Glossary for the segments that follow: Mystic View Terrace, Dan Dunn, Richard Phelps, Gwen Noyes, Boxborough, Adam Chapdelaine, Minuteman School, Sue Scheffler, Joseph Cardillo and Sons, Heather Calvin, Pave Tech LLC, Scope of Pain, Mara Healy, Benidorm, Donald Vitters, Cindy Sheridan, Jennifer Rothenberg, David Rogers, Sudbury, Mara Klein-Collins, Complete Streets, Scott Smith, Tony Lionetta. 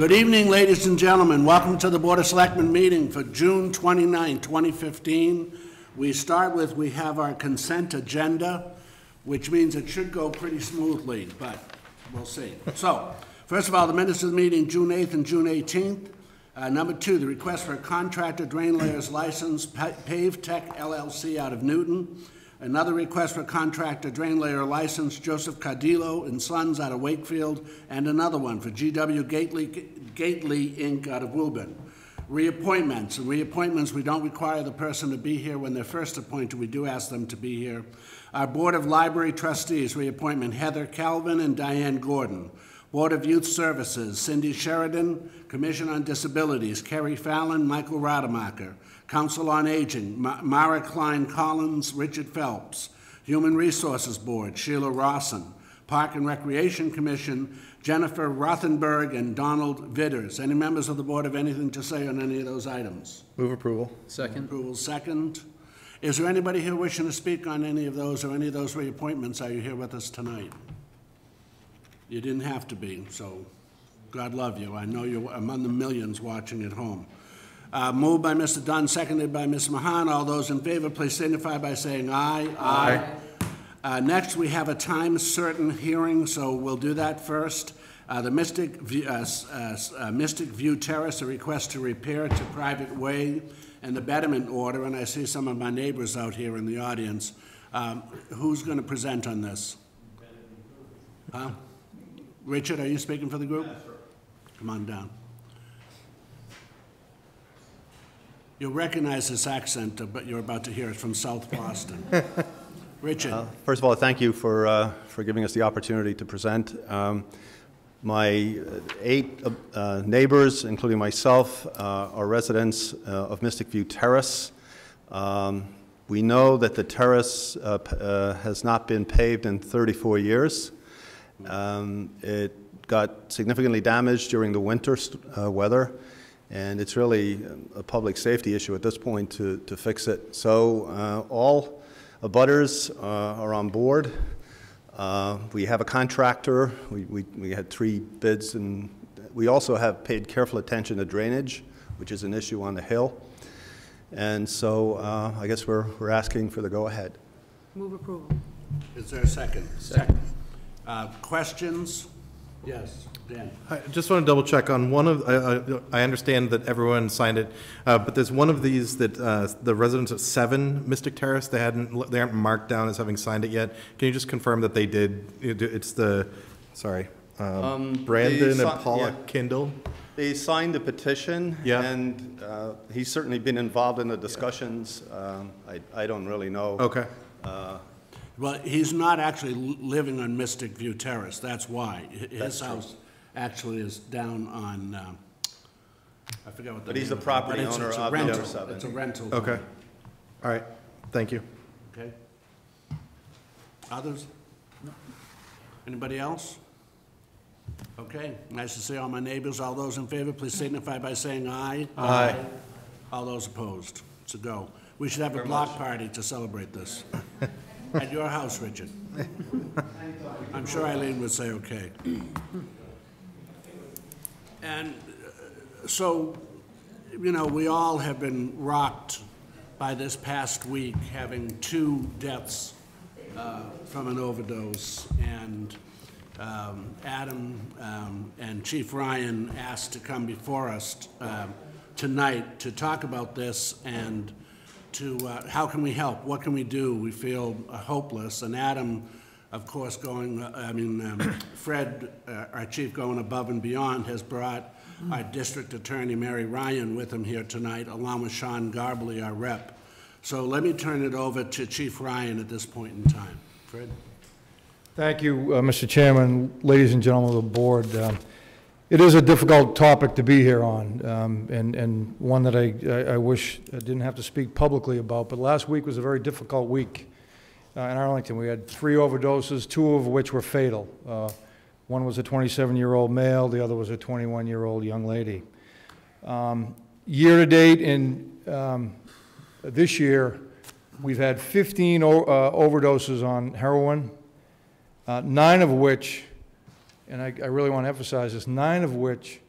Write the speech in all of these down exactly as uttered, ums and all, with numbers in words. Good evening, ladies and gentlemen. Welcome to the Board of Selectmen meeting for June twenty-ninth, twenty fifteen. We start with, we have our consent agenda, which means it should go pretty smoothly, but we'll see. So, first of all, the minutes of the meeting, June eighth and June eighteenth. Uh, number two, the request for a contractor drain layers license, Pave Tech L L C out of Newton. Another request for contractor drain layer license, Joseph Cardillo and Sons out of Wakefield, and another one for G W Gately, Gately Incorporated out of Woburn. Reappointments. And reappointments, we don't require the person to be here when they're first appointed. We do ask them to be here. Our Board of Library Trustees, reappointment Heather Calvin and Diane Gordon. Board of Youth Services, Cindy Sheridan. Commission on Disabilities, Kerry Fallon, Michael Rademacher. Council on Aging, Ma Mara Klein-Collins, Richard Phelps. Human Resources Board, Sheila Rawson. Park and Recreation Commission, Jennifer Rothenberg and Donald Vitters. Any members of the board have anything to say on any of those items? Move approval. Second. Approval second. Is there anybody here wishing to speak on any of those or any of those reappointments? Are you here with us tonight? You didn't have to be, so God love you. I know you're among the millions watching at home. Uh, moved by Mister Dunn, seconded by Miz Mahan. All those in favor, please signify by saying aye. Aye. aye. Uh, next, we have a time certain hearing, so we'll do that first. Uh, the Mystic View, uh, uh, uh, Mystic View Terrace, a request to repair to private way, and the Betterment Order, and I see some of my neighbors out here in the audience. Um, who's going to present on this? Huh? Richard, are you speaking for the group? Come on down. You'll recognize this accent, but you're about to hear it from South Boston. Richard. Uh, first of all, thank you for, uh, for giving us the opportunity to present. Um, my eight uh, neighbors, including myself, uh, are residents uh, of Mystic View Terrace. Um, we know that the terrace uh, uh, has not been paved in thirty-four years. Um, it got significantly damaged during the winter uh, weather. And it's really a public safety issue at this point to, to fix it. So uh, all abutters uh, are on board. Uh, we have a contractor. We, we, we had three bids, and we also have paid careful attention to drainage, which is an issue on the hill. And so uh, I guess we're, we're asking for the go-ahead. Move approval. Is there a second? Second. second. Uh, questions? Yes, Dan. I just want to double check on one of, I, I, I understand that everyone signed it, uh, but there's one of these that uh, the residents of seven Mystic Terrace, they hadn't, they aren't marked down as having signed it yet. Can you just confirm that they did? It's the, sorry, um, um, Brandon and Paula yeah. Kindle. They signed the petition, yeah. and uh, he's certainly been involved in the discussions. Yeah. Um, I, I don't really know. Okay. Uh, Well, he's not actually living on Mystic View Terrace. That's why. His That's house true. actually is down on, uh, I forget what the But name he's the property owner it's, it's of rental. seven. It's a rental. Okay. Home. All right. Thank you. Okay. Others? No. Anybody else? Okay. Nice to see all my neighbors. All those in favor, please signify by saying aye. Aye. aye. All those opposed. It's a go. We should have Very a block much. party to celebrate this. At your house, Richard. I'm sure Eileen would say okay. And uh, so, you know, we all have been rocked by this past week having two deaths uh, from an overdose. And um, Adam um, and Chief Ryan asked to come before us uh, tonight to talk about this and to uh, how can we help? What can we do? We feel uh, hopeless. And Adam, of course, going, uh, I mean, um, Fred, uh, our chief, going above and beyond, has brought our district attorney, Mary Ryan, with him here tonight, along with Sean Garbley, our rep. So let me turn it over to Chief Ryan at this point in time. Fred? Thank you, uh, Mister Chairman, ladies and gentlemen of the board. Uh, It is a difficult topic to be here on, um, and, and one that I, I, I wish I didn't have to speak publicly about, but last week was a very difficult week uh, in Arlington. We had three overdoses, two of which were fatal. Uh, one was a twenty-seven-year-old male, the other was a twenty-one-year-old young lady. Um, year to date in um, this year, we've had fifteen o uh, overdoses on heroin, uh, nine of which and I, I really want to emphasize this, nine of which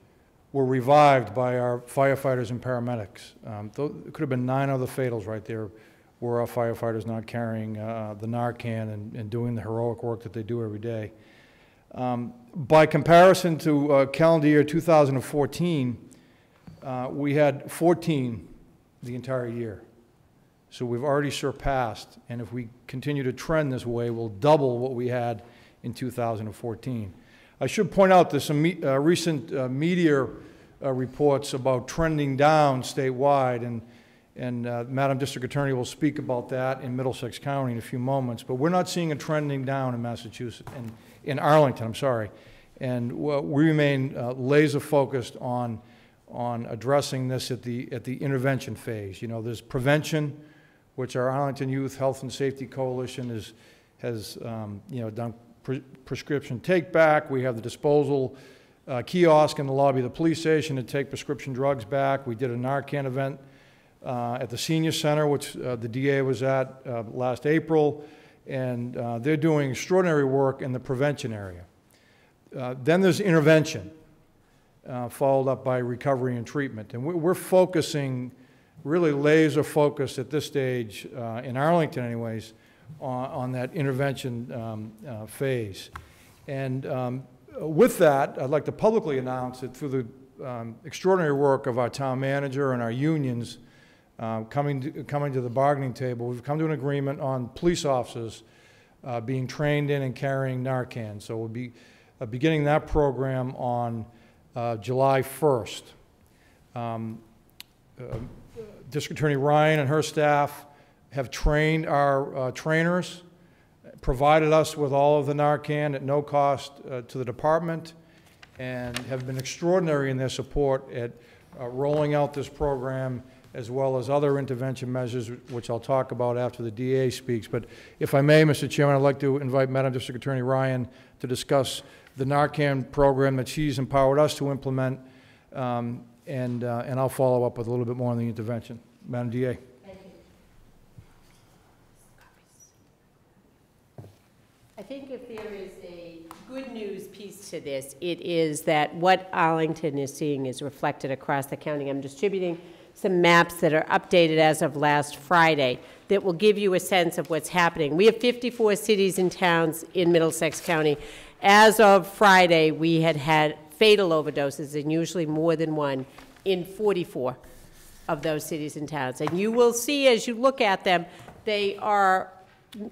were revived by our firefighters and paramedics. Um, it could have been nine other fatals right there were our firefighters not carrying uh, the Narcan and, and doing the heroic work that they do every day. Um, by comparison to uh, calendar year two thousand fourteen, uh, we had fourteen the entire year. So we've already surpassed, and if we continue to trend this way, we'll double what we had in two thousand fourteen. I should point out there's some me uh, recent uh, media uh, reports about trending down statewide, and, and uh, Madam District Attorney will speak about that in Middlesex County in a few moments, but we're not seeing a trending down in Massachusetts, in, in Arlington, I'm sorry. And we remain uh, laser focused on, on addressing this at the, at the intervention phase. You know, there's prevention, which our Arlington Youth Health and Safety Coalition is, has um, you know, done Pre prescription take back. We have the disposal uh, kiosk in the lobby of the police station to take prescription drugs back. We did a Narcan event uh, at the senior center, which uh, the D A was at uh, last April, and uh, they're doing extraordinary work in the prevention area. Uh, then there's intervention, uh, followed up by recovery and treatment. And we're focusing, really laser focused at this stage, uh, in Arlington anyways, on that intervention um, uh, phase. And um, with that, I'd like to publicly announce that through the um, extraordinary work of our town manager and our unions uh, coming, to, coming to the bargaining table, we've come to an agreement on police officers uh, being trained in and carrying Narcan. So we'll be uh, beginning that program on uh, July first. Um, uh, District Attorney Ryan and her staff have trained our uh, trainers, provided us with all of the Narcan at no cost uh, to the department, and have been extraordinary in their support at uh, rolling out this program, as well as other intervention measures, which I'll talk about after the D A speaks. But if I may, Mister Chairman, I'd like to invite Madam District Attorney Ryan to discuss the Narcan program that she's empowered us to implement, um, and, uh, and I'll follow up with a little bit more on the intervention. Madam D A. I think if there is a good news piece to this, it is that what Arlington is seeing is reflected across the county. I'm distributing some maps that are updated as of last Friday that will give you a sense of what's happening. We have fifty-four cities and towns in Middlesex County. As of Friday, we had had fatal overdoses, and usually more than one, in forty-four of those cities and towns. And you will see as you look at them, they are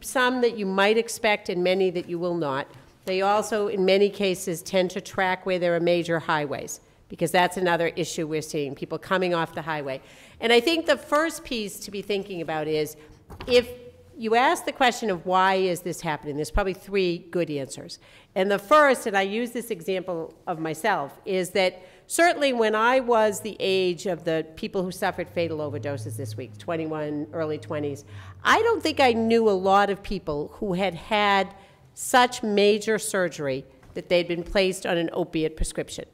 some that you might expect and many that you will not. They also, in many cases, tend to track where there are major highways, because that's another issue we're seeing, people coming off the highway. And I think the first piece to be thinking about is, if you ask the question of why is this happening, there's probably three good answers. And the first, and I use this example of myself, is that certainly when I was the age of the people who suffered fatal overdoses this week, twenty-one, early twenties, I don't think I knew a lot of people who had had such major surgery that they'd been placed on an opiate prescription.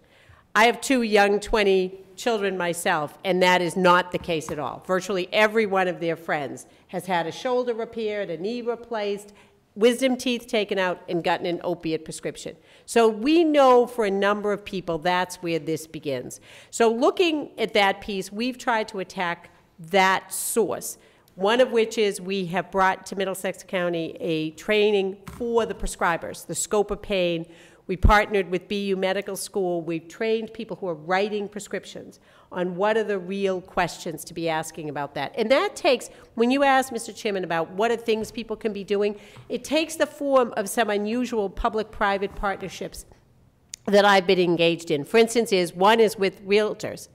I have two young twenty children myself, and that is not the case at all. Virtually every one of their friends has had a shoulder repaired, a knee replaced, wisdom teeth taken out, and gotten an opiate prescription. So we know for a number of people that's where this begins. So looking at that piece, we've tried to attack that source, one of which is we have brought to Middlesex County a training for the prescribers, the Scope of Pain. We partnered with B U Medical School. We've trained people who are writing prescriptions on what are the real questions to be asking about that. And that takes, when you ask, Mister Chairman, about what are things people can be doing, it takes the form of some unusual public-private partnerships that I've been engaged in. For instance, is one is with realtors,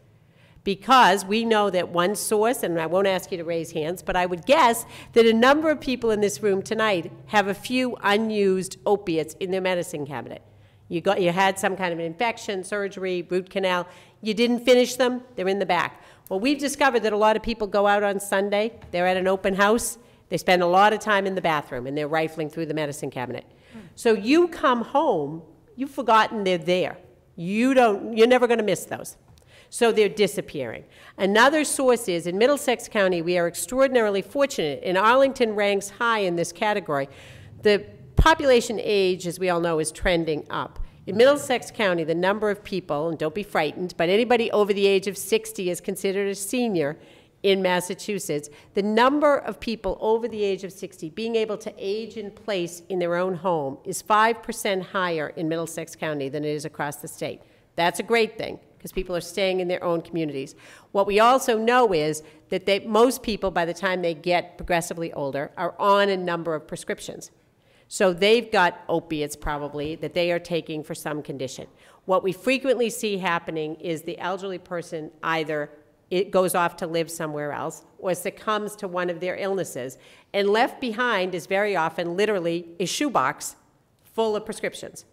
because we know that one source, and I won't ask you to raise hands, but I would guess that a number of people in this room tonight have a few unused opiates in their medicine cabinet. You got, you had some kind of an infection, surgery, root canal. You didn't finish them, they're in the back. Well, we've discovered that a lot of people go out on Sunday, they're at an open house, they spend a lot of time in the bathroom, and they're rifling through the medicine cabinet. So you come home, you've forgotten they're there. You don't, you're never gonna miss those. So they're disappearing. Another source is, in Middlesex County, we are extraordinarily fortunate, and Arlington ranks high in this category. The population age, as we all know, is trending up. In Middlesex County, the number of people, and don't be frightened, but anybody over the age of sixty is considered a senior in Massachusetts. The number of people over the age of sixty being able to age in place in their own home is five percent higher in Middlesex County than it is across the state. That's a great thing, because people are staying in their own communities. What we also know is that they, most people, by the time they get progressively older, are on a number of prescriptions. So they've got opiates probably that they are taking for some condition. What we frequently see happening is the elderly person either it goes off to live somewhere else or succumbs to one of their illnesses, and left behind is very often literally a shoebox full of prescriptions,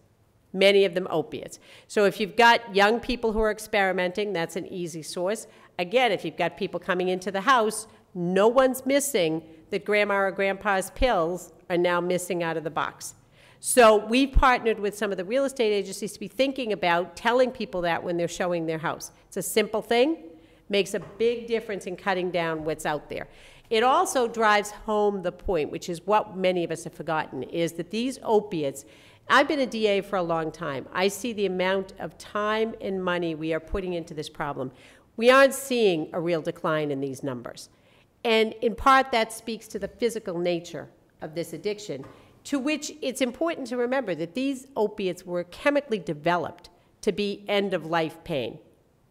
many of them opiates. So if you've got young people who are experimenting, that's an easy source. Again, if you've got people coming into the house, no one's missing that grandma or grandpa's pills are now missing out of the box. So we partnered with some of the real estate agencies to be thinking about telling people that when they're showing their house. It's a simple thing, makes a big difference in cutting down what's out there. It also drives home the point, which is what many of us have forgotten, is that these opiates, I've been a D A for a long time. I see the amount of time and money we are putting into this problem. We aren't seeing a real decline in these numbers. And in part, that speaks to the physical nature of this addiction, to which it's important to remember that these opiates were chemically developed to be end-of-life pain.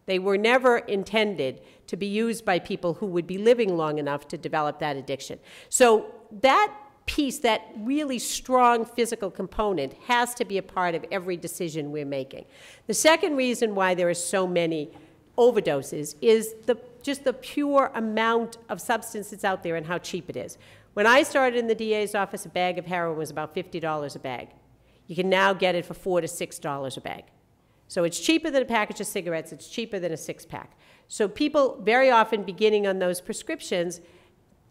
They were never intended to be used by people who would be living long enough to develop that addiction. So that piece, that really strong physical component, has to be a part of every decision we're making. The second reason why there are so many overdoses is the, just the pure amount of substance that's out there and how cheap it is. When I started in the D A's office, a bag of heroin was about fifty dollars a bag. You can now get it for four to six dollars a bag. So it's cheaper than a package of cigarettes, it's cheaper than a six-pack. So people very often beginning on those prescriptions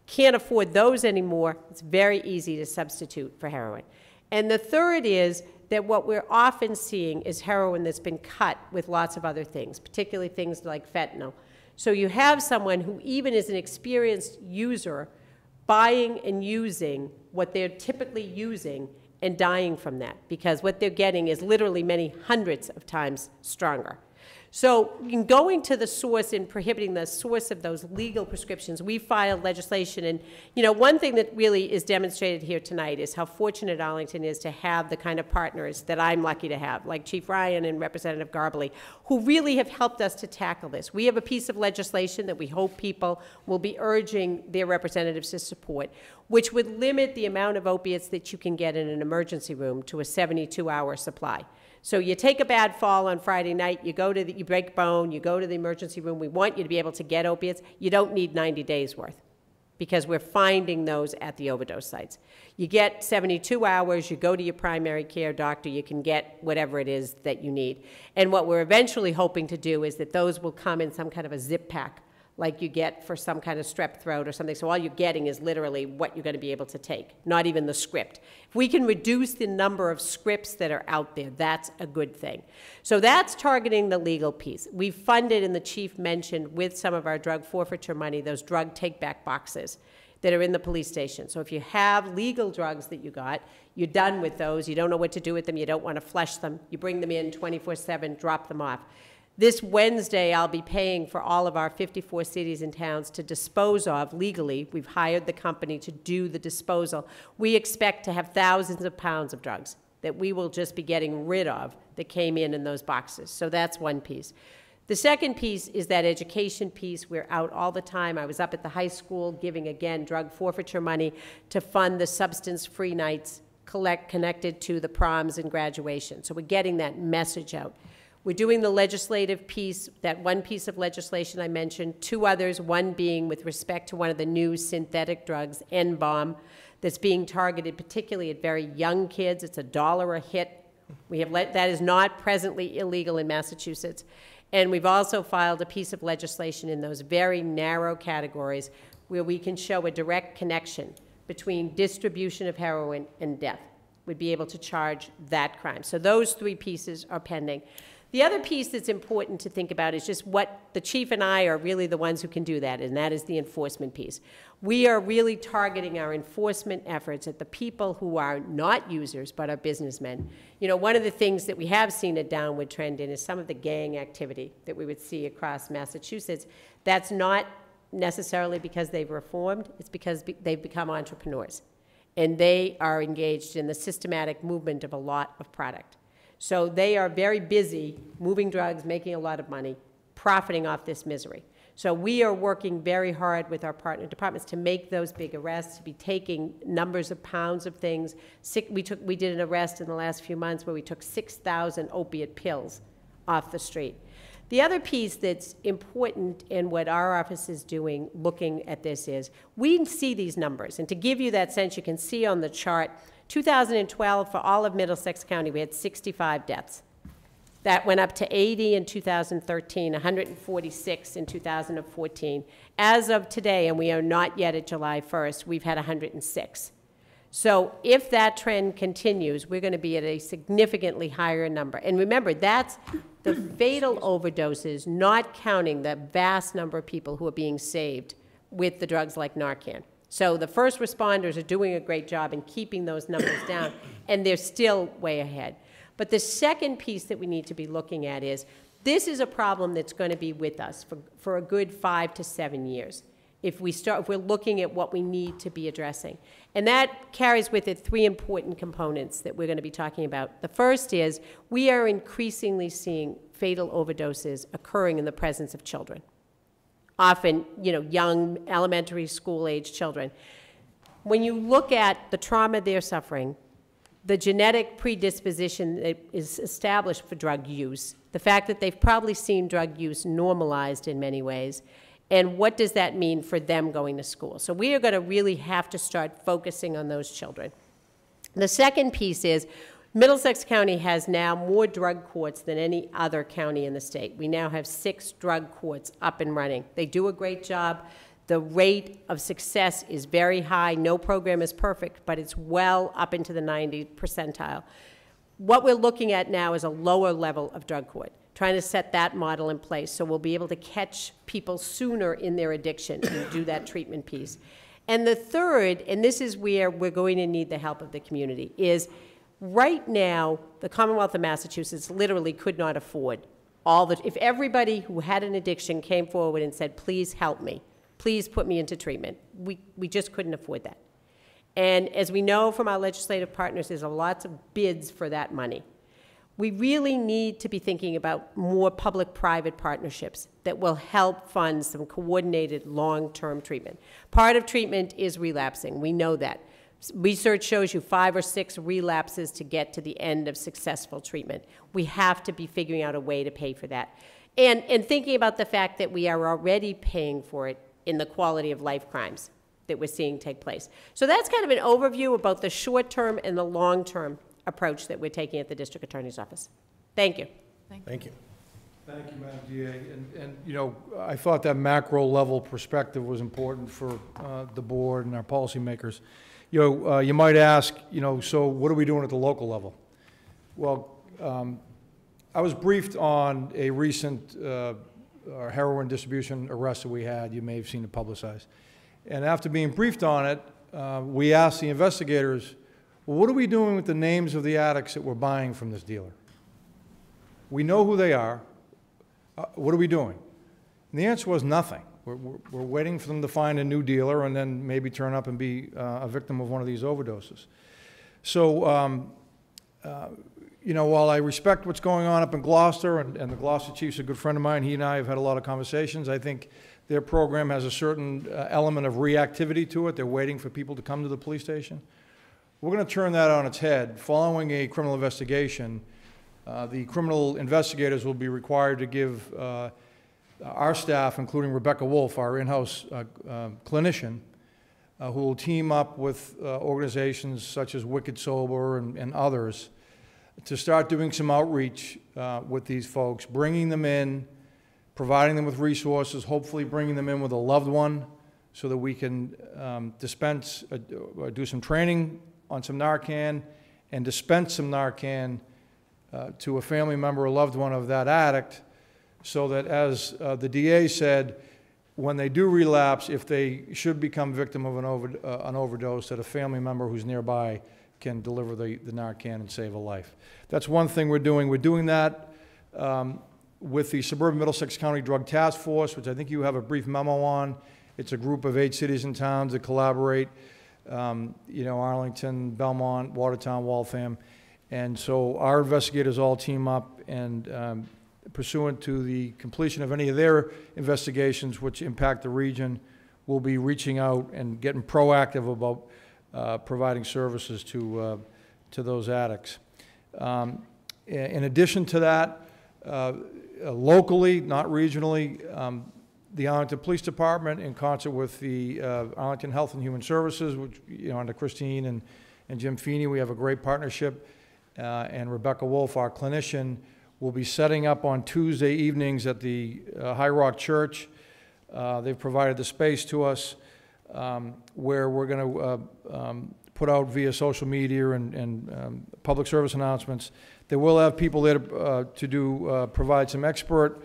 can't afford those anymore. It's very easy to substitute for heroin. And the third is that what we're often seeing is heroin that's been cut with lots of other things, particularly things like fentanyl. So you have someone who even is an experienced user buying and using what they're typically using and dying from that, because what they're getting is literally many hundreds of times stronger. So in going to the source and prohibiting the source of those legal prescriptions, we filed legislation. And you know, one thing that really is demonstrated here tonight is how fortunate Arlington is to have the kind of partners that I'm lucky to have, like Chief Ryan and Representative Garbley, who really have helped us to tackle this. We have a piece of legislation that we hope people will be urging their representatives to support, which would limit the amount of opiates that you can get in an emergency room to a seventy-two hour supply. So you take a bad fall on Friday night, you go to the, you break bone, you go to the emergency room. We want you to be able to get opiates. You don't need ninety days worth, because we're finding those at the overdose sites. You get seventy-two hours, you go to your primary care doctor, you can get whatever it is that you need. And what we're eventually hoping to do is that those will come in some kind of a zip pack, like you get for some kind of strep throat or something. So all you're getting is literally what you're going to be able to take, not even the script. If we can reduce the number of scripts that are out there, that's a good thing. So that's targeting the legal piece. We've funded, and the chief mentioned, with some of our drug forfeiture money, those drug take-back boxes that are in the police station. So if you have legal drugs that you got, you're done with those. You don't know what to do with them. You don't want to flush them. You bring them in twenty-four seven, drop them off. This Wednesday, I'll be paying for all of our fifty-four cities and towns to dispose of legally. We've hired the company to do the disposal. We expect to have thousands of pounds of drugs that we will just be getting rid of that came in in those boxes. So that's one piece. The second piece is that education piece. We're out all the time. I was up at the high school giving, again, drug forfeiture money to fund the substance-free nights collect connected to the proms and graduation. So we're getting that message out. We're doing the legislative piece, that one piece of legislation I mentioned, two others, one being with respect to one of the new synthetic drugs, N bomb, that's being targeted particularly at very young kids. It's a dollar a hit. We have let, that is not presently illegal in Massachusetts. And we've also filed a piece of legislation in those very narrow categories where we can show a direct connection between distribution of heroin and death. We'd be able to charge that crime. So those three pieces are pending. The other piece that's important to think about is just what the chief and I are really the ones who can do that, and that is the enforcement piece. We are really targeting our enforcement efforts at the people who are not users but are businessmen. You know, one of the things that we have seen a downward trend in is some of the gang activity that we would see across Massachusetts. That's not necessarily because they've reformed, it's because be- they've become entrepreneurs. And they are engaged in the systematic movement of a lot of product. So they are very busy moving drugs, making a lot of money, profiting off this misery. So we are working very hard with our partner departments to make those big arrests, to be taking numbers of pounds of things. We, took, we did an arrest in the last few months where we took six thousand opiate pills off the street. The other piece that's important in what our office is doing looking at this is we see these numbers. And to give you that sense, you can see on the chart, two thousand twelve, for all of Middlesex County, we had sixty-five deaths. That went up to eighty in two thousand thirteen, one hundred forty-six in two thousand fourteen. As of today, and we are not yet at July first, we've had one hundred six. So if that trend continues, we're going to be at a significantly higher number. And remember, that's the fatal overdoses, not counting the vast number of people who are being saved with the drugs like Narcan. So the first responders are doing a great job in keeping those numbers down, and they're still way ahead. But the second piece that we need to be looking at is this is a problem that's going to be with us for, for a good five to seven years if, we start, if we're looking at what we need to be addressing. And that carries with it three important components that we're going to be talking about. The first is we are increasingly seeing fatal overdoses occurring in the presence of children. Often, you know, young elementary school age children. When you look at the trauma they're suffering, the genetic predisposition that is established for drug use, the fact that they've probably seen drug use normalized in many ways, and what does that mean for them going to school? So we are going to really have to start focusing on those children. The second piece is Middlesex County has now more drug courts than any other county in the state. We now have six drug courts up and running. They do a great job. The rate of success is very high. No program is perfect, but it's well up into the ninetieth percentile. What we're looking at now is a lower level of drug court, trying to set that model in place so we'll be able to catch people sooner in their addiction and do that treatment piece. And the third, and this is where we're going to need the help of the community, is right now, the Commonwealth of Massachusetts literally could not afford all the, if everybody who had an addiction came forward and said, please help me, please put me into treatment, we, we just couldn't afford that. And as we know from our legislative partners, there's a lots of bids for that money. We really need to be thinking about more public-private partnerships that will help fund some coordinated long-term treatment. Part of treatment is relapsing, we know that. Research shows you five or six relapses to get to the end of successful treatment. We have to be figuring out a way to pay for that. And, and thinking about the fact that we are already paying for it in the quality of life crimes that we're seeing take place. So that's kind of an overview about the short-term and the long-term approach that we're taking at the District Attorney's Office. Thank you. Thank you. Thank you, Thank you Madam D A. And, and, you know, I thought that macro-level perspective was important for uh, the board and our policymakers. You know, uh, you might ask, you know, so what are we doing at the local level? Well, um, I was briefed on a recent uh, heroin distribution arrest that we had. You may have seen it publicized. And after being briefed on it, uh, we asked the investigators, well, what are we doing with the names of the addicts that we're buying from this dealer? We know who they are. Uh, what are we doing? And the answer was nothing. We're, we're waiting for them to find a new dealer and then maybe turn up and be uh, a victim of one of these overdoses. So, um, uh, you know, while I respect what's going on up in Gloucester, and, and the Gloucester Chief's a good friend of mine, he and I have had a lot of conversations. I think their program has a certain uh, element of reactivity to it. They're waiting for people to come to the police station. We're going to turn that on its head. Following a criminal investigation, uh, the criminal investigators will be required to give uh, our staff, including Rebecca Wolf, our in-house uh, uh, clinician, uh, who will team up with uh, organizations such as Wicked Sober and, and others to start doing some outreach uh, with these folks, bringing them in, providing them with resources, hopefully bringing them in with a loved one so that we can um, dispense, uh, do some training on some Narcan and dispense some Narcan uh, to a family member or loved one of that addict, so that, as uh, the D A said, when they do relapse, if they should become victim of an, over, uh, an overdose, that a family member who's nearby can deliver the, the Narcan and save a life. That's one thing we're doing. We're doing that um, with the Suburban Middlesex County Drug Task Force, which I think you have a brief memo on. It's a group of eight cities and towns that collaborate, um, you know, Arlington, Belmont, Watertown, Waltham. And so our investigators all team up, and um, pursuant to the completion of any of their investigations which impact the region, we'll be reaching out and getting proactive about uh, providing services to, uh, to those addicts. Um, in addition to that, uh, locally, not regionally, um, the Arlington Police Department, in concert with the uh, Arlington Health and Human Services, which, you know, under Christine and, and Jim Feeney, we have a great partnership, uh, and Rebecca Wolf, our clinician, will be setting up on Tuesday evenings at the uh, High Rock Church. Uh, they've provided the space to us, um, where we're going to uh, um, put out via social media and, and um, public service announcements. They will have people there to, uh, to do, uh, provide some expert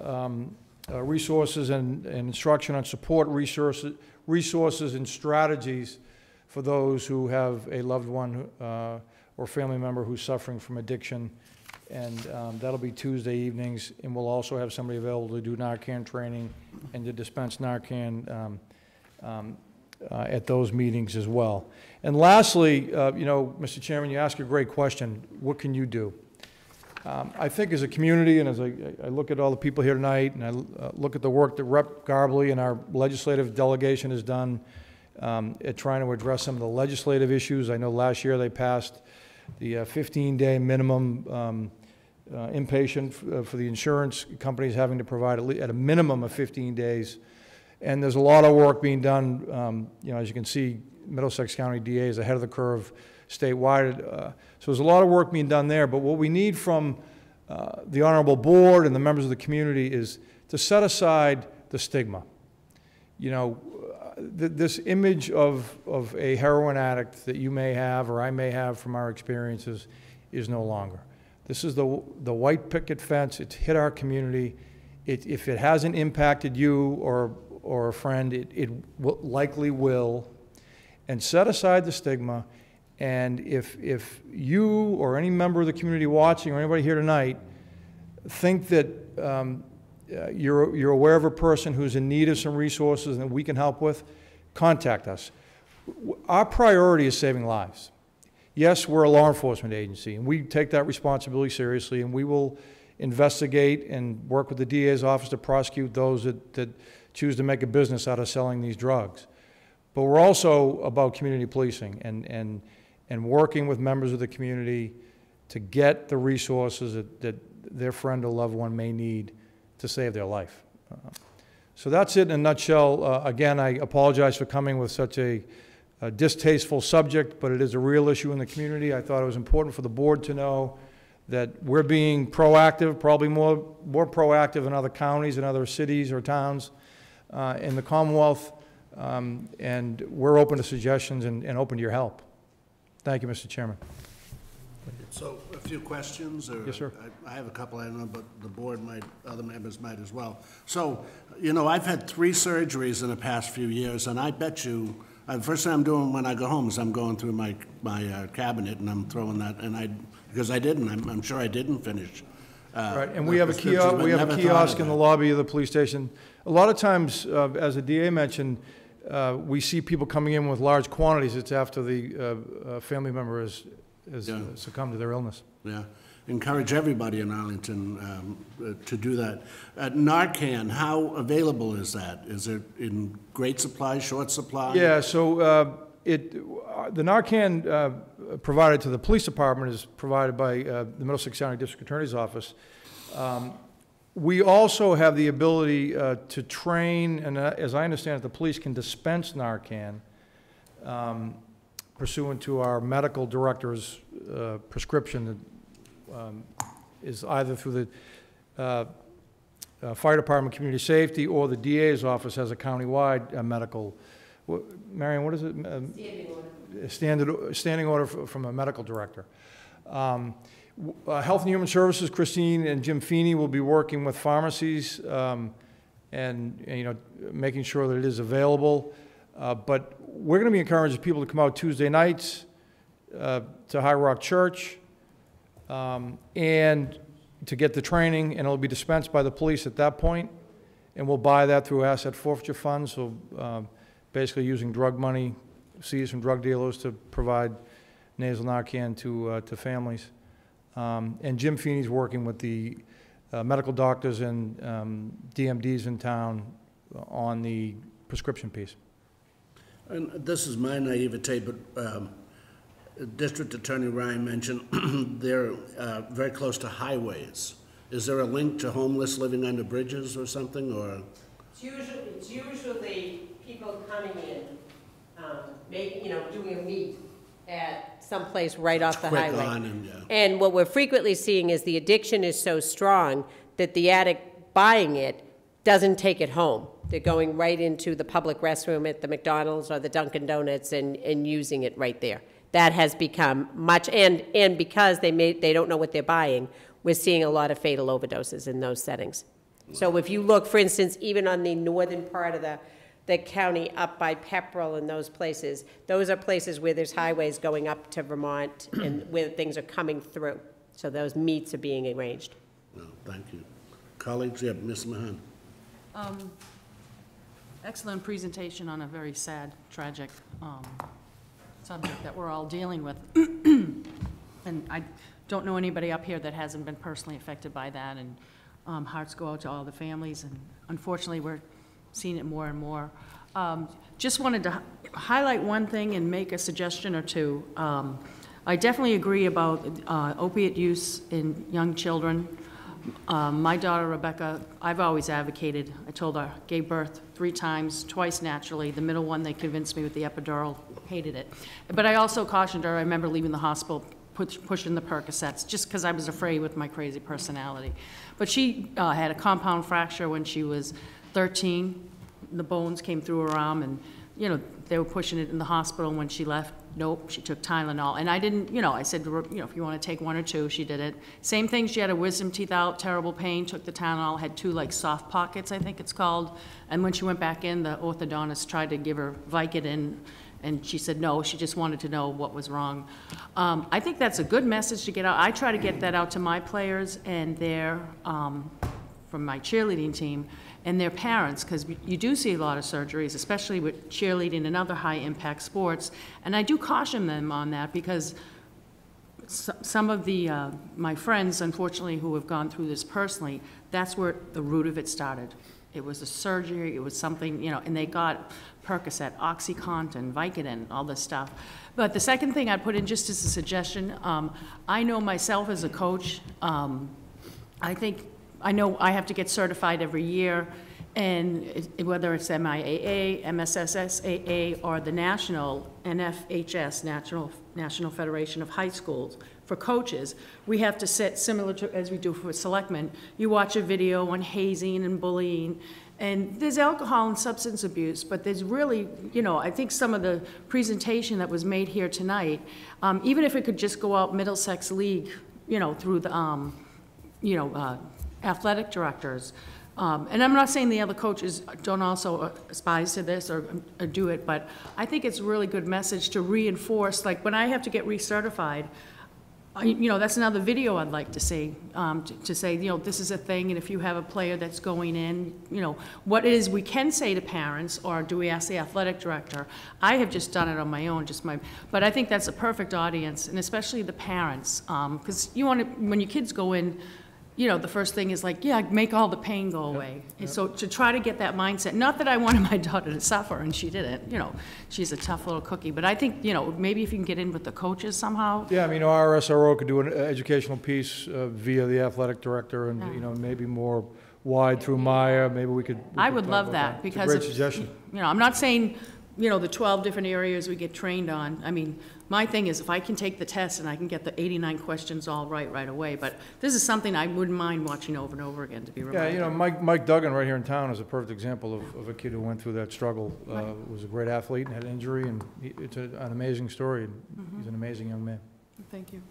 um, Uh, resources and, and instruction on support resources, resources and strategies for those who have a loved one uh, or family member who's suffering from addiction. And um, that'll be Tuesday evenings, and we'll also have somebody available to do Narcan training and to dispense Narcan um, um, uh, at those meetings as well. And lastly, uh, you know, Mister Chairman, you ask a great question: what can you do? Um, I think as a community, and as I, I look at all the people here tonight, and I uh, look at the work that Representative Garbley and our legislative delegation has done um, at trying to address some of the legislative issues. I know last year they passed the fifteen day uh, minimum um, uh, inpatient f uh, for the insurance companies having to provide at, least at a minimum of fifteen days. And there's a lot of work being done. Um, you know, as you can see, Middlesex County D A is ahead of the curve statewide. Uh, so there's a lot of work being done there, but what we need from uh, the Honorable Board and the members of the community is to set aside the stigma. You know, th this image of, of a heroin addict that you may have or I may have from our experiences is no longer. This is the, the white picket fence. It's hit our community. It, if it hasn't impacted you or, or a friend, it, it will, likely will. And set aside the stigma. And if, if you or any member of the community watching or anybody here tonight think that um, uh, you're, you're aware of a person who's in need of some resources that we can help with, contact us. Our priority is saving lives. Yes, we're a law enforcement agency, and we take that responsibility seriously, and we will investigate and work with the D A's office to prosecute those that, that choose to make a business out of selling these drugs. But we're also about community policing and, and and working with members of the community to get the resources that, that their friend or loved one may need to save their life. Uh, so that's it in a nutshell. Uh, again, I apologize for coming with such a, a distasteful subject, but it is a real issue in the community. I thought it was important for the board to know that we're being proactive, probably more, more proactive in other counties and other cities or towns uh, in the Commonwealth, um, and we're open to suggestions and, and open to your help. Thank you, Mister Chairman. So a few questions. Or yes, sir. I, I have a couple, I don't know, but the board might, other members might as well. So, you know, I've had three surgeries in the past few years, and I bet you, uh, the first thing I'm doing when I go home is I'm going through my, my uh, cabinet, and I'm throwing that, and I, because I didn't, I'm, I'm sure I didn't finish. Uh, right, and we have a kiosk, we have a kiosk in the lobby of the police station. A lot of times, uh, as the D A mentioned, Uh, we see people coming in with large quantities. It's after the uh, uh, family member has, has yeah. succumbed to their illness. Yeah. Encourage everybody in Arlington um, uh, to do that. Uh, Narcan, how available is that? Is it in great supply, short supply? Yeah, so uh, it, uh, the Narcan uh, provided to the police department is provided by uh, the Middlesex County District Attorney's Office. Um, We also have the ability uh, to train, and uh, as I understand it, the police can dispense Narcan um, pursuant to our medical director's uh, prescription that um, is either through the uh, uh, fire department, community safety, or the D A's office has a countywide uh, medical. What, Marion, what is it? Uh, standing order. Standard, standing order from a medical director. Um, Uh, Health and Human Services, Christine and Jim Feeney will be working with pharmacies um, and, and, you know, making sure that it is available. Uh, but we're going to be encouraging people to come out Tuesday nights uh, to High Rock Church um, and to get the training, and it'll be dispensed by the police at that point, and we'll buy that through asset forfeiture funds, so um, basically using drug money seized from drug dealers to provide nasal Narcan to, uh, to families. Um, and Jim Feeney's working with the uh, medical doctors and um, D M Ds in town on the prescription piece. And this is my naivete, but um, District Attorney Ryan mentioned they're uh, very close to highways. Is there a link to homeless living under bridges or something? Or it's usually, it's usually people coming in, um, making, you know, doing a meet at some place right off the highway. On and, yeah. And what we're frequently seeing is the addiction is so strong that the addict buying it doesn't take it home. They're going right into the public restroom at the McDonald's or the Dunkin' Donuts and, and using it right there. That has become much, and, and because they, may, they don't know what they're buying, we're seeing a lot of fatal overdoses in those settings. So if you look, for instance, even on the northern part of the, the county up by Pepperell and those places, those are places where there's highways going up to Vermont and where things are coming through. So those meets are being arranged. No, thank you. Colleagues, you have Miz Mahan. Um, Excellent presentation on a very sad, tragic um, subject that we're all dealing with. And I don't know anybody up here that hasn't been personally affected by that, and um, hearts go out to all the families, and unfortunately we're seeing it more and more. Um, just wanted to highlight one thing and make a suggestion or two. Um, I definitely agree about uh, opiate use in young children. Um, my daughter, Rebecca, I've always advocated. I told her, gave birth three times, twice naturally. The middle one, they convinced me with the epidural, hated it. But I also cautioned her. I remember leaving the hospital, push, pushing the Percocets, just because I was afraid with my crazy personality. But she uh, had a compound fracture when she was thirteen. The bones came through her arm, and, you know, they were pushing it in the hospital. When she left, nope, she took Tylenol. And I didn't, you know, I said, you know, if you want to take one or two, she did it. Same thing, she had a wisdom teeth out, terrible pain, took the Tylenol, had two, like, soft pockets, I think it's called. And when she went back in, the orthodontist tried to give her Vicodin, and she said no, she just wanted to know what was wrong. Um, I think that's a good message to get out. I try to get that out to my players and their, um, from my cheerleading team, and their parents, because you do see a lot of surgeries, especially with cheerleading and other high-impact sports. And I do caution them on that, because some of the, uh, my friends, unfortunately, who have gone through this personally, that's where the root of it started. It was a surgery, it was something, you know, and they got Percocet, OxyContin, Vicodin, all this stuff. But the second thing I put in just as a suggestion, um, I know myself as a coach, um, I think I know I have to get certified every year, and it, whether it's M I A A, M S S S A A, or the national N F H S, National, National Federation of High Schools, for coaches, we have to sit similar to as we do for selectmen. You watch a video on hazing and bullying, and there's alcohol and substance abuse, but there's really, you know, I think some of the presentation that was made here tonight, um, even if it could just go out Middlesex League, you know, through the, um, you know, uh, athletic directors, um, and I'm not saying the other coaches don't also aspise to this or, or do it, but I think it's a really good message to reinforce, like when I have to get recertified, I, you know, that's another video I'd like to see, um, to, to say, you know, this is a thing, and if you have a player that's going in, you know, what it is we can say to parents, or do we ask the athletic director? I have just done it on my own, just my, but I think that's a perfect audience, and especially the parents, because um, you want to, when your kids go in, you know, the first thing is like, yeah, make all the pain go away. Yep. Yep. So to try to get that mindset, not that I wanted my daughter to suffer, and she didn't, you know, she's a tough little cookie, but I think, you know, maybe if you can get in with the coaches somehow. Yeah, I mean, our S R O could do an educational piece uh, via the athletic director, and, yeah, you know, maybe more wide through Maya, maybe we could. We I could would love that, that because, it's a great suggestion. You know, I'm not saying, you know, the twelve different areas we get trained on, I mean, my thing is, if I can take the test and I can get the eighty-nine questions all right right away, but this is something I wouldn't mind watching over and over again to be reminded. Yeah, you know, Mike, Mike Duggan right here in town is a perfect example of, of a kid who went through that struggle, right. uh, was a great athlete and had an injury, and he, it's a, an amazing story. Mm-hmm. He's an amazing young man. Thank you.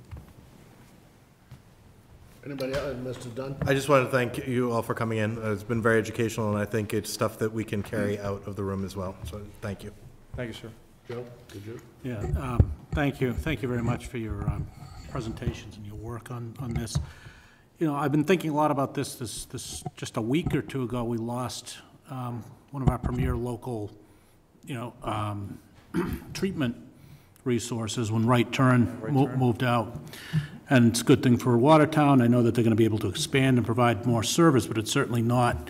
Anybody else? Mister Dunn? I just want to thank you all for coming in. It's been very educational, and I think it's stuff that we can carry out of the room as well. So thank you. Thank you, sir. Joe, did you? Yeah, um, thank you. Thank you very much for your um, presentations and your work on, on this. You know, I've been thinking a lot about this. This, this just a week or two ago, we lost um, one of our premier local, you know, um, treatment resources when Right Turn, right mo turn. moved out. And it's a good thing for Watertown. I know that they're going to be able to expand and provide more service, but it's certainly not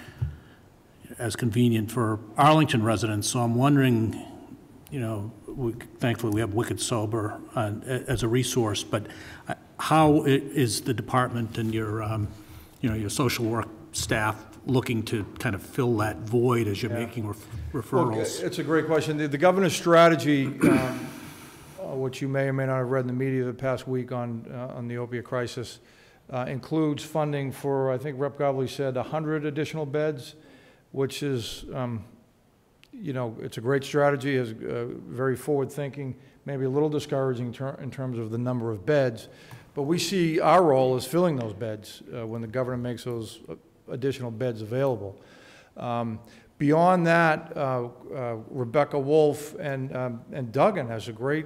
as convenient for Arlington residents. So I'm wondering, you know, we, thankfully we have Wicked Sober uh, as a resource, but how is the department and your, um, you know, your social work staff looking to kind of fill that void as you're yeah. making ref referrals? Well, it's a great question. The, the governor's strategy, um, which you may or may not have read in the media the past week on uh, on the opioid crisis, uh, includes funding for, I think Representative Gobley said, one hundred additional beds, which is, um, you know, it's a great strategy, is uh, very forward thinking, maybe a little discouraging ter in terms of the number of beds, but we see our role as filling those beds uh, when the governor makes those additional beds available. Um, beyond that, uh, uh, Rebecca Wolf and um, and Duggan has a great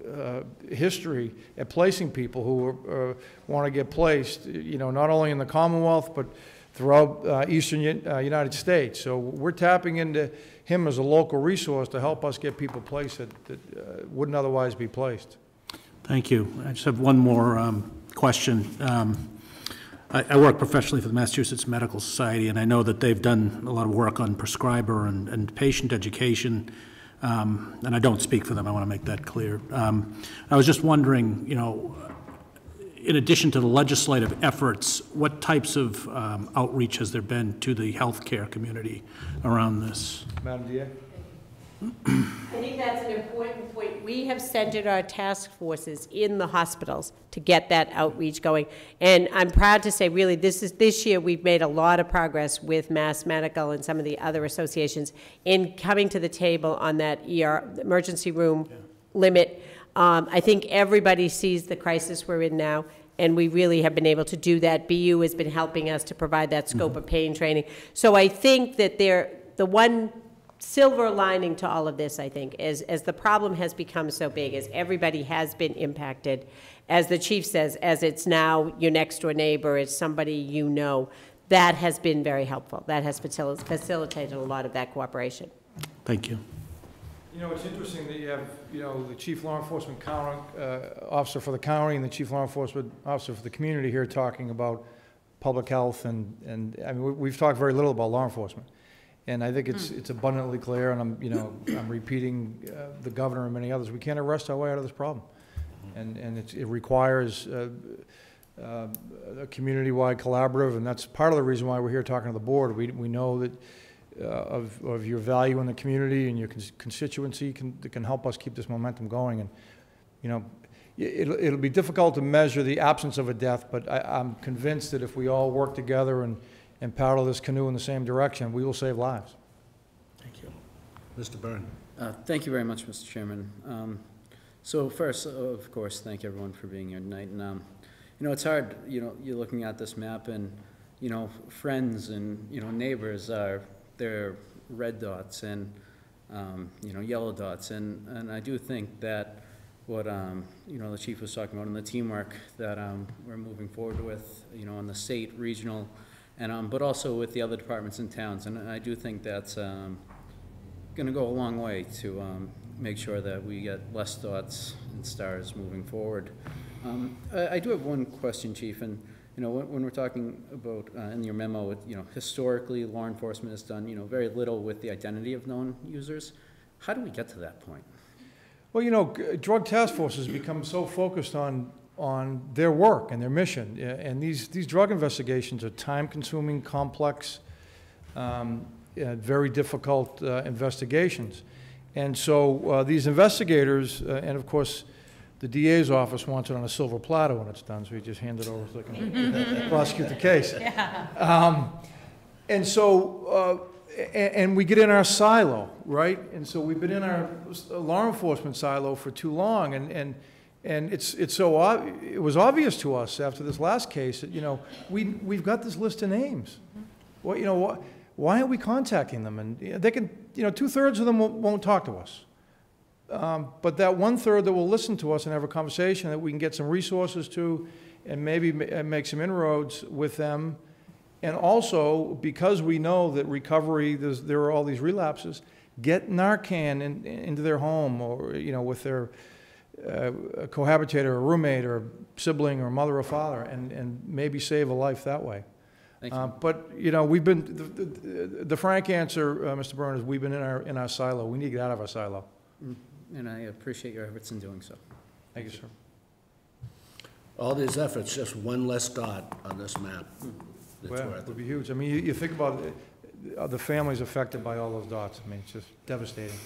Uh, history at placing people who uh, want to get placed, you know, not only in the Commonwealth, but throughout uh, Eastern uh, United States. So we're tapping into him as a local resource to help us get people placed that, that uh, wouldn't otherwise be placed. Thank you. I just have one more um, question. Um, I, I work professionally for the Massachusetts Medical Society, and I know that they've done a lot of work on prescriber and, and patient education. Um, and I don't speak for them, I want to make that clear. Um, I was just wondering, you know, in addition to the legislative efforts, what types of um, outreach has there been to the healthcare community around this? Madam D A? I think that's an important point. We have centered our task forces in the hospitals to get that outreach going. And I'm proud to say, really, this is this year we've made a lot of progress with Mass Medical and some of the other associations in coming to the table on that E R, emergency room yeah. limit. Um, I think everybody sees the crisis we're in now, and we really have been able to do that. B U has been helping us to provide that scope mm-hmm. of pain training. So I think that they're, the one silver lining to all of this, I think, is as the problem has become so big, as everybody has been impacted, as the chief says, as it's now your next door neighbor, it's somebody you know, that has been very helpful. That has facil facilitated a lot of that cooperation. Thank you. You know, it's interesting that you have, you know, the chief law enforcement county, uh, officer for the county and the chief law enforcement officer for the community here talking about public health, and, and I mean, we've talked very little about law enforcement. And I think it's it's abundantly clear, and I'm you know I'm repeating uh, the governor and many others. We can't arrest our way out of this problem, and and it's, it requires uh, uh, a community-wide collaborative, and that's part of the reason why we're here talking to the board. We we know that uh, of of your value in the community and your cons constituency can that can help us keep this momentum going, and you know. It'll, it'll be difficult to measure the absence of a death, but I, I'm convinced that if we all work together and and paddle this canoe in the same direction, we will save lives. Thank you. Mister Byrne. Uh, thank you very much, Mister Chairman. Um, so first, of course, thank everyone for being here tonight. And, um, you know, it's hard, you know, you're looking at this map and, you know, friends and, you know, neighbors are, they're red dots and, um, you know, yellow dots. And, and I do think that what, um, you know, the chief was talking about and the teamwork that um, we're moving forward with, you know, on the state, regional, and, um, but also with the other departments and towns. And I do think that's um, gonna go a long way to um, make sure that we get less dots and stars moving forward. Um, I, I do have one question, Chief, and you know, when, when we're talking about, uh, in your memo, you know, historically law enforcement has done, you know, very little with the identity of known users. How do we get to that point? Well, you know, drug task forces become so focused on on their work and their mission. And these, these drug investigations are time-consuming, complex, um, very difficult uh, investigations. And so uh, these investigators, uh, and of course, the D A's office wants it on a silver platter when it's done, so you just hand it over so they can prosecute the case. Yeah. Um, and so, uh, and, and we get in our silo, right? And so we've been in our law enforcement silo for too long, and, and And it's, it's so it was obvious to us after this last case that, you know, we, we've got this list of names. Well, you know, what, why aren't we contacting them? And they can, you know, two-thirds of them won't, won't talk to us. Um, but that one-third that will listen to us and have a conversation that we can get some resources to and maybe ma make some inroads with them. And also, because we know that recovery, there are all these relapses, get Narcan in, in, into their home or, you know, with their... Uh, a cohabitator, a roommate, or a sibling, or mother or father, and, and maybe save a life that way. Thank you. Uh, but, you know, we've been, the, the, the frank answer, uh, Mister Byrne, is we've been in our, in our silo. We need to get out of our silo. And I appreciate your efforts in doing so. Thank, Thank you, sir. All these efforts, just one less dot on this map. That's well, it would be huge. I mean, you, you think about it, the families affected by all those dots. I mean, it's just devastating.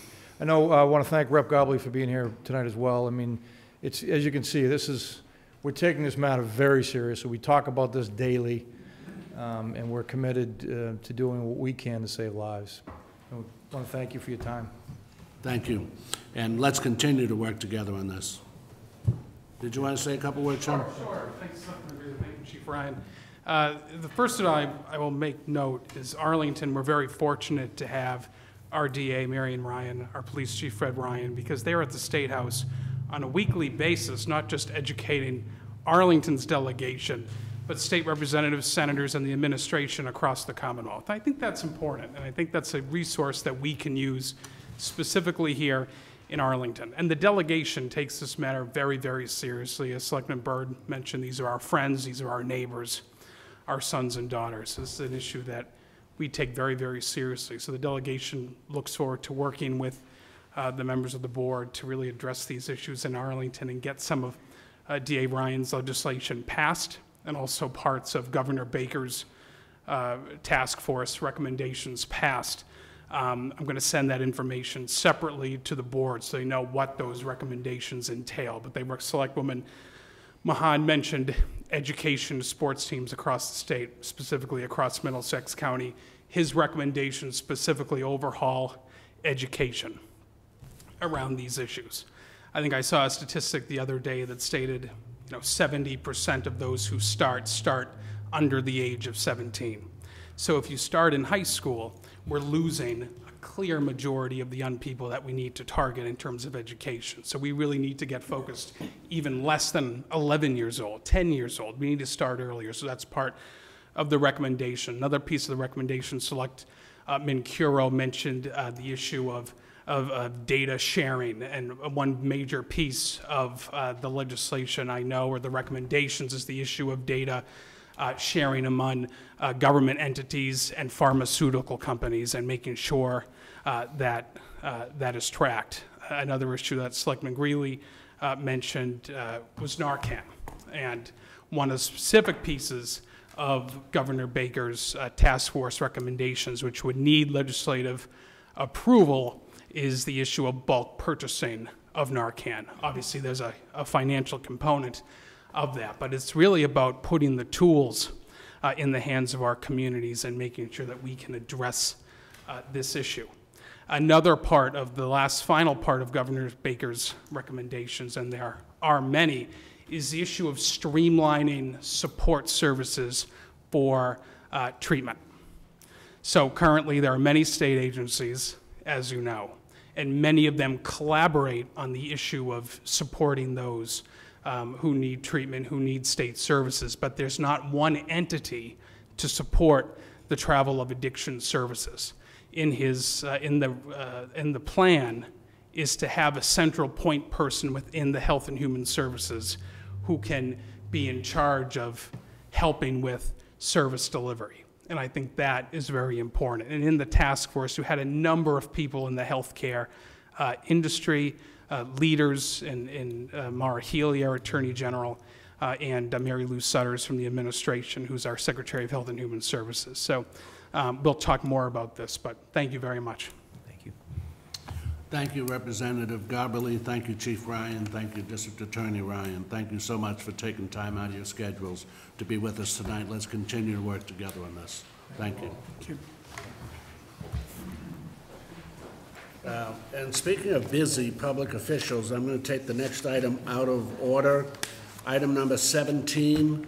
I know uh, I want to thank Representative Gobley for being here tonight as well. I mean, it's, as you can see, this is, we're taking this matter very seriously. We talk about this daily, um, and we're committed uh, to doing what we can to save lives. I want to thank you for your time. Thank you. And let's continue to work together on this. Did you want to say a couple words, Sean? Sure, sure. Thanks, thank you, Chief Ryan. Uh, the first that I, I will make note is Arlington, we're very fortunate to have our D A, Marion Ryan, our police chief, Fred Ryan, because they are at the State House on a weekly basis, not just educating Arlington's delegation, but state representatives, senators, and the administration across the Commonwealth. I think that's important, and I think that's a resource that we can use specifically here in Arlington. And the delegation takes this matter very, very seriously. As Selectman Byrd mentioned, these are our friends, these are our neighbors, our sons and daughters. This is an issue that we take very, very seriously. So the delegation looks forward to working with uh, the members of the board to really address these issues in Arlington and get some of uh, D A Ryan's legislation passed, and also parts of Governor Baker's uh, task force recommendations passed. Um, I'm gonna send that information separately to the board so they know what those recommendations entail. But they were Selectwoman Mahan mentioned education to sports teams across the state, specifically across Middlesex County. His recommendations specifically overhaul education around these issues. I think I saw a statistic the other day that stated, you know, seventy percent of those who start start under the age of seventeen. So if you start in high school, we're losing a clear majority of the young people that we need to target in terms of education. So we really need to get focused even less than eleven years old, ten years old. We need to start earlier, so that's part of the recommendation. Another piece of the recommendation, Select uh, Mincuro mentioned uh, the issue of, of, of data sharing, and one major piece of uh, the legislation I know, or the recommendations, is the issue of data Uh, sharing among uh, government entities and pharmaceutical companies, and making sure uh, that uh, that is tracked. Another issue that Selectman Greeley uh, mentioned uh, was Narcan, and one of the specific pieces of Governor Baker's uh, task force recommendations, which would need legislative approval, is the issue of bulk purchasing of Narcan. Obviously, there's a, a financial component of that, but it's really about putting the tools uh, in the hands of our communities and making sure that we can address uh, this issue. Another part of the last final part of Governor Baker's recommendations, and there are many, is the issue of streamlining support services for uh, treatment. So currently there are many state agencies, as you know, and many of them collaborate on the issue of supporting those Um, who need treatment, who need state services, but there's not one entity to support the travel of addiction services. In his, uh, in the, uh, in the plan is to have a central point person within the Health and Human Services who can be in charge of helping with service delivery. And I think that is very important. And in the task force, you had a number of people in the healthcare uh, industry, Uh, leaders, and, and uh, Mara Healy, our Attorney General, uh, and uh, Mary Lou Sutters from the administration, who's our Secretary of Health and Human Services. So um, we'll talk more about this, but thank you very much. Thank you. Thank you, Representative Goberly. Thank you, Chief Ryan. Thank you, District Attorney Ryan. Thank you so much for taking time out of your schedules to be with us tonight. Let's continue to work together on this. Thank you. Thank you. Uh, and speaking of busy public officials, I'm going to take the next item out of order. Item number seventeen,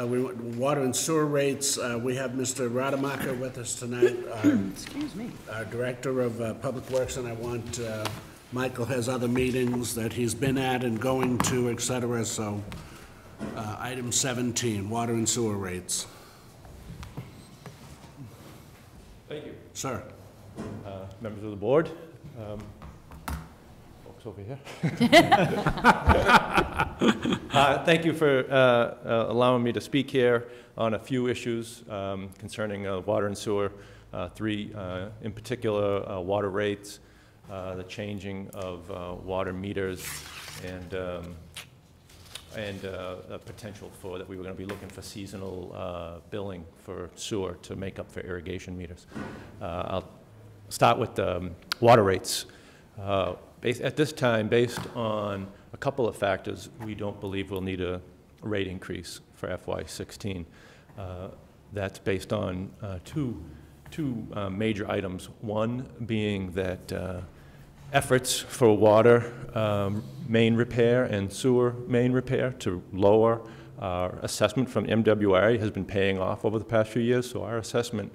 uh, we, water and sewer rates. Uh, we have Mister Rademacher with us tonight, our, Excuse me. our Director of uh, Public Works, and I want, uh, Michael has other meetings that he's been at and going to, et cetera, so uh, item seventeen, water and sewer rates. Thank you. Sir. Uh, members of the board. Um, folks over here. uh, thank you for uh, uh, allowing me to speak here on a few issues um, concerning uh, water and sewer, uh, three uh, in particular, uh, water rates, uh, the changing of uh, water meters, and um, and uh, a potential for that we were going to be looking for seasonal uh, billing for sewer to make up for irrigation meters. Uh, I'll start with the um, water rates. Uh, at this time, based on a couple of factors, we don't believe we'll need a rate increase for F Y sixteen. Uh, that's based on uh, two, two uh, major items, one being that uh, efforts for water um, main repair and sewer main repair to lower our assessment from M W R A has been paying off over the past few years. So our assessment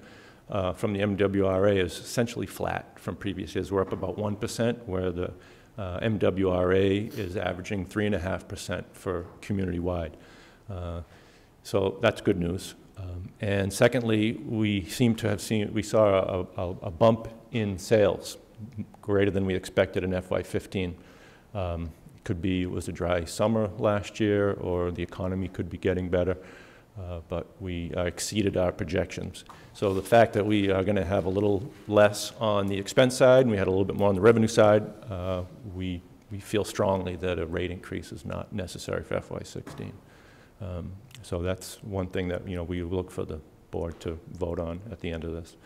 uh, from the M W R A is essentially flat from previous years. We're up about one percent, where the uh, M W R A is averaging three point five percent for community-wide. Uh, so that's good news. Um, and secondly, we seem to have seen, we saw a, a, a bump in sales, greater than we expected in F Y fifteen. Um, could be it was a dry summer last year, or the economy could be getting better, uh, but we uh, exceeded our projections. So the fact that we are going to have a little less on the expense side, and we had a little bit more on the revenue side, uh, we, we feel strongly that a rate increase is not necessary for F Y sixteen. Um, so that's one thing that, you know, we look for the board to vote on at the end of this.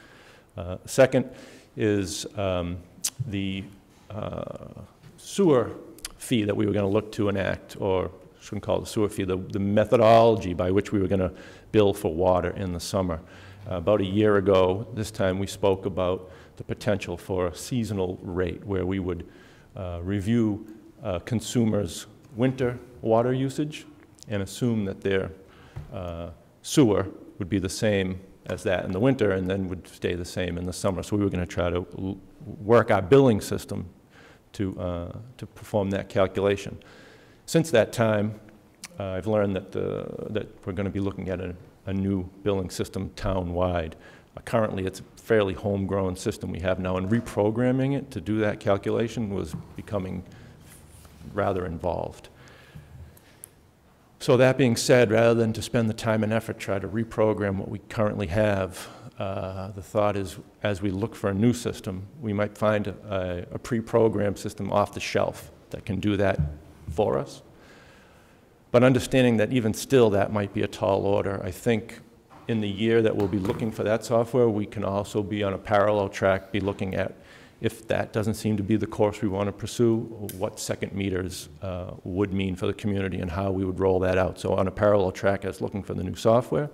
Uh, second is um, the uh, sewer fee that we were going to look to enact, or shouldn't call it the sewer fee, the, the methodology by which we were going to bill for water in the summer. Uh, about a year ago, this time we spoke about the potential for a seasonal rate where we would uh, review uh, consumers' winter water usage and assume that their uh, sewer would be the same as that in the winter, and then would stay the same in the summer. So we were going to try to l work our billing system to, uh, to perform that calculation. Since that time, uh, I've learned that, uh, that we're going to be looking at a, a new billing system town-wide. Uh, currently, it's a fairly homegrown system we have now, and reprogramming it to do that calculation was becoming rather involved. So that being said, rather than to spend the time and effort try to reprogram what we currently have, uh, the thought is as we look for a new system, we might find a, a pre-programmed system off the shelf that can do that for us. But understanding that even still that might be a tall order, I think in the year that we'll be looking for that software, we can also be on a parallel track, be looking at if that doesn't seem to be the course we want to pursue, what second meters uh, would mean for the community and how we would roll that out. So on a parallel track as looking for the new software,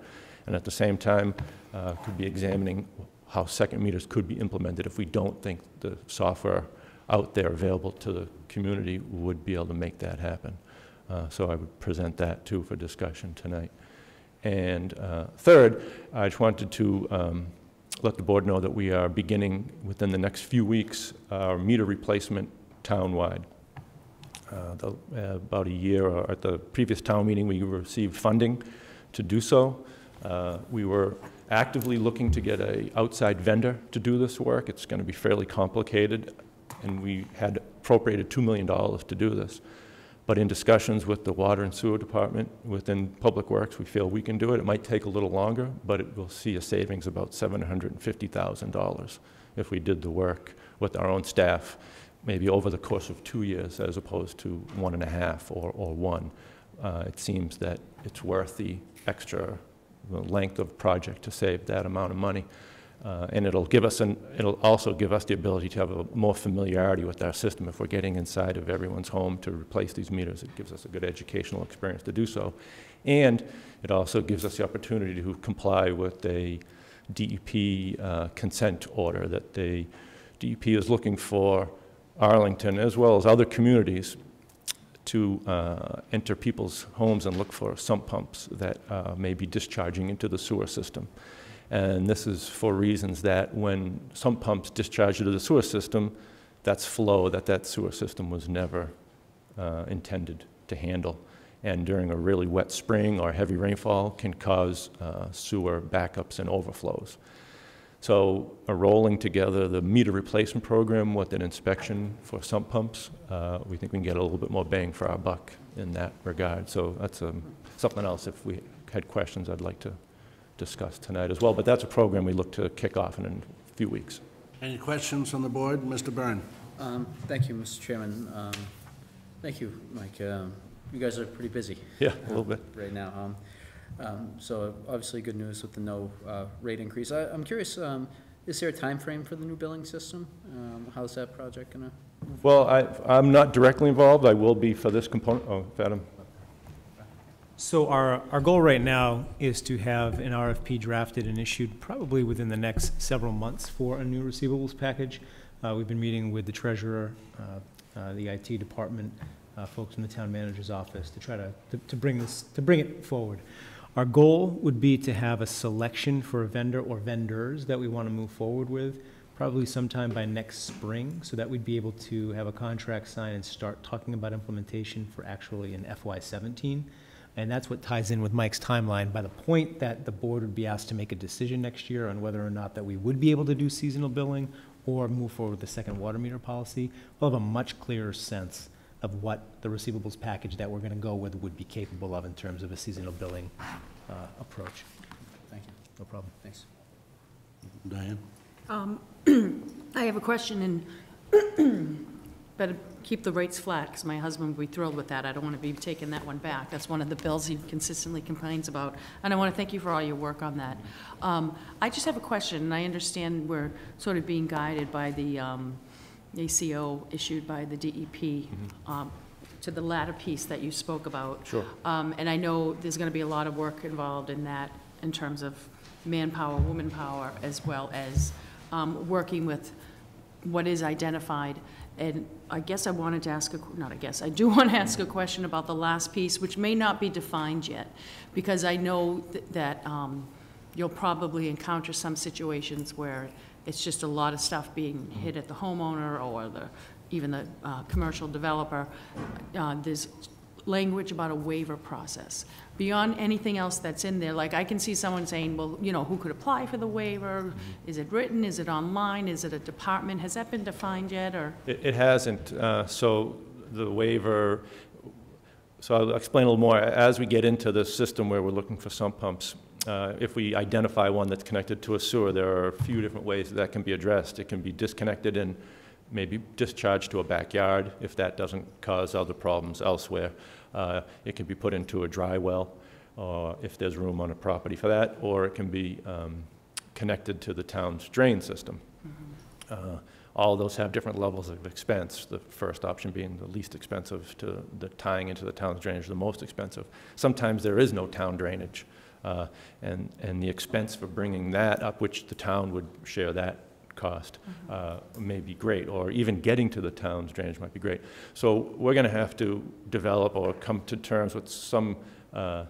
and at the same time uh, could be examining how second meters could be implemented if we don't think the software out there available to the community would be able to make that happen. Uh, so I would present that too for discussion tonight. And uh, third, I just wanted to um, let the board know that we are beginning within the next few weeks our uh, meter replacement town-wide. Uh, the, uh, about a year or at the previous town meeting, we received funding to do so. Uh, we were actively looking to get an outside vendor to do this work. It's going to be fairly complicated, and we had appropriated two million dollars to do this. But in discussions with the Water and Sewer Department within Public Works, we feel we can do it. It might take a little longer, but it will see a savings about seven hundred fifty thousand dollars if we did the work with our own staff, maybe over the course of two years as opposed to one and a half or, or one. Uh, it seems that it's worth the extra the length of project to save that amount of money. Uh, and it'll give us an, it'll also give us the ability to have a more familiarity with our system. If we're getting inside of everyone's home to replace these meters, it gives us a good educational experience to do so. And it also gives us the opportunity to comply with a D E P uh, consent order that they D E P is looking for Arlington, as well as other communities, to uh, enter people's homes and look for sump pumps that uh, may be discharging into the sewer system. And this is for reasons that when sump pumps discharge into the sewer system, that's flow that that sewer system was never uh, intended to handle. And during a really wet spring or heavy rainfall can cause uh, sewer backups and overflows. So uh, rolling together the meter replacement program with an inspection for sump pumps, uh, we think we can get a little bit more bang for our buck in that regard. So that's um, something else, if we had questions, I'd like to discuss tonight as well. But that's a program we look to kick off in a few weeks. Any questions on the board? Mister Byrne. Um, thank you, Mister Chairman. Um, thank you, Mike. Um, you guys are pretty busy. Yeah, a little um, bit. Right now. Um, Um, so obviously good news with the no uh, rate increase. I, I'm curious, um, is there a time frame for the new billing system? Um, how's that project going to? Well, I, I'm not directly involved. I will be for this component. Oh, Adam. So our, our goal right now is to have an R F P drafted and issued probably within the next several months for a new receivables package. Uh, we've been meeting with the treasurer, uh, uh, the I T department, uh, folks in the town manager's office to try to, to, to bring this, to bring it forward. Our goal would be to have a selection for a vendor or vendors that we want to move forward with probably sometime by next spring, so that we'd be able to have a contract signed and start talking about implementation for actually in F Y seventeen. And that's what ties in with Mike's timeline. By the point that the board would be asked to make a decision next year on whether or not that we would be able to do seasonal billing or move forward with the second water meter policy, we'll have a much clearer sense of what the receivables package that we're going to go with would be capable of in terms of a seasonal billing uh, approach. Thank you. No problem. Thanks. Diane? Um, I have a question, and better keep the rates flat, because my husband would be thrilled with that. I don't want to be taking that one back. That's one of the bills he consistently complains about, and I want to thank you for all your work on that. Um, I just have a question, and I understand we're sort of being guided by the um, A C O issued by the D E P, mm-hmm. um, to the latter piece that you spoke about. Sure. Um, and I know there's going to be a lot of work involved in that in terms of manpower, woman power, as well as um, working with what is identified. And I guess I wanted to ask, a, not I guess, I do want to ask a question about the last piece, which may not be defined yet, because I know th that um, you'll probably encounter some situations where it's just a lot of stuff being hit at the homeowner or the, even the uh, commercial developer. Uh, there's language about a waiver process. Beyond anything else that's in there, like I can see someone saying, well, you know, who could apply for the waiver? Is it written? Is it online? Is it a department? Has that been defined yet? Or It, it hasn't. Uh, so the waiver, so I'll explain a little more. As we get into the system where we're looking for sump pumps, Uh, if we identify one that's connected to a sewer, there are a few different ways that, that can be addressed. It can be disconnected and maybe discharged to a backyard if that doesn't cause other problems elsewhere. Uh, it can be put into a dry well uh, if there's room on a property for that, or it can be um, connected to the town's drain system. Mm-hmm. uh, all those have different levels of expense, the first option being the least expensive to the tying into the town's drainage, the most expensive. Sometimes there is no town drainage. Uh, and, and the expense for bringing that up, which the town would share that cost, mm-hmm. uh, may be great, or even getting to the town's drainage might be great. So we're going to have to develop or come to terms with some uh,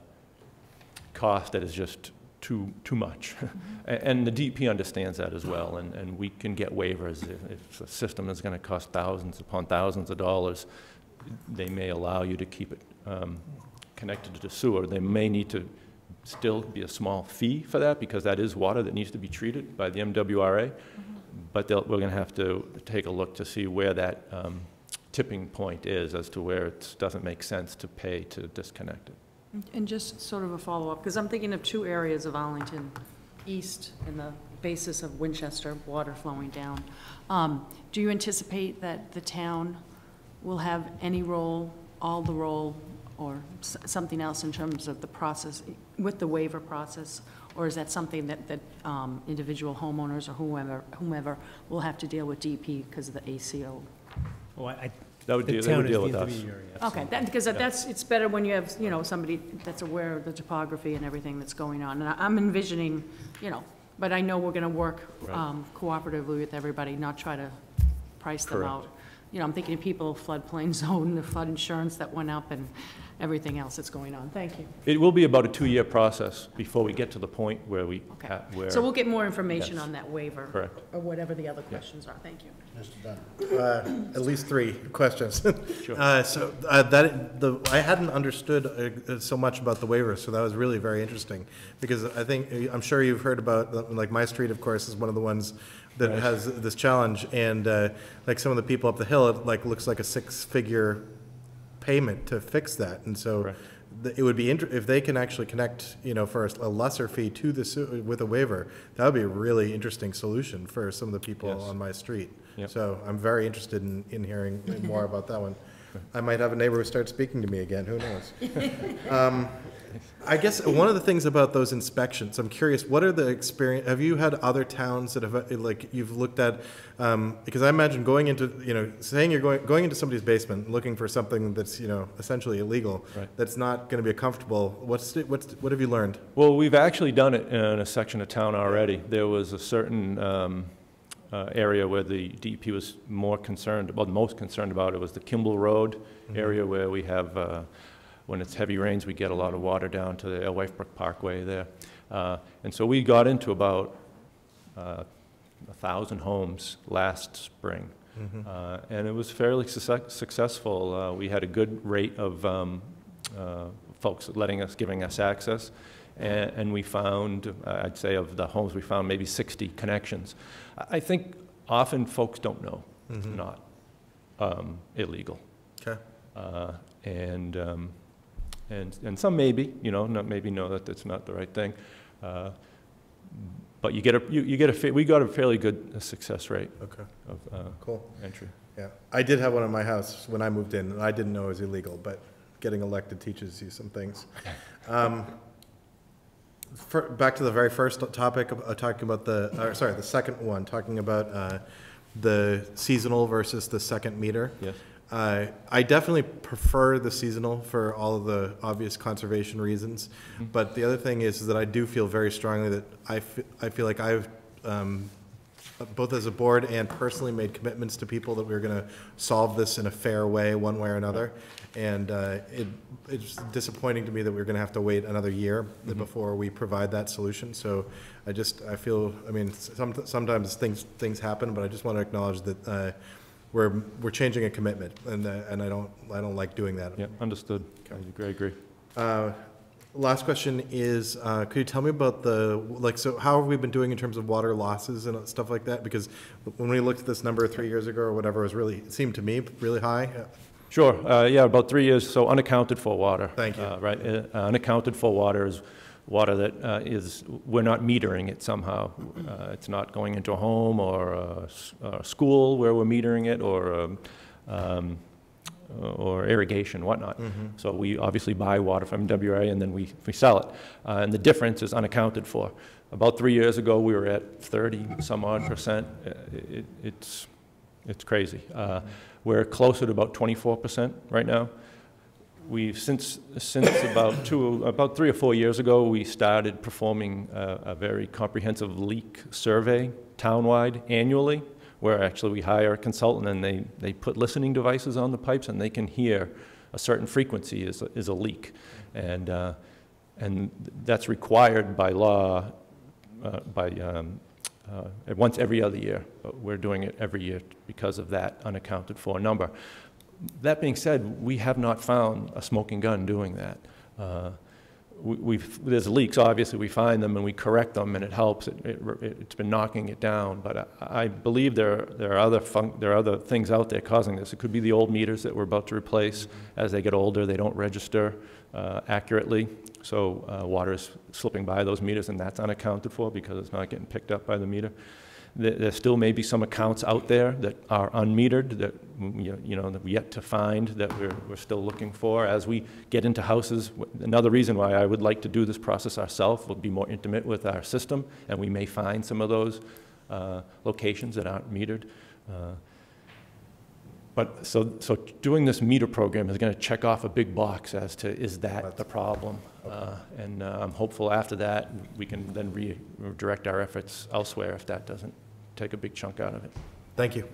cost that is just too, too much. Mm-hmm. And the D E P understands that as well, and, and we can get waivers. If, if a system is going to cost thousands upon thousands of dollars, they may allow you to keep it um, connected to the sewer. They may need to still be a small fee for that, because that is water that needs to be treated by the M W R A. Mm-hmm. But we're going to have to take a look to see where that um, tipping point is as to where it doesn't make sense to pay to disconnect it. And just sort of a follow-up, because I'm thinking of two areas of Arlington East and the basis of Winchester water flowing down. Um, do you anticipate that the town will have any role, all the role, or something else in terms of the process, with the waiver process, or is that something that, that um, individual homeowners or whomever, whomever will have to deal with D E P because of the A C O? Well, I, that would deal, they would deal with us. Okay, that, because yeah. that's, it's better when you have, you know, somebody that's aware of the topography and everything that's going on. And I'm envisioning, you know, But I know we're going to work right. um, cooperatively with everybody, not try to price them Correct. out. You know, I'm thinking of people, floodplain zone, the flood insurance that went up, and everything else that's going on. Thank you. It will be about a two-year process before we get to the point where we. Okay. Ha where so we'll get more information yes. on that waiver, Correct. or whatever the other questions yeah. are. Thank you, Mister Dunn. Uh, at least three questions. Sure. Uh, so uh, that the I hadn't understood uh, so much about the waiver, so that was really very interesting, because I think I'm sure you've heard about, like, my street, of course, is one of the ones that right. has this challenge, and uh, like some of the people up the hill, it like looks like a six-figure payment to fix that, and so the, it would be inter if they can actually connect, you know, for a lesser fee to this with a waiver. That would be a really interesting solution for some of the people yes. on my street. Yep. So I'm very interested in, in hearing more about that one. I might have a neighbor who starts speaking to me again. Who knows? um, I guess one of the things about those inspections, I'm curious, what are the experience, have you had other towns that have, like, you've looked at, um, because I imagine going into, you know, saying you're going, going into somebody's basement looking for something that's, you know, essentially illegal, right. that's not going to be comfortable, what's, what's, what have you learned? Well, we've actually done it in a section of town already. There was a certain um, uh, area where the D E P was more concerned, well, most concerned about it was the Kimball Road mm-hmm. area, where we have... Uh, when it's heavy rains, we get a lot of water down to the Elwifebrook Parkway there. Uh, and so we got into about uh, one thousand homes last spring. Mm-hmm. uh, and it was fairly su successful. Uh, we had a good rate of um, uh, folks letting us, giving us access. And, and we found, uh, I'd say of the homes, we found maybe sixty connections. I think often folks don't know mm-hmm. it's not um, illegal. Okay. Uh, and... Um, And, and some maybe, you know, not maybe know that that's not the right thing. Uh, but you get a, you, you get a, we got a fairly good success rate. Okay. Of uh, cool. entry. Yeah. I did have one in my house when I moved in, and I didn't know it was illegal, but getting elected teaches you some things. Um, for, back to the very first topic, uh, talking about the, uh, sorry, the second one, talking about uh, the seasonal versus the second meter. Yes. Uh, I definitely prefer the seasonal for all of the obvious conservation reasons, mm-hmm. but the other thing is, is that I do feel very strongly that I, f I feel like I've, um, both as a board and personally, made commitments to people that we were going to solve this in a fair way, one way or another, and uh, it, it's disappointing to me that we're going to have to wait another year mm-hmm. before we provide that solution. So I just, I feel, I mean, some, sometimes things, things happen, but I just want to acknowledge that uh, We're we're changing a commitment, and uh, and I don't I don't like doing that. Yeah, understood. Okay. I agree. I agree. Uh, last question is, uh, could you tell me about the like? So how have we been doing in terms of water losses and stuff like that? Because when we looked at this number three years ago or whatever, it was really it seemed to me really high. Yeah. Sure. Uh, yeah, about three years. So unaccounted for water. Thank you. Uh, right. Uh, unaccounted for water is water that uh, is, we're not metering it somehow. Uh, it's not going into a home or a, a school where we're metering it, or um, um, or irrigation, whatnot. Mm-hmm. So we obviously buy water from M W R A and then we, we sell it. Uh, and the difference is unaccounted for. About three years ago, we were at thirty some odd percent. It, it's, it's crazy. Uh, we're closer to about twenty-four percent right now. We've since since about two about three or four years ago, we started performing a, a very comprehensive leak survey townwide annually, where actually we hire a consultant and they they put listening devices on the pipes, and they can hear a certain frequency is is a leak, and uh, and that's required by law uh, by um, uh, once every other year. But we're doing it every year because of that unaccounted for number. That being said, we have not found a smoking gun doing that. Uh, we, we've, there's leaks, obviously, we find them and we correct them, and it helps. It, it, it's been knocking it down, but I, I believe there, there, are other fun, there are other things out there causing this. It could be the old meters that we're about to replace. As they get older, they don't register uh, accurately, so uh, water is slipping by those meters, and that's unaccounted for because it's not getting picked up by the meter. There still may be some accounts out there that are unmetered that, you know, that we're yet to find, that we're, we're still looking for. As we get into houses, another reason why I would like to do this process ourselves, we'll be more intimate with our system, and we may find some of those uh, locations that aren't metered. Uh, But so, so doing this meter program is going to check off a big box as to is that the problem. Okay. Uh, and uh, I'm hopeful after that we can then re redirect our efforts elsewhere if that doesn't take a big chunk out of it. Thank you.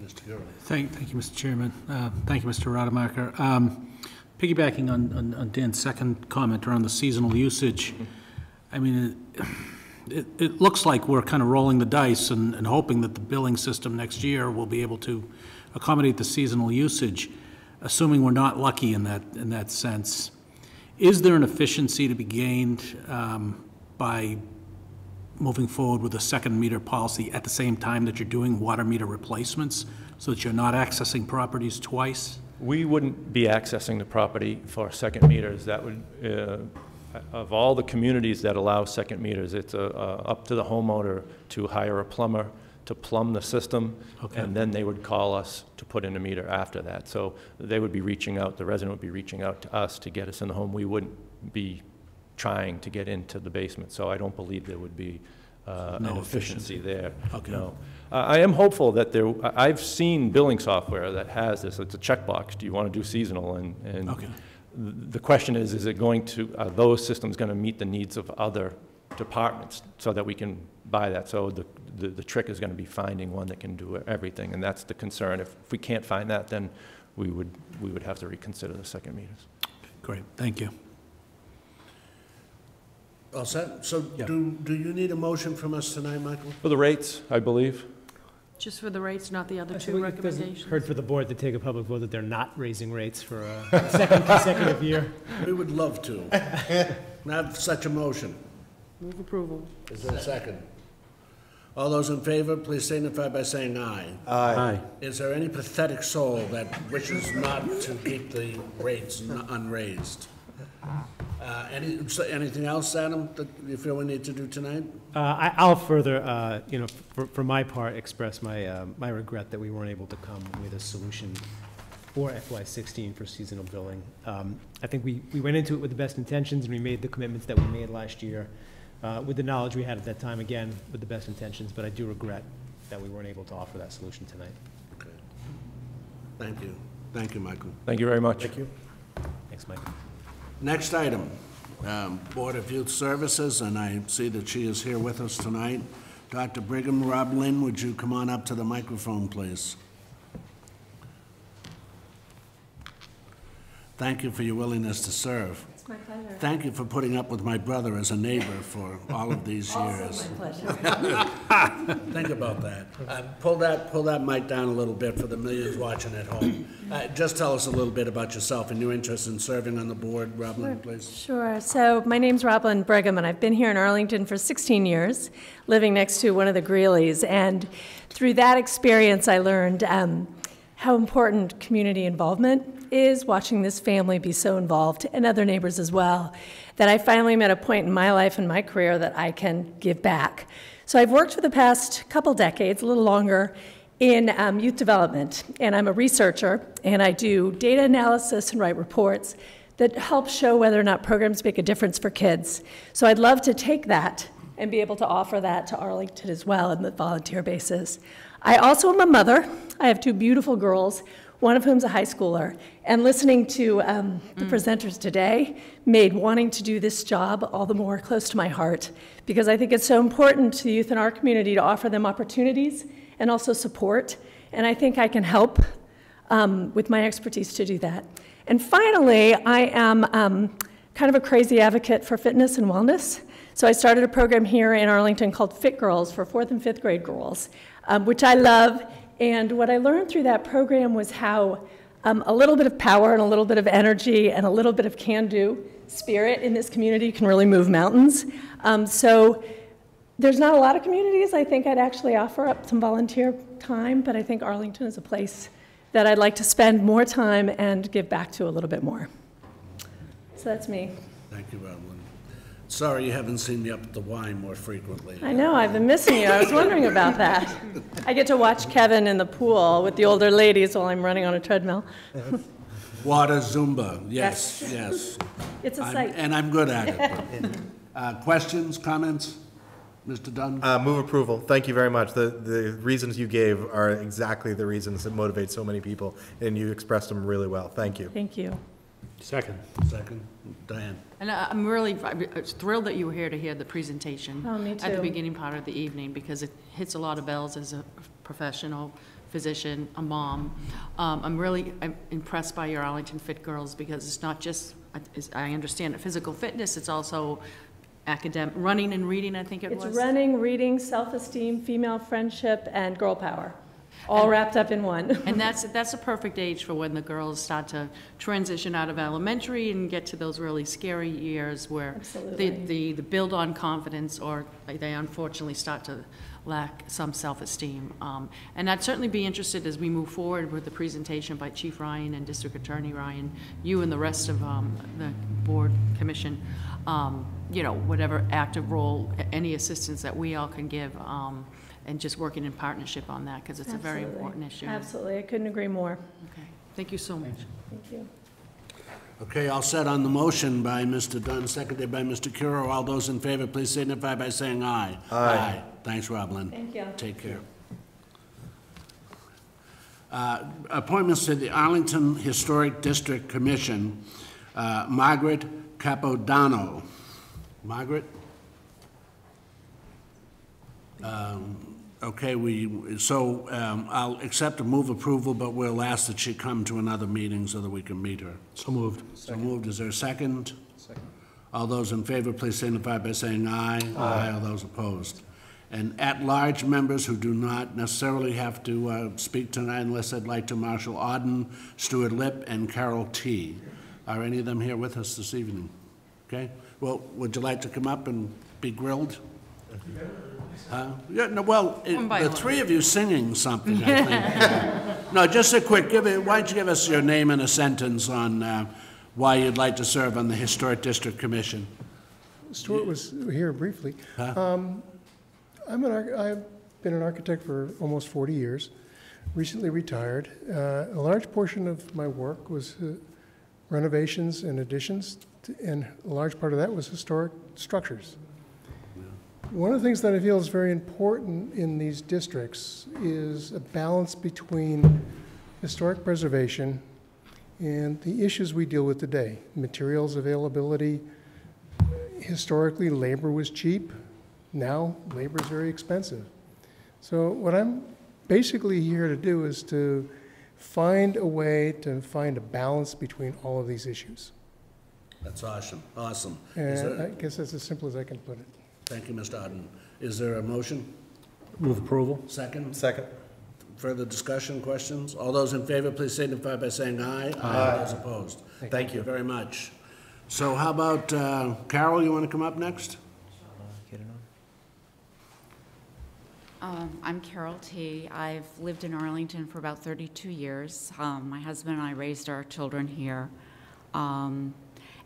Mister Governor. Thank, thank you, Mister Chairman. Uh, thank you, Mister Rademacher. Um, piggybacking on, on, on Dan's second comment around the seasonal usage, mm-hmm. I mean, it, it, it looks like we're kind of rolling the dice and, and hoping that the billing system next year will be able to accommodate the seasonal usage, assuming we're not lucky in that, in that sense. Is there an efficiency to be gained um, by moving forward with a second meter policy at the same time that you're doing water meter replacements so that you're not accessing properties twice? We wouldn't be accessing the property for second meters. That would, uh, of all the communities that allow second meters, it's uh, uh, up to the homeowner to hire a plumber to plumb the system, okay. And then they would call us to put in a meter after that. So they would be reaching out, the resident would be reaching out to us to get us in the home. We wouldn't be trying to get into the basement, so I don't believe there would be uh, no an efficiency, efficiency there. Okay. No. Uh, I am hopeful that there, I've seen billing software that has this. It's a checkbox. Do you want to do seasonal? And, and okay. The question is, is it going to, are those systems going to meet the needs of other departments so that we can buy that? So the, the, the trick is going to be finding one that can do everything, and that's the concern. If, if we can't find that, then we would, we would have to reconsider the second meters. Great. Thank you. All set. So yeah. do, do you need a motion from us tonight, Michael? For the rates, I believe. Just for the rates, not the other I two recommendations? Heard for the board to take a public vote that they're not raising rates for a second consecutive year. We would love to. Not such a motion. Move approval. Is there a second? All those in favor, please signify by saying aye. Aye. Aye. Is there any pathetic soul that wishes not to keep the rates unraised? Uh, any, so anything else, Adam, that you feel we need to do tonight? Uh, I, I'll further, uh, you know, for, for my part, express my uh, my regret that we weren't able to come with a solution for F Y sixteen for seasonal billing. Um, I think we, we went into it with the best intentions, and we made the commitments that we made last year uh, with the knowledge we had at that time, again, with the best intentions, but I do regret that we weren't able to offer that solution tonight. Okay. Thank you. Thank you, Michael. Thank you very much. Thank you. Thanks, Michael. Next item, um, Board of Youth Services, and I see that she is here with us tonight. Doctor Brigham, Rob Lynn, would you come on up to the microphone, please? Thank you for your willingness to serve. It's my pleasure. Thank you for putting up with my brother as a neighbor for all of these years. Also my pleasure. Think about that. Uh, pull that. Pull that mic down a little bit for the millions watching at home. Uh, just tell us a little bit about yourself and your interest in serving on the board, Roblin, please. Sure. So my name's Roblin Brigham, and I've been here in Arlington for sixteen years, living next to one of the Greelys. And through that experience, I learned um, how important community involvement is, watching this family be so involved, and other neighbors as well, that I finally met a point in my life and my career that I can give back. So I've worked for the past couple decades, a little longer, in um, youth development, and I'm a researcher, and I do data analysis and write reports that help show whether or not programs make a difference for kids. So I'd love to take that and be able to offer that to Arlington as well on the volunteer basis. I also am a mother. I have two beautiful girls, one of whom's a high schooler, and listening to um, the mm. presenters today made wanting to do this job all the more close to my heart, because I think it's so important to the youth in our community to offer them opportunities and also support, and I think I can help um, with my expertise to do that. And finally, I am um, kind of a crazy advocate for fitness and wellness, so I started a program here in Arlington called Fit Girls for fourth and fifth grade girls, um, which I love, and what I learned through that program was how um, a little bit of power and a little bit of energy and a little bit of can-do spirit in this community can really move mountains. Um, so. There's not a lot of communities I think I'd actually offer up some volunteer time, but I think Arlington is a place that I'd like to spend more time and give back to a little bit more. So that's me. Thank you, Evelyn. Sorry you haven't seen me up at the Y more frequently. I know, I've been missing you. I was wondering about that. I get to watch Kevin in the pool with the older ladies while I'm running on a treadmill. Water Zumba, yes, yes. yes. It's a sight. I'm, and I'm good at it. uh, questions, comments? Mister Dunn? Uh, move approval. Thank you very much. The, the reasons you gave are exactly the reasons that motivate so many people, and you expressed them really well. Thank you. Thank you. Second. Second. Diane. And I'm really I'm thrilled that you were here to hear the presentation oh, me too. at the beginning part of the evening, because it hits a lot of bells as a professional physician, a mom. Um, I'm really I'm impressed by your Arlington Fit Girls, because it's not just, as I understand it, physical fitness, it's also academic, running and reading, I think it it's was. It's running, reading, self-esteem, female friendship, and girl power. All and, wrapped up in one. And that's that's a perfect age for when the girls start to transition out of elementary and get to those really scary years where the, the, the build on confidence, or they unfortunately start to lack some self-esteem. Um, and I'd certainly be interested as we move forward with the presentation by Chief Ryan and District Attorney Ryan, you and the rest of um, the board commission, um, you know, whatever active role, any assistance that we all can give. Um, and just working in partnership on that, because it's Absolutely. a very important issue. Absolutely, I couldn't agree more. Okay, thank you so much. Thank you. Okay, all set on the motion by Mister Dunn, seconded by Mister Curo. All those in favor, please signify by saying aye. Aye. Aye. Thanks, Roblin. Thank you. Take care. Uh, appointments to the Arlington Historic District Commission, uh, Margaret Capodano. Margaret? Um, Okay, we, so um, I'll accept a move approval, but we'll ask that she come to another meeting so that we can meet her. So moved. Second. So moved. Is there a second? Second. All those in favor, please signify by saying aye. Aye. Aye. All those opposed. And at-large members who do not necessarily have to uh, speak tonight, unless I'd like to, Marshall Auden, Stuart Lipp, and Carol T. Are any of them here with us this evening? Okay. Well, would you like to come up and be grilled? Uh, yeah, no, well, it, the three of you singing something, I think. uh, no, just a quick, give it, why don't you give us your name and a sentence on uh, why you'd like to serve on the Historic District Commission. Stuart was here briefly. Huh? Um, I'm an, I've been an architect for almost forty years, recently retired. Uh, a large portion of my work was uh, renovations and additions, to, and a large part of that was historic structures. One of the things that I feel is very important in these districts is a balance between historic preservation and the issues we deal with today. Materials availability. Historically, labor was cheap. Now, labor is very expensive. So what I'm basically here to do is to find a way to find a balance between all of these issues. That's awesome. Awesome. And I guess that's as simple as I can put it. Thank you, Mister Auden. Is there a motion? Move approval. Second? Second. Further discussion, questions? All those in favor, please signify by saying aye. Aye. Aye. Those opposed. Thank, Thank you. you very much. So how about uh, Carol, you want to come up next? Um, I'm Carol T. I've lived in Arlington for about thirty-two years. Um, my husband and I raised our children here. Um,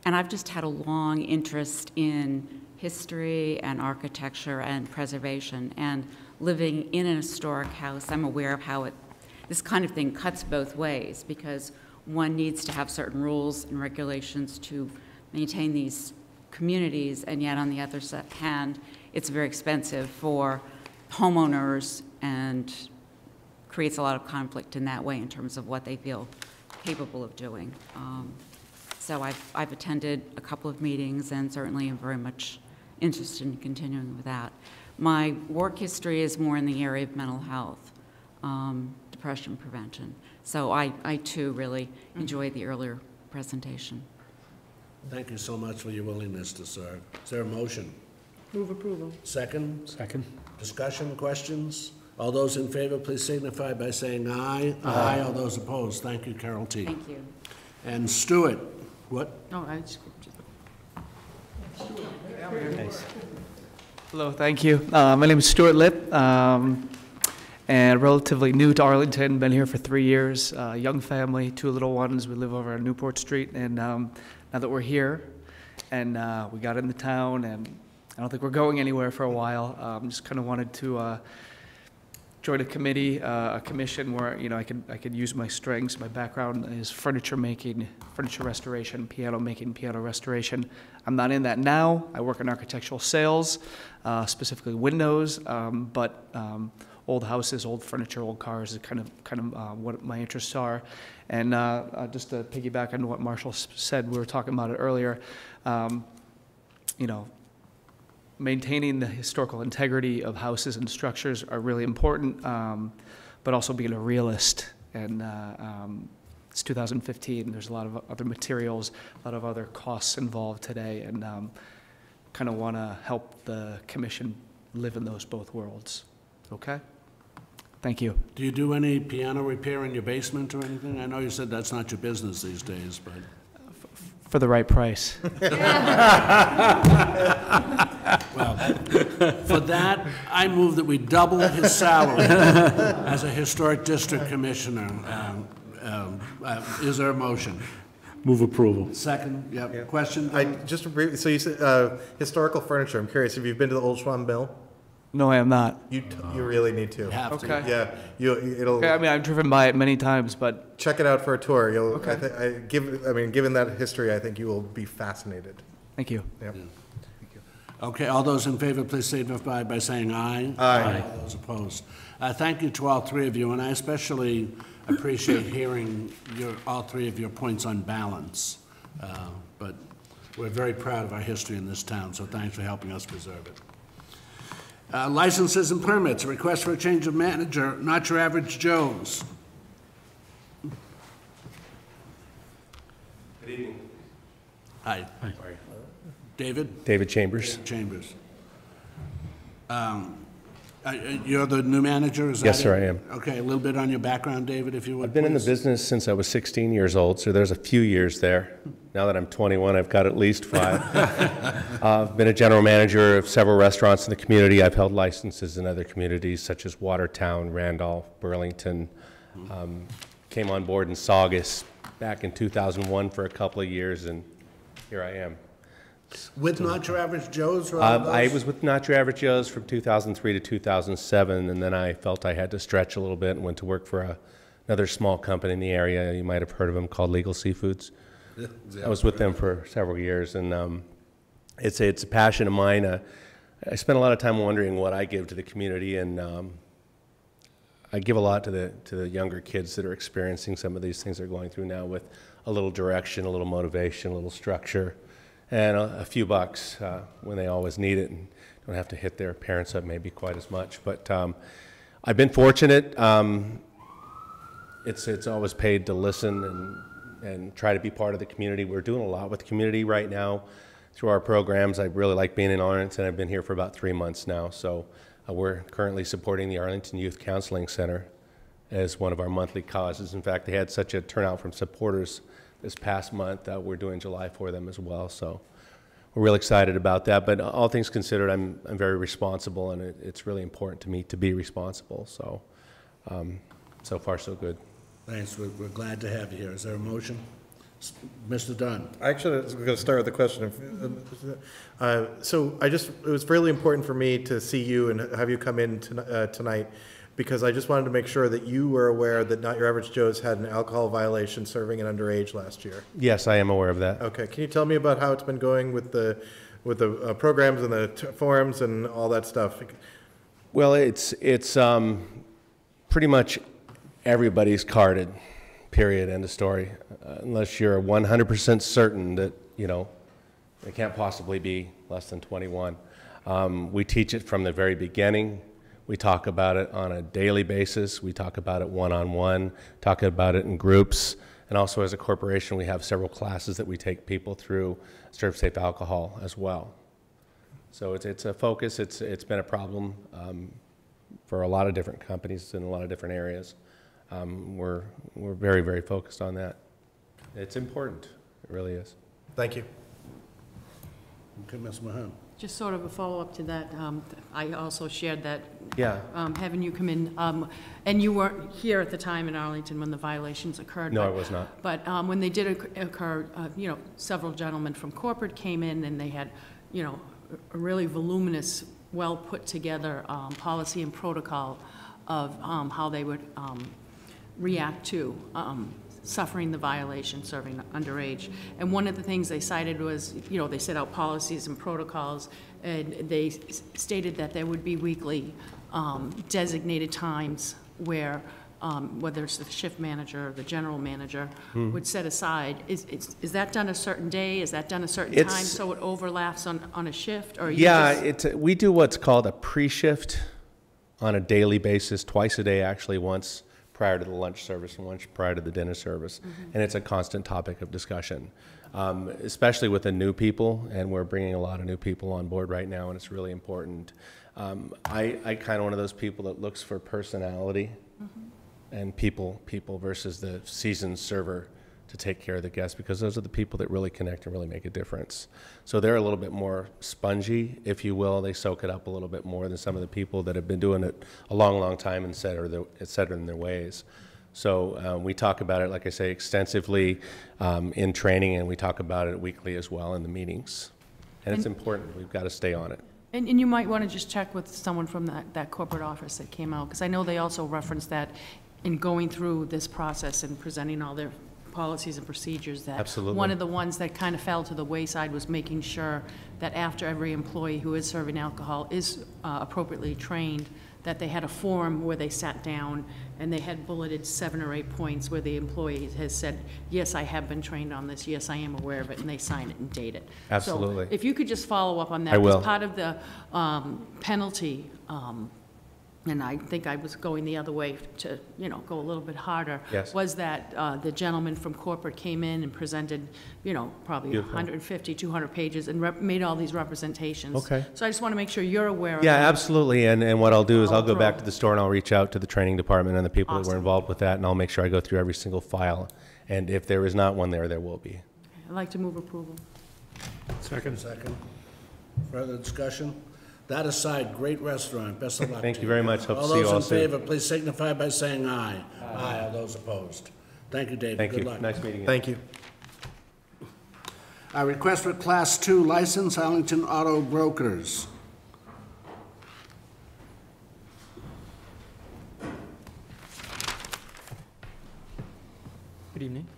and I've just had a long interest in history and architecture and preservation, and living in an historic house, I'm aware of how it, this kind of thing cuts both ways, because one needs to have certain rules and regulations to maintain these communities, and yet on the other hand, it's very expensive for homeowners and creates a lot of conflict in that way in terms of what they feel capable of doing. Um, so I've, I've attended a couple of meetings, and certainly am very much interested in continuing with that. My work history is more in the area of mental health, um, depression prevention. So I, I too really enjoyed the earlier presentation. Thank you so much for your willingness to serve. Is there a motion? Move approval. Second? Second. Discussion, questions? All those in favor, please signify by saying aye. Aye. Aye. All those opposed. Thank you, Carol T. Thank you. And Stuart, what? No, I just... Nice. Hello, thank you. Uh, my name is Stuart Lipp, um, and relatively new to Arlington. Been here for three years. Uh, young family, two little ones. We live over on Newport Street, and um, now that we're here, and uh, we got in the town, and I don't think we're going anywhere for a while. Um, just kind of wanted to uh, joined a committee, uh, a commission where, you know, I could I could use my strengths. My background is furniture making, furniture restoration, piano making, piano restoration. I'm not in that now. I work in architectural sales, uh, specifically windows, um, but um, old houses, old furniture, old cars is kind of kind of uh, what my interests are. And uh, uh, just to piggyback on what Marshall said, we were talking about it earlier. Um, you know. Maintaining the historical integrity of houses and structures are really important, um, but also being a realist. And uh, um, it's two thousand fifteen. There's a lot of other materials, a lot of other costs involved today, and um, kind of want to help the commission live in those both worlds. Okay? Thank you. Do you do any piano repair in your basement or anything? I know you said that's not your business these days, but... For the right price. Well, for that, I move that we double his salary as a historic district commissioner. Um, um, uh, is there a motion? Move approval. Second. Yep. Yeah. Question. I just so you said uh, historical furniture. I'm curious. Have you been to the Old Schwamm Mill? No, I am not. You t you really need to. You have okay. to. Yeah. You it'll. Okay, I mean, I've driven by it many times, but check it out for a tour. You'll. Okay. I th I give. I mean, given that history, I think you will be fascinated. Thank you. Yep. Yeah. Thank you. Okay. All those in favor, please signify by saying aye. Aye. Aye. All those opposed. Uh, thank you to all three of you, and I especially appreciate hearing your all three of your points on balance. Uh, but we're very proud of our history in this town, so thanks for helping us preserve it. Uh, licenses and permits, a request for a change of manager, not your average Joe's. Good evening. Hi. Hi. Sorry. David? David Chambers. David Chambers. Um, uh, you're the new manager, is that Yes, it? Sir, I am. Okay, a little bit on your background, David, if you would, I've been please. in the business since I was sixteen years old, so there's a few years there. Now that I'm twenty-one, I've got at least five. uh, I've been a general manager of several restaurants in the community. I've held licenses in other communities such as Watertown, Randolph, Burlington. Um, came on board in Saugus back in two thousand one for a couple of years, and here I am. With so, Not Your Average Joe's? Or uh, I was with Not Your Average Joe's from two thousand three to two thousand seven, and then I felt I had to stretch a little bit and went to work for a, another small company in the area. You might have heard of them, called Legal Seafoods. I was with them for several years, and um, it's, a, it's a passion of mine. Uh, I spent a lot of time wondering what I give to the community, and um, I give a lot to the, to the younger kids that are experiencing some of these things they're going through now, with a little direction, a little motivation, a little structure, and a, a few bucks uh, when they always need it and don't have to hit their parents up maybe quite as much. But um, I've been fortunate. Um, it's, it's always paid to listen and and try to be part of the community. We're doing a lot with the community right now through our programs. I really like being in Arlington. I've been here for about three months now, so uh, we're currently supporting the Arlington Youth Counseling Center as one of our monthly causes. In fact, they had such a turnout from supporters this past month that uh, we're doing July for them as well, so we're really excited about that. But all things considered, I'm, I'm very responsible, and it, it's really important to me to be responsible, so um, so far so good. Thanks. We're, we're glad to have you here. Is there a motion? Mister Dunn. Actually, I was going to start with the question. Of, uh, so I just, it was fairly important for me to see you and have you come in to, uh, tonight, because I just wanted to make sure that you were aware that Not Your Average Joe's had an alcohol violation serving an underage last year. Yes, I am aware of that. Okay. Can you tell me about how it's been going with the, with the uh, programs and the t forums and all that stuff? Well, it's, it's um, pretty much everybody's carded, period, end of story, uh, unless you're one hundred percent certain that, you know, they can't possibly be less than twenty-one. Um, we teach it from the very beginning. We talk about it on a daily basis. We talk about it one-on-one, talk about it in groups, and also as a corporation we have several classes that we take people through, Serve Safe Alcohol as well. So it's, it's a focus. It's, it's been a problem um, for a lot of different companies in a lot of different areas. Um, we're, we're very, very focused on that. It's important. It really is. Thank you. Okay, Miz Mahone. Just sort of a follow-up to that. Um, I also shared that. Yeah. Um, having you come in, um, and you weren't here at the time in Arlington when the violations occurred. No, but, I was not. But um, when they did occur, uh, you know, several gentlemen from corporate came in, and they had, you know, a really voluminous, well put together um, policy and protocol of um, how they would um, react to um, suffering the violation, serving underage. And one of the things they cited was, you know, they set out policies and protocols, and they stated that there would be weekly um, designated times where, um, whether it's the shift manager or the general manager, hmm. would set aside. Is, is is that done a certain day? Is that done a certain it's, time so it overlaps on, on a shift? Or yeah, you just... it's a, we do what's called a pre-shift on a daily basis, twice a day, actually once prior to the lunch service and once prior to the dinner service. Mm-hmm. And it's a constant topic of discussion, um, especially with the new people. And we're bringing a lot of new people on board right now, and it's really important. Um, I, I kind of one of those people that looks for personality mm-hmm. and people, people versus the seasoned server to take care of the guests, because those are the people that really connect and really make a difference. So they're a little bit more spongy, if you will. They soak it up a little bit more than some of the people that have been doing it a long, long time and set or set in their ways. So um, we talk about it, like I say, extensively um, in training, and we talk about it weekly as well in the meetings. And, and it's important. We've got to stay on it. And, and you might want to just check with someone from that, that corporate office that came out, because I know they also referenced that in going through this process and presenting all their policies and procedures, that Absolutely. One of the ones that kind of fell to the wayside was making sure that after every employee who is serving alcohol is uh, appropriately trained, that they had a form where they sat down and they had bulleted seven or eight points where the employee has said, yes, I have been trained on this, yes, I am aware of it, and they sign it and date it. Absolutely. So if you could just follow up on that, because part of the um, penalty um, and I think I was going the other way to, you know, go a little bit harder, yes. was that uh, the gentleman from corporate came in and presented, you know, probably Beautiful. one fifty, two hundred pages and rep made all these representations. Okay. So I just want to make sure you're aware of that. Yeah, absolutely. And, and what I'll do is I'll go back to the store and I'll reach out to the training department and the people awesome. That were involved with that, and I'll make sure I go through every single file. And if there is not one there, there will be. I'd like to move approval. Second. Second. Further discussion? That aside, great restaurant. Best of luck. Thank you very much. Hope to see you all soon. All those in favor, please signify by saying aye. Aye. Aye. All those opposed. Thank you, David. Thank you. Nice meeting you. Thank you. Our request for Class two license, Arlington Auto Brokers. Good evening.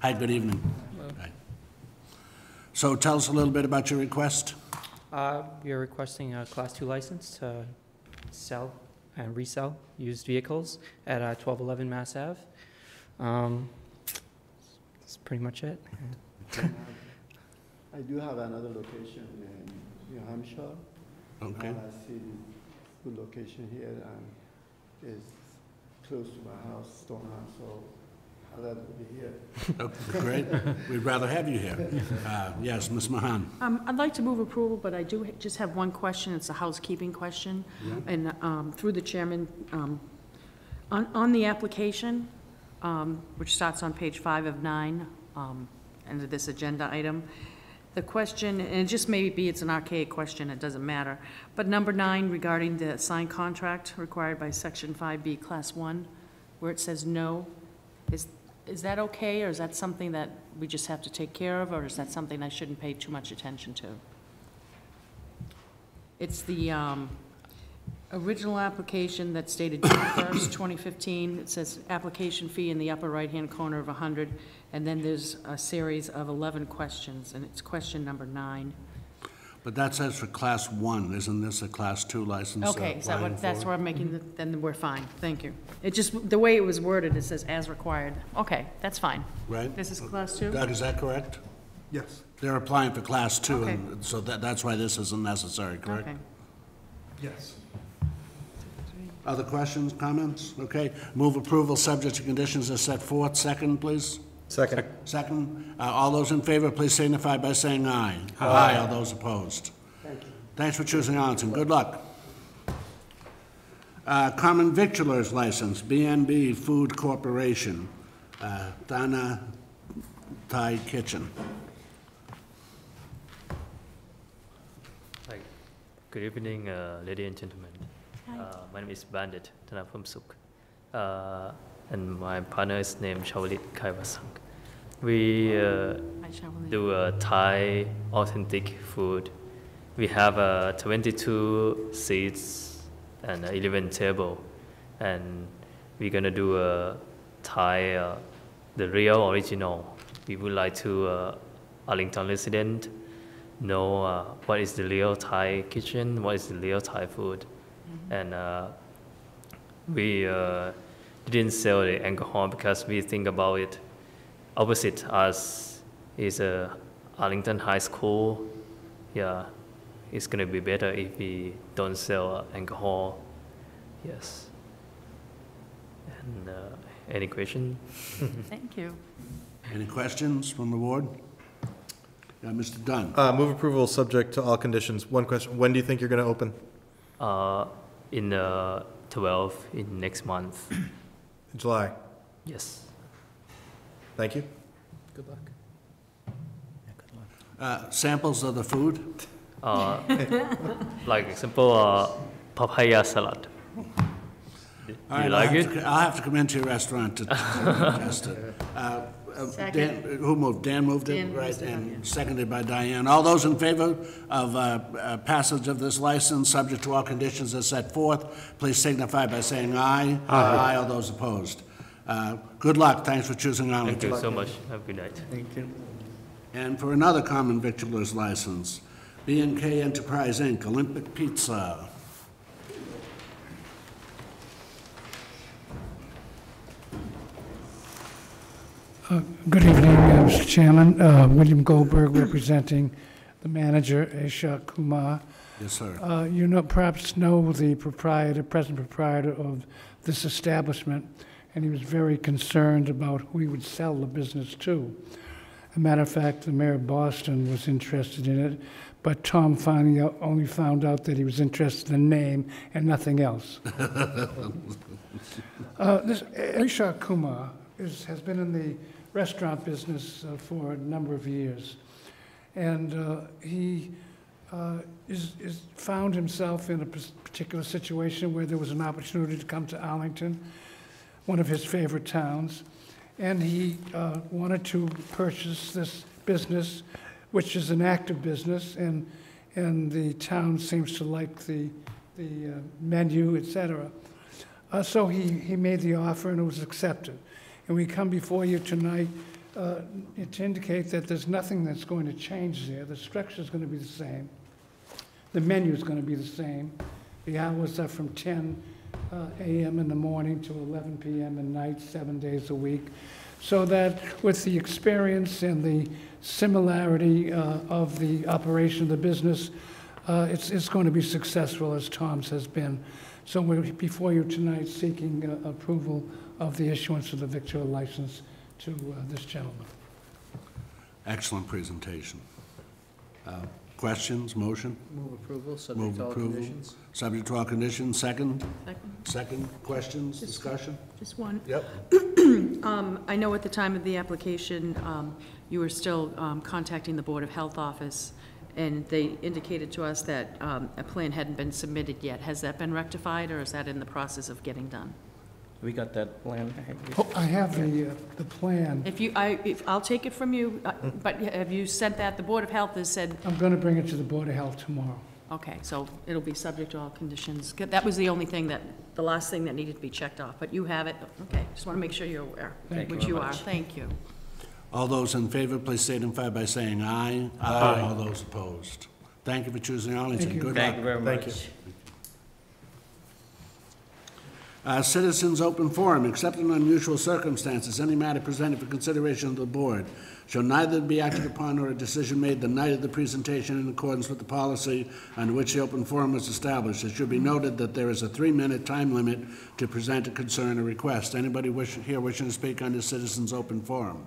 Hi, good evening. Hello. Hi. So tell us a little bit about your request. Uh, we are requesting a Class two license to sell and resell used vehicles at uh, twelve eleven Mass Ave. Um, that's pretty much it. I do have another location in New Hampshire. Okay. And I see the good location here, and it's close to my house, Stoneham, so I'd rather be here. Okay, great. We'd rather have you here. Uh, yes, Miz Mahan. Um, I'd like to move approval, but I do ha just have one question. It's a housekeeping question. Mm-hmm. And um, through the chairman, um, on, on the application, um, which starts on page five of nine, um, under this agenda item, the question, and it just may be it's an archaic question, it doesn't matter, but number nine regarding the signed contract required by Section five B Class one, where it says no, is Is that okay, or is that something that we just have to take care of, or is that something I shouldn't pay too much attention to? It's the um, original application that stated June first, twenty fifteen. It says application fee in the upper right-hand corner of one hundred, and then there's a series of eleven questions, and it's question number nine. But that says for Class one, isn't this a Class two license? Okay, so that what, that's where I'm making the, then we're fine, thank you. It just, the way it was worded, it says as required. Okay, that's fine. Right. This is Class two? Doug, is that correct? Yes. They're applying for Class two, okay. and so that, that's why this isn't necessary, correct? Okay. Yes. Other questions, comments? Okay, move approval subject to conditions as set forth. Second, please. Second. Second. Uh, all those in favor, please signify by saying aye. Aye. Aye. All those opposed. Thank you. Thanks for choosing Arlington. Good luck. Uh, Common Victualers License, B and B Food Corporation, uh, Dana Thai Kitchen. Hi. Good evening, uh, ladies and gentlemen. Hi. Uh, my name is Bandit Thana Phumsuk. Uh, and my partner is named Chawlit Kaiwasang. We uh, do a Thai authentic food. We have uh, twenty-two seats and eleven tables. and we're going to do a Thai, uh, the real original. We would like to uh, Arlington resident know uh, what is the real Thai kitchen, what is the real Thai food. Mm-hmm. And uh, we uh, didn't sell the alcohol because we think about it. Opposite us is uh, Arlington High School. Yeah, it's going to be better if we don't sell alcohol. Yes. And uh, any question? Thank you. Any questions from the board? Yeah, Mister Dunn. Uh, move approval subject to all conditions. One question. When do you think you're going to open? Uh, in the uh, twelfth in next month. In July? Yes. Thank you. Good luck. Yeah, good luck. Uh, samples of the food? Uh, like example, uh, papaya salad. Do you right, like I'll it? To, I'll have to come into your restaurant to, to test it. Uh, uh, Dan, who moved? Dan moved Dan it, right? And down. Seconded by Diane. All those in favor of uh, uh, passage of this license, subject to all conditions as set forth, please signify by saying aye. Aye. Aye. All those opposed. Uh, good luck. Thanks for choosing Arlington. Thank you so much. Have a good night. Thank you. And for another common victualer's license, B and K Enterprise Incorporated, Olympic Pizza. Uh, good evening, Mister Chairman. Uh, William Goldberg representing the manager, Aisha Kumar. Yes, sir. Uh, you know, perhaps know the proprietor, present proprietor of this establishment, and he was very concerned about who he would sell the business to. As a matter of fact, the mayor of Boston was interested in it, but Tom finally out, only found out that he was interested in the name and nothing else. uh, this Aisha Kumar is, has been in the restaurant business uh, for a number of years, and uh, he uh, is, is found himself in a particular situation where there was an opportunity to come to Arlington, one of his favorite towns, and he uh, wanted to purchase this business, which is an active business, and and the town seems to like the the uh, menu, et cetera. Uh, so he he made the offer, and it was accepted. And we come before you tonight uh, to indicate that there's nothing that's going to change there. The structure is going to be the same. The menu is going to be the same. The hours are from ten a m in the morning to eleven p m at night, seven days a week. So that with the experience and the similarity uh, of the operation of the business, uh, it's, it's going to be successful as Tom's has been. So we're before you tonight seeking uh, approval of the issuance of the victual license to uh, this gentleman. Excellent presentation. Uh, questions? Motion? Move approval, subject Move to all approval. conditions. Subject to all conditions. Second? Second. Second. Questions? Just, discussion? Just one. Yep. um, I know at the time of the application, um, you were still um, contacting the Board of Health office, and they indicated to us that um, a plan hadn't been submitted yet. Has that been rectified, or is that in the process of getting done? We got that plan. Oh, I have the uh, the plan. If you, I, if I'll take it from you. Uh, but have you sent that? The Board of Health has said. I'm going to bring it to the Board of Health tomorrow. Okay, so it'll be subject to all conditions. That was the only thing that, the last thing that needed to be checked off. But you have it. Okay, just want to make sure you're aware, Thank which you, you are. Thank you. All those in favor, please signify by saying aye. Aye. Aye. All those opposed. Thank you for choosing Arlington. Thank you. Good Thank luck. you very much. Thank you. Uh, Citizens Open Forum, except in unusual circumstances, any matter presented for consideration of the board shall neither be acted upon nor a decision made the night of the presentation in accordance with the policy under which the open forum was established. It should be noted that there is a three-minute time limit to present a concern or request. Anybody wish, here wishing to speak under Citizens Open Forum?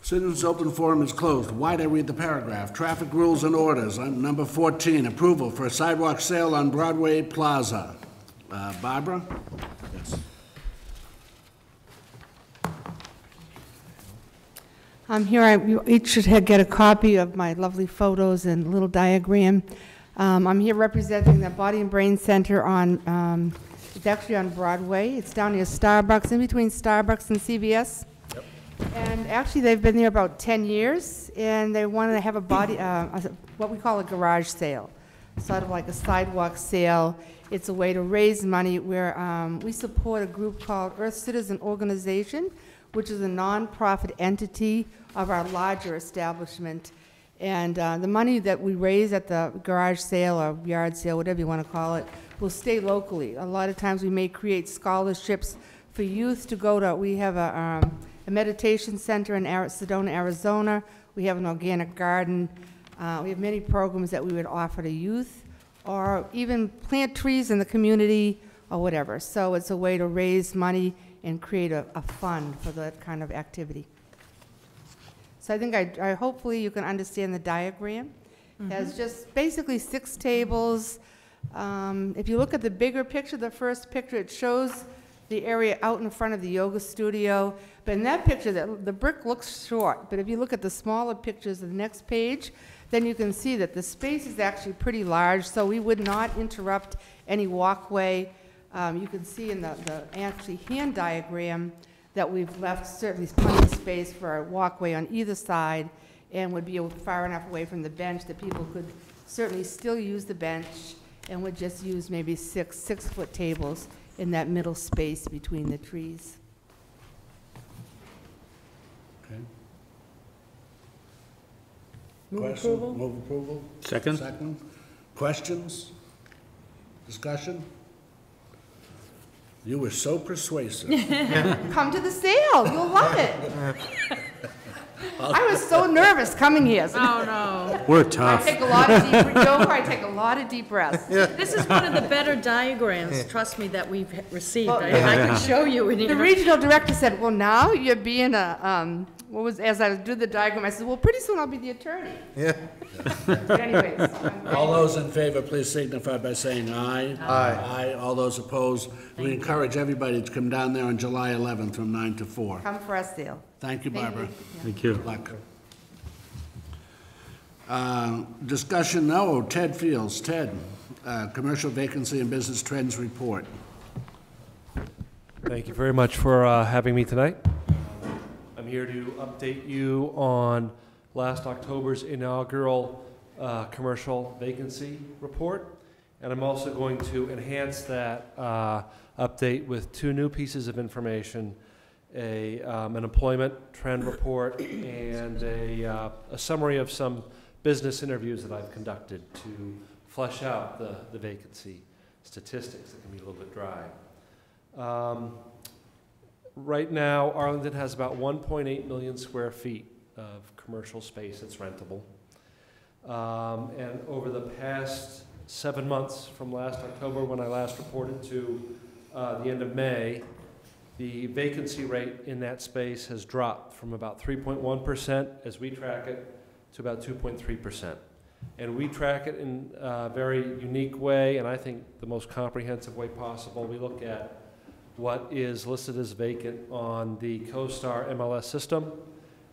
Citizens Open Forum is closed. Why'd I read the paragraph? Traffic rules and orders. Um, number fourteen, approval for a sidewalk sale on Broadway Plaza. Uh, Barbara? Yes. Um, here, I, you each should have, get a copy of my lovely photos and little diagram. Um, I'm here representing the Body and Brain Center on, um, it's actually on Broadway. It's down near Starbucks, in between Starbucks and C V S. Yep. And actually, they've been there about ten years, and they wanted to have a body, uh, a, what we call a garage sale. sort of like a sidewalk sale. It's a way to raise money where um, we support a group called Earth Citizen Organization, which is a nonprofit entity of our larger establishment. And uh, the money that we raise at the garage sale or yard sale, whatever you want to call it, will stay locally. A lot of times we may create scholarships for youth to go to. We have a, um, a meditation center in Ari- Sedona, Arizona. We have an organic garden. Uh, we have many programs that we would offer to youth, or even plant trees in the community or whatever. So it's a way to raise money and create a, a fund for that kind of activity. So I think I, I hopefully you can understand the diagram. Mm-hmm. It has just basically six tables. Um, if you look at the bigger picture, the first picture, it shows the area out in front of the yoga studio. But in that picture, that, the brick looks short. But if you look at the smaller pictures of the next page, then you can see that the space is actually pretty large, so we would not interrupt any walkway. Um, you can see in the, the actually hand diagram that we've left certainly plenty of space for a walkway on either side, and would be far enough away from the bench that people could certainly still use the bench, and would just use maybe six six-foot tables in that middle space between the trees. Okay. Move Question. approval. Move approval. Second. Second. Questions? Discussion? You were so persuasive. Come to the sale. You'll love it. I was so nervous coming here. So oh, no. We're tough. I take a lot of deep, Joe, I take a lot of deep breaths. Yeah. This is one of the better diagrams, trust me, that we've received. Well, I, yeah, I yeah. could show you. In the here. Regional director said, well, now you're being a, um, what was, as I do the diagram, I said, well, pretty soon I'll be the attorney. Yeah. But anyways. All those in favor, please signify by saying aye. Aye. Aye. All those opposed. Thank we encourage you. Everybody to come down there on July eleventh from nine to four. Come for our sale. Thank you, Barbara. Thank you. Good luck. Uh, discussion now, oh, Ted Fields. Ted, uh, commercial vacancy and business trends report. Thank you very much for uh, having me tonight. I'm here to update you on last October's inaugural uh, commercial vacancy report. And I'm also going to enhance that uh, update with two new pieces of information. A, um, an employment trend report and a, uh, a summary of some business interviews that I've conducted to flesh out the, the vacancy statistics that can be a little bit dry. Um, right now, Arlington has about one point eight million square feet of commercial space that's rentable. Um, and over the past seven months from last October when I last reported to uh, the end of May, the vacancy rate in that space has dropped from about three point one percent, as we track it, to about two point three percent. And we track it in a very unique way, and I think the most comprehensive way possible. We look at what is listed as vacant on the CoStar M L S system,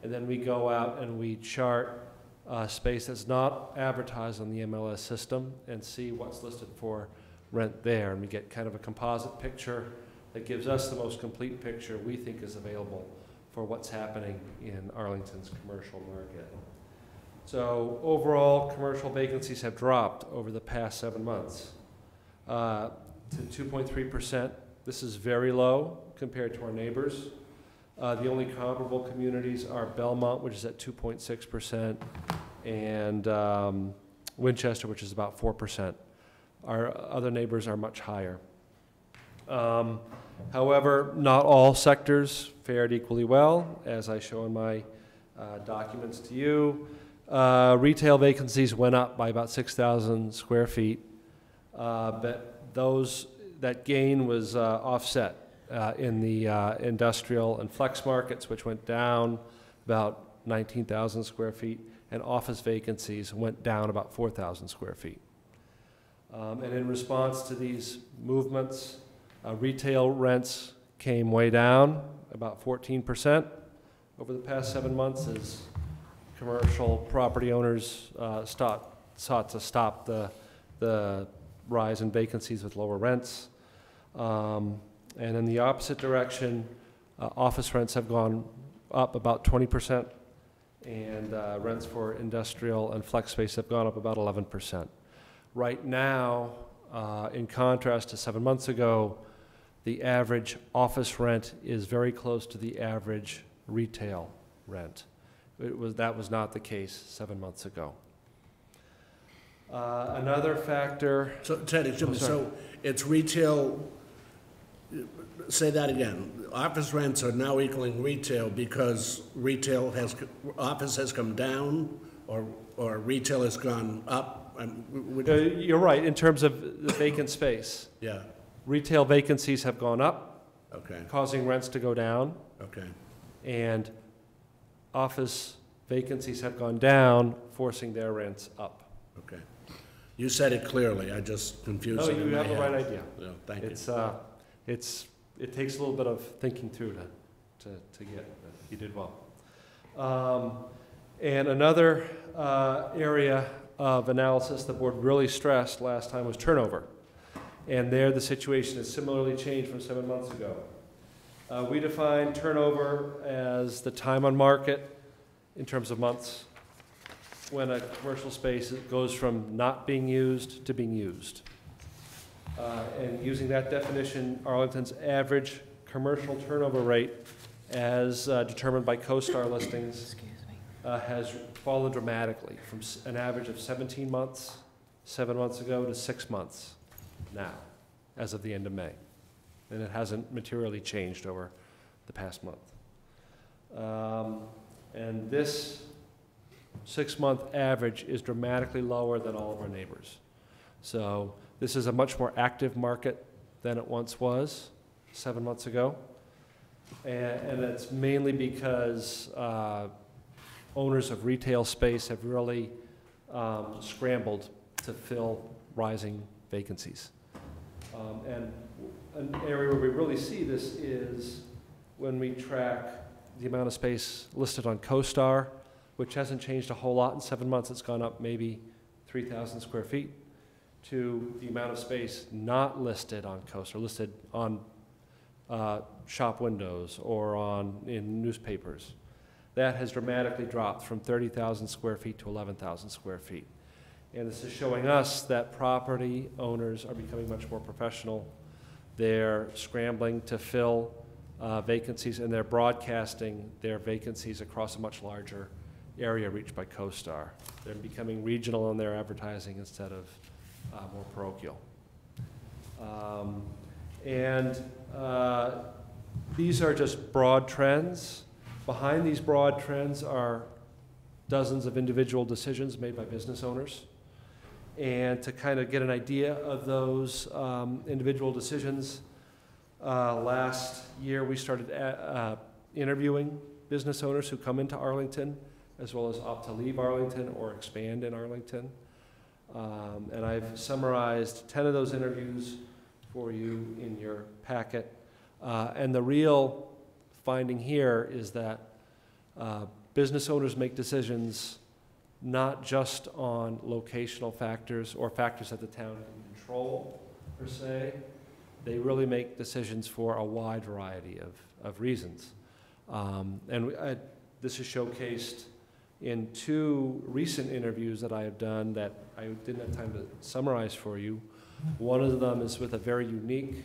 and then we go out and we chart uh, space that's not advertised on the M L S system and see what's listed for rent there. And we get kind of a composite picture that gives us the most complete picture we think is available for what's happening in Arlington's commercial market. So overall, commercial vacancies have dropped over the past seven months uh, to two point three percent. This is very low compared to our neighbors. Uh, the only comparable communities are Belmont, which is at two point six percent, and um, Winchester, which is about four percent. Our other neighbors are much higher. Um, however, not all sectors fared equally well, as I show in my uh, documents to you. Uh, retail vacancies went up by about six thousand square feet, uh, but those, that gain was uh, offset uh, in the uh, industrial and flex markets, which went down about nineteen thousand square feet, and office vacancies went down about four thousand square feet. Um, and in response to these movements, Uh, retail rents came way down, about fourteen percent over the past seven months as commercial property owners uh, stop, sought to stop the, the rise in vacancies with lower rents. Um, and in the opposite direction, uh, office rents have gone up about twenty percent, and uh, rents for industrial and flex space have gone up about eleven percent. Right now, uh, in contrast to seven months ago, the average office rent is very close to the average retail rent. It was, that was not the case seven months ago. Uh, another factor. So Ted, excuse me, so it's retail. Say that again. Office rents are now equaling retail because retail has office has come down, or or retail has gone up. And uh, you're right in terms of the vacant space. Yeah. Retail vacancies have gone up, okay, causing rents to go down. Okay. And office vacancies have gone down, forcing their rents up. Okay. You said it clearly. I just confused it. No, you have the right idea. No, thank you. It's, uh, it's, it takes a little bit of thinking through to, to, to get. You did well. Um, and another uh, area of analysis the board really stressed last time was turnover. And there the situation is similarly changed from seven months ago. Uh, we define turnover as the time on market in terms of months when a commercial space goes from not being used to being used. Uh, and using that definition, Arlington's average commercial turnover rate as uh, determined by CoStar listings uh, has fallen dramatically from an average of seventeen months, seven months ago, to six months now, as of the end of May. And it hasn't materially changed over the past month. Um, and this six-month average is dramatically lower than all of our neighbors. So this is a much more active market than it once was seven months ago. And it's mainly because uh, owners of retail space have really um, scrambled to fill rising vacancies. Um, and an area where we really see this is when we track the amount of space listed on CoStar, which hasn't changed a whole lot in seven months. It's gone up maybe three thousand square feet, to the amount of space not listed on CoStar, listed on uh, shop windows or on in newspapers. That has dramatically dropped from thirty thousand square feet to eleven thousand square feet. And this is showing us that property owners are becoming much more professional. They're scrambling to fill uh, vacancies, and they're broadcasting their vacancies across a much larger area reached by CoStar. They're becoming regional in their advertising instead of uh, more parochial. Um, and uh, these are just broad trends. Behind these broad trends are dozens of individual decisions made by business owners. And to kind of get an idea of those um, individual decisions, uh, last year we started a, uh, interviewing business owners who come into Arlington, as well as opt to leave Arlington or expand in Arlington. Um, and I've summarized ten of those interviews for you in your packet. Uh, and the real finding here is that uh, business owners make decisions not just on locational factors or factors that the town can control, per se. They really make decisions for a wide variety of, of reasons. Um, and we, I, this is showcased in two recent interviews that I have done that I didn't have time to summarize for you. One of them is with a very unique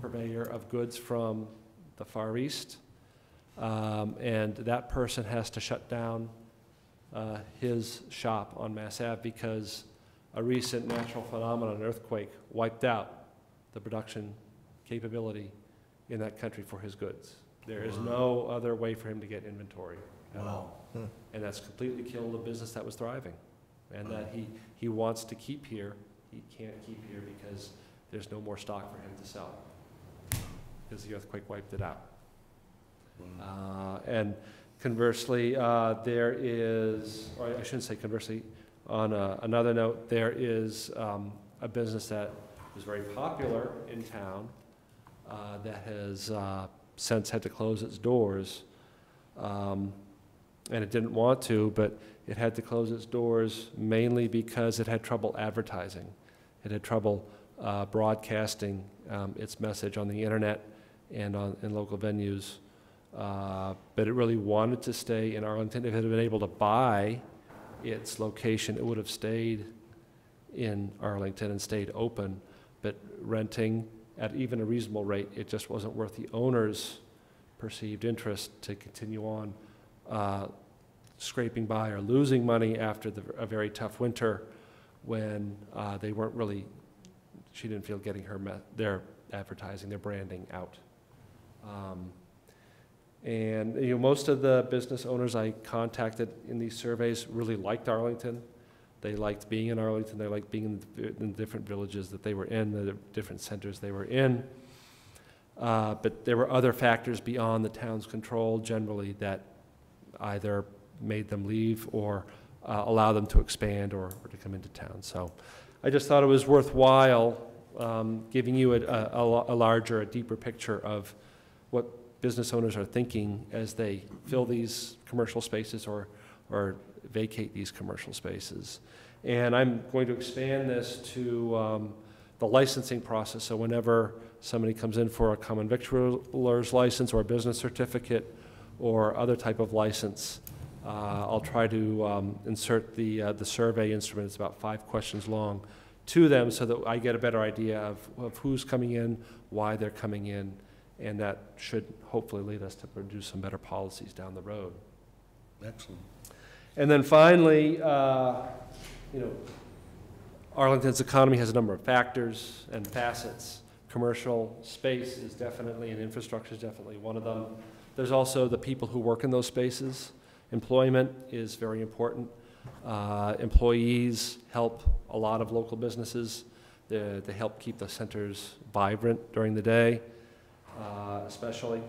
purveyor of goods from the Far East. Um, and that person has to shut down Uh, his shop on Mass Ave because a recent natural phenomenon, an earthquake, wiped out the production capability in that country for his goods. There is no other way for him to get inventory at wow. all. Hmm. And that's completely killed a business that was thriving and that he, he wants to keep here. He can't keep here because there's no more stock for him to sell because the earthquake wiped it out. Wow. Uh, and Conversely, uh, there is, or I shouldn't say conversely, on a, another note, there is um, a business that was very popular in town uh, that has uh, since had to close its doors. Um, and it didn't want to, but it had to close its doors mainly because it had trouble advertising. It had trouble uh, broadcasting um, its message on the internet and on, in local venues. Uh, but it really wanted to stay in Arlington. If it had been able to buy its location, it would have stayed in Arlington and stayed open, but renting at even a reasonable rate, it just wasn't worth the owner's perceived interest to continue on uh, scraping by or losing money after the, a very tough winter when uh, they weren't really, she didn't feel getting her their advertising, their branding out. Um, and you know, most of the business owners I contacted in these surveys really liked Arlington. They liked being in Arlington. They liked being in the, in the different villages that they were in, the different centers they were in. Uh, but there were other factors beyond the town's control generally that either made them leave or uh, allow them to expand or, or to come into town. So I just thought it was worthwhile um, giving you a, a, a larger, a deeper picture of what business owners are thinking as they fill these commercial spaces or, or vacate these commercial spaces. And I'm going to expand this to um, the licensing process. So whenever somebody comes in for a common victualer's license or a business certificate or other type of license, uh, I'll try to um, insert the, uh, the survey instrument. It's about five questions long to them so that I get a better idea of, of who's coming in, why they're coming in, and that should hopefully lead us to produce some better policies down the road. Excellent. And then finally, uh, you know, Arlington's economy has a number of factors and facets. Commercial space is definitely, and infrastructure is definitely one of them. There's also the people who work in those spaces. Employment is very important. Uh, employees help a lot of local businesses. They, they help keep the centers vibrant during the day, uh, especially.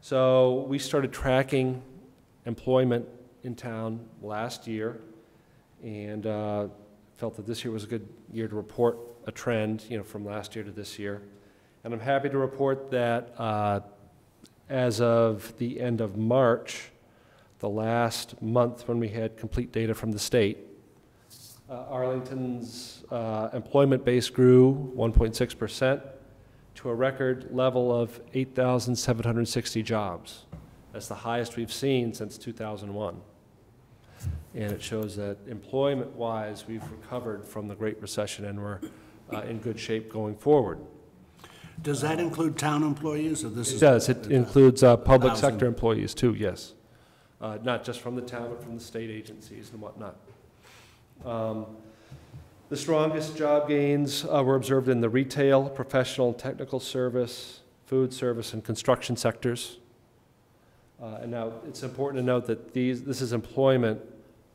So we started tracking employment in town last year, and uh, felt that this year was a good year to report a trend, you know, from last year to this year. And I'm happy to report that uh, as of the end of March, the last month when we had complete data from the state, uh, Arlington's uh, employment base grew one point six percent to a record level of eight thousand seven hundred sixty jobs. That's the highest we've seen since two thousand one. And it shows that employment-wise, we've recovered from the Great Recession and we're uh, in good shape going forward. Does that include town employees? Or this it is does. It includes uh, public sector employees too, yes. Uh, not just from the town, but from the state agencies and whatnot. Um, the strongest job gains uh, were observed in the retail, professional and technical service, food service, and construction sectors. Uh, and now it's important to note that these, this is employment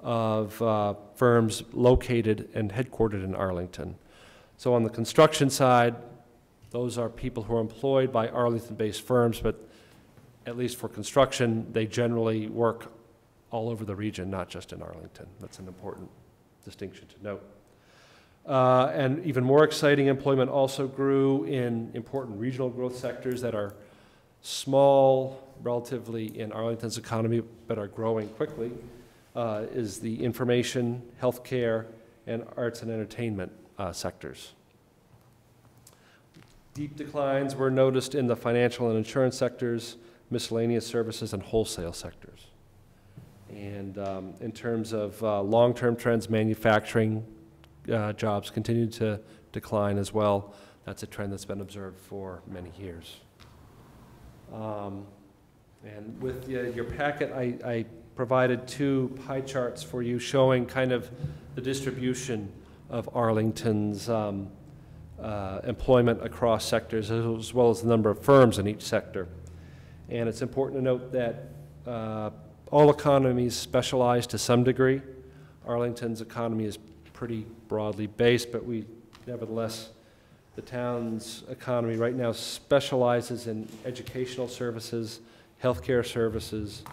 of uh, firms located and headquartered in Arlington. So on the construction side, those are people who are employed by Arlington-based firms, but at least for construction, they generally work all over the region, not just in Arlington. That's an important distinction to note. Uh, and even more exciting, employment also grew in important regional growth sectors that are small, relatively, in Arlington's economy, but are growing quickly, uh, is the information, healthcare, and arts and entertainment uh, sectors. Deep declines were noticed in the financial and insurance sectors, miscellaneous services, and wholesale sectors. And um, in terms of uh, long-term trends, manufacturing uh, jobs continued to decline as well. That's a trend that's been observed for many years. Um, And with uh, your packet, I, I provided two pie charts for you showing kind of the distribution of Arlington's um, uh, employment across sectors, as well as the number of firms in each sector. And it's important to note that uh, all economies specialize to some degree. Arlington's economy is pretty broadly based, but we nevertheless, the town's economy right now specializes in educational services, healthcare services,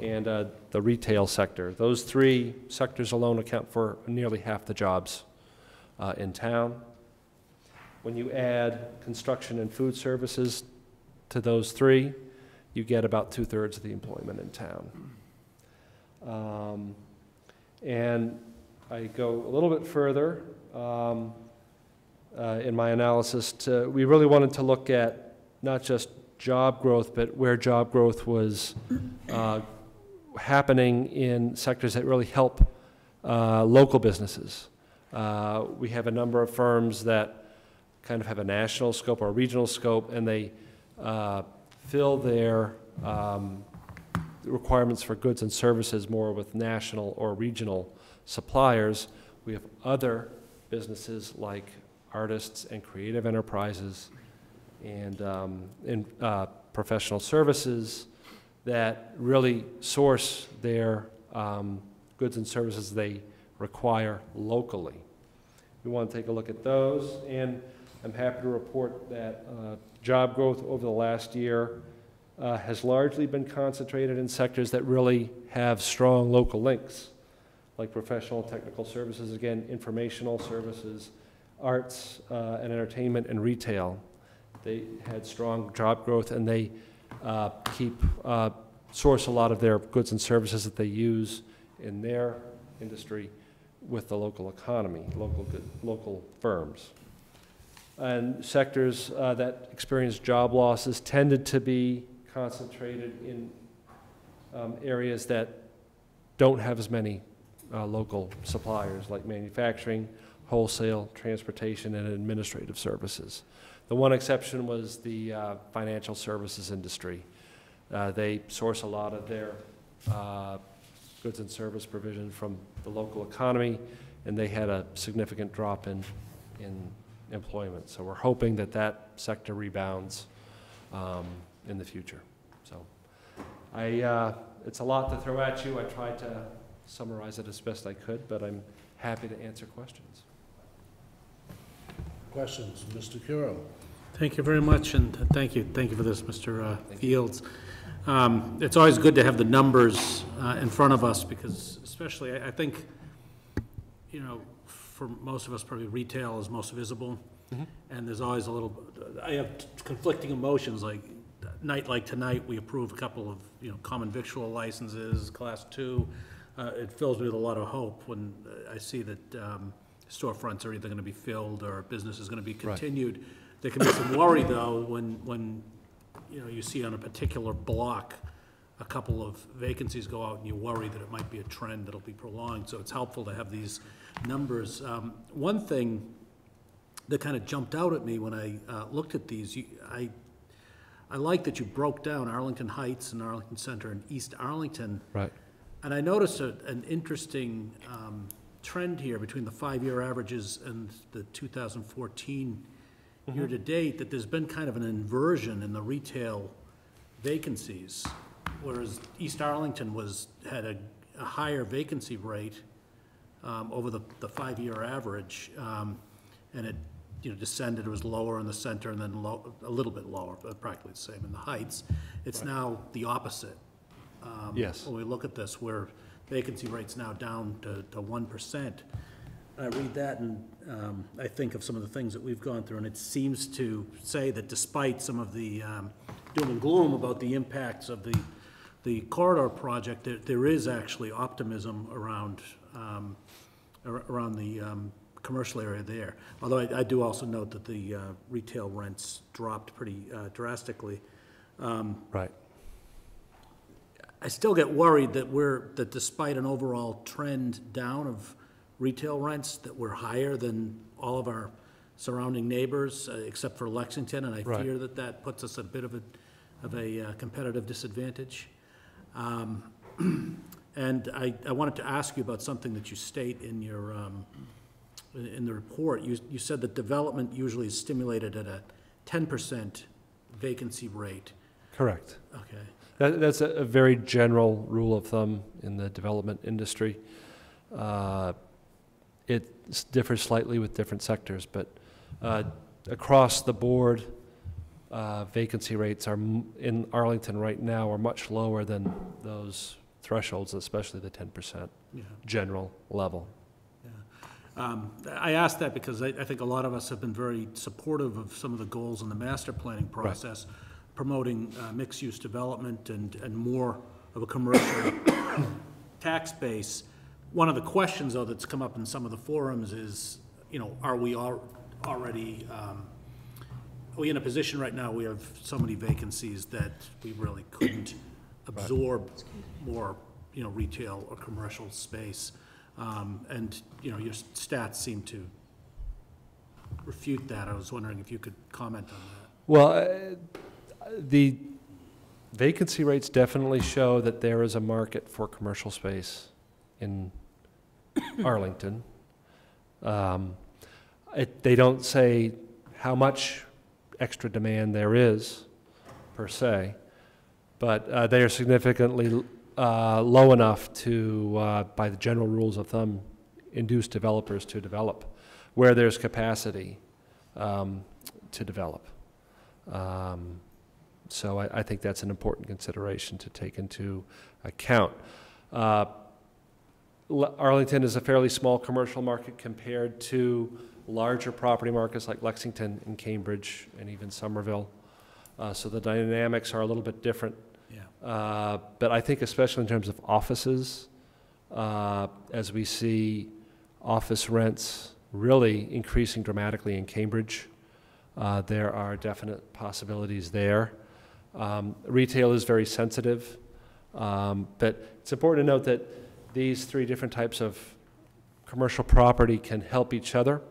and uh, the retail sector. Those three sectors alone account for nearly half the jobs uh, in town. When you add construction and food services to those three, you get about two-thirds of the employment in town. Um, and I go a little bit further um, uh, in my analysis. To, we really wanted to look at not just job growth, but where job growth was uh, happening in sectors that really help uh, local businesses. Uh, we have a number of firms that kind of have a national scope or a regional scope, and they uh, fill their um, requirements for goods and services more with national or regional suppliers. We have other businesses like artists and creative enterprises and, um, and uh, professional services that really source their um, goods and services they require locally. We want to take a look at those, and I'm happy to report that uh, job growth over the last year uh, has largely been concentrated in sectors that really have strong local links, like professional and technical services, again, informational services, arts uh, and entertainment, and retail. They had strong job growth, and they uh, keep uh, source a lot of their goods and services that they use in their industry with the local economy, local good, local firms. And sectors uh, that experience job losses tended to be concentrated in um, areas that don't have as many uh, local suppliers, like manufacturing, wholesale, transportation, and administrative services. The one exception was the uh, financial services industry. Uh, they source a lot of their uh, goods and service provision from the local economy, and they had a significant drop in, in employment. So we're hoping that that sector rebounds um, in the future. So I, uh, it's a lot to throw at you. I tried to summarize it as best I could, but I'm happy to answer questions. Questions, Mister Curo. Thank you very much, and thank you. Thank you for this, Mister Uh, Fields. Um, it's always good to have the numbers uh, in front of us, because especially, I, I think, you know, for most of us, probably retail is most visible, mm-hmm. and there's always a little, I have conflicting emotions, like night like tonight, we approve a couple of, you know, common victual licenses, class two. Uh, it fills me with a lot of hope when I see that um, storefronts are either going to be filled or business is going to be continued. Right. There can be some worry though when when you know you see on a particular block a couple of vacancies go out, and you worry that it might be a trend that'll be prolonged. So it's helpful to have these numbers. Um, one thing that kind of jumped out at me when I uh, looked at these, you, I I like that you broke down Arlington Heights and Arlington Center and East Arlington. Right. And I noticed a, an interesting um, trend here between the five-year averages and the two thousand fourteen mm-hmm. year to date, that there's been kind of an inversion in the retail vacancies, whereas East Arlington was had a, a higher vacancy rate um, over the, the five-year average, um, and it you know descended. It was lower in the center, and then low, a little bit lower, but practically the same in the Heights. It's right. Now the opposite. Um, yes. When we look at this, where vacancy rate's now down to, to one percent. I read that, and um, I think of some of the things that we've gone through, and it seems to say that despite some of the um, doom and gloom about the impacts of the, the corridor project, there, there is actually optimism around, um, ar around the um, commercial area there. Although I, I do also note that the uh, retail rents dropped pretty uh, drastically. Um, right. I still get worried that we're, that despite an overall trend down of retail rents, that we're higher than all of our surrounding neighbors, uh, except for Lexington, and I right. fear that that puts us a bit of a, of a uh, competitive disadvantage. Um, and I, I wanted to ask you about something that you state in your, um, in the report. You, you said that development usually is stimulated at a ten percent vacancy rate. Correct. Okay. That's a very general rule of thumb in the development industry. Uh, it differs slightly with different sectors, but uh, across the board, uh, vacancy rates are m in Arlington right now are much lower than those thresholds, especially the ten percent yeah. general level. Yeah. Um, I ask that because I, I think a lot of us have been very supportive of some of the goals in the master planning process. Right. Promoting uh, mixed-use development and, and more of a commercial tax base. One of the questions, though, that's come up in some of the forums is, you know, are we al already, um, are we in a position right now we have so many vacancies that we really couldn't absorb more, you know, retail or commercial space? Um, and you know, your stats seem to refute that. I was wondering if you could comment on that. Well, uh, the vacancy rates definitely show that there is a market for commercial space in Arlington. Um, it, they don't say how much extra demand there is, per se, but uh, they are significantly uh, low enough to, uh, by the general rules of thumb, induce developers to develop where there's capacity um, to develop. Um, so I, I think that's an important consideration to take into account. Uh, Arlington is a fairly small commercial market compared to larger property markets like Lexington and Cambridge and even Somerville. Uh, so the dynamics are a little bit different. Yeah. Uh, but I think especially in terms of offices, uh, as we see office rents really increasing dramatically in Cambridge, uh, there are definite possibilities there. Um, retail is very sensitive, um, but it's important to note that these three different types of commercial property can help each other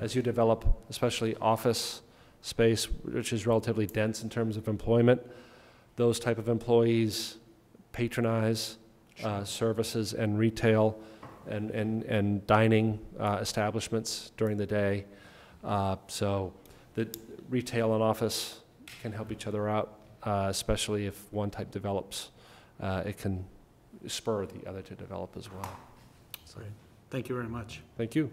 as you develop, especially office space, which is relatively dense in terms of employment. Those type of employees patronize uh, services and retail and, and, and dining uh, establishments during the day. Uh, so the retail and office can help each other out, uh, especially if one type develops. Uh, it can spur the other to develop as well. So. Great. Thank you very much. Thank you.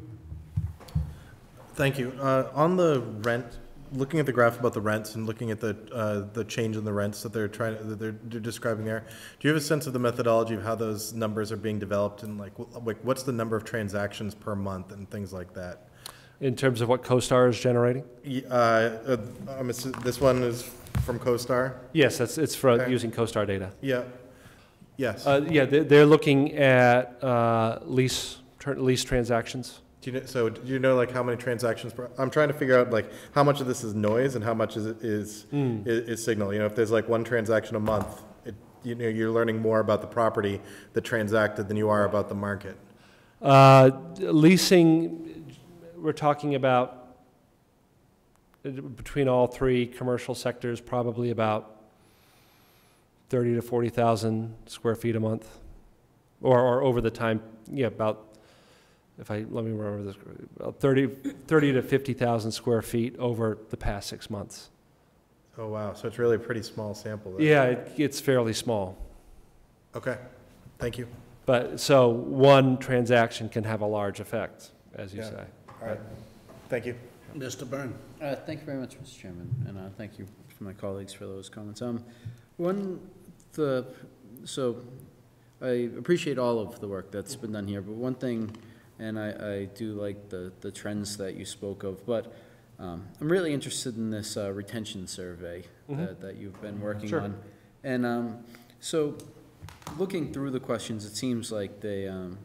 Thank you. Uh, on the rent, looking at the graph about the rents and looking at the uh, the change in the rents that they're trying that they're, they're describing there, do you have a sense of the methodology of how those numbers are being developed and like like what's the number of transactions per month and things like that? In terms of what CoStar is generating? Uh, I'm assuming this one is from CoStar. Yes, that's it's from okay. using CoStar data. Yeah. Yes. Uh, yeah, they're looking at uh, lease lease transactions. Do you know, so do you know like how many transactions per, I'm trying to figure out like how much of this is noise and how much is is, mm. is, is signal. You know, if there's like one transaction a month, it, you know, you're learning more about the property that transacted than you are about the market. Uh, leasing, we're talking about between all three commercial sectors, probably about thirty to forty thousand square feet a month, or, or over the time, yeah, about, if I, let me remember this, about thirty to fifty thousand square feet over the past six months. Oh, wow. So it's really a pretty small sample. Though. Yeah, it, it's fairly small. Okay. Thank you. But so one transaction can have a large effect, as you yeah. say. All right. But, thank you. Mister Byrne. Uh, thank you very much, Mister Chairman, and uh, thank you for my colleagues for those comments. Um, One, the, so I appreciate all of the work that's been done here, but one thing, and I, I do like the, the trends that you spoke of, but um, I'm really interested in this uh, retention survey mm-hmm. that, that you've been working sure. on. And um, so looking through the questions, it seems like they, um,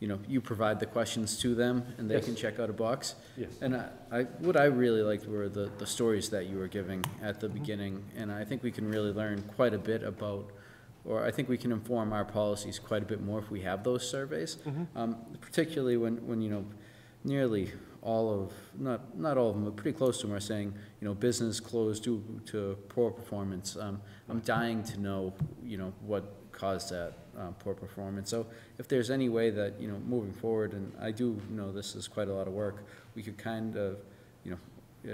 you know, you provide the questions to them and they yes. can check out a box. Yes. And I, I, what I really liked were the, the stories that you were giving at the mm-hmm. beginning. And I think we can really learn quite a bit about, or I think we can inform our policies quite a bit more if we have those surveys. Mm-hmm. um, particularly when, when, you know, nearly all of, not, not all of them, but pretty close to them are saying, you know, business closed due to poor performance. Um, I'm dying to know, you know, what caused that. Uh, poor performance. So if there's any way that, you know, moving forward, and I do know this is quite a lot of work, we could kind of, you know,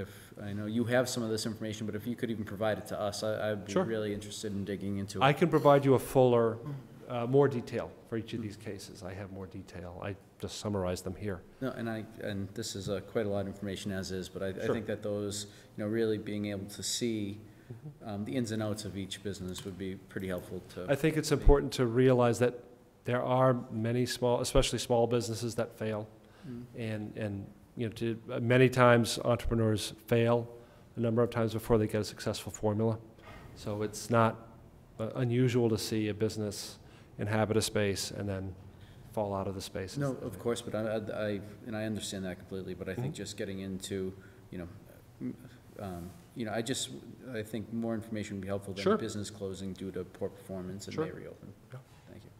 if I know you have some of this information, but if you could even provide it to us, I, I'd be sure. really interested in digging into it. I can provide you a fuller, uh, more detail for each of these cases. I have more detail. I just summarized them here. No, and I, and this is uh, quite a lot of information as is, but I, sure. I think that those, you know, really being able to see Um, the ins and outs of each business would be pretty helpful to. I think it's important to realize that there are many small, especially small businesses that fail, mm. and and you know, to, uh, many times entrepreneurs fail a number of times before they get a successful formula. So it's not uh, unusual to see a business inhabit a space and then fall out of the space. No, of course, but I, I, I and I understand that completely. But I think mm. just getting into, you know. Um, You know, I just, I think more information would be helpful than sure. business closing due to poor performance and sure. may reopen. Yeah. Thank you.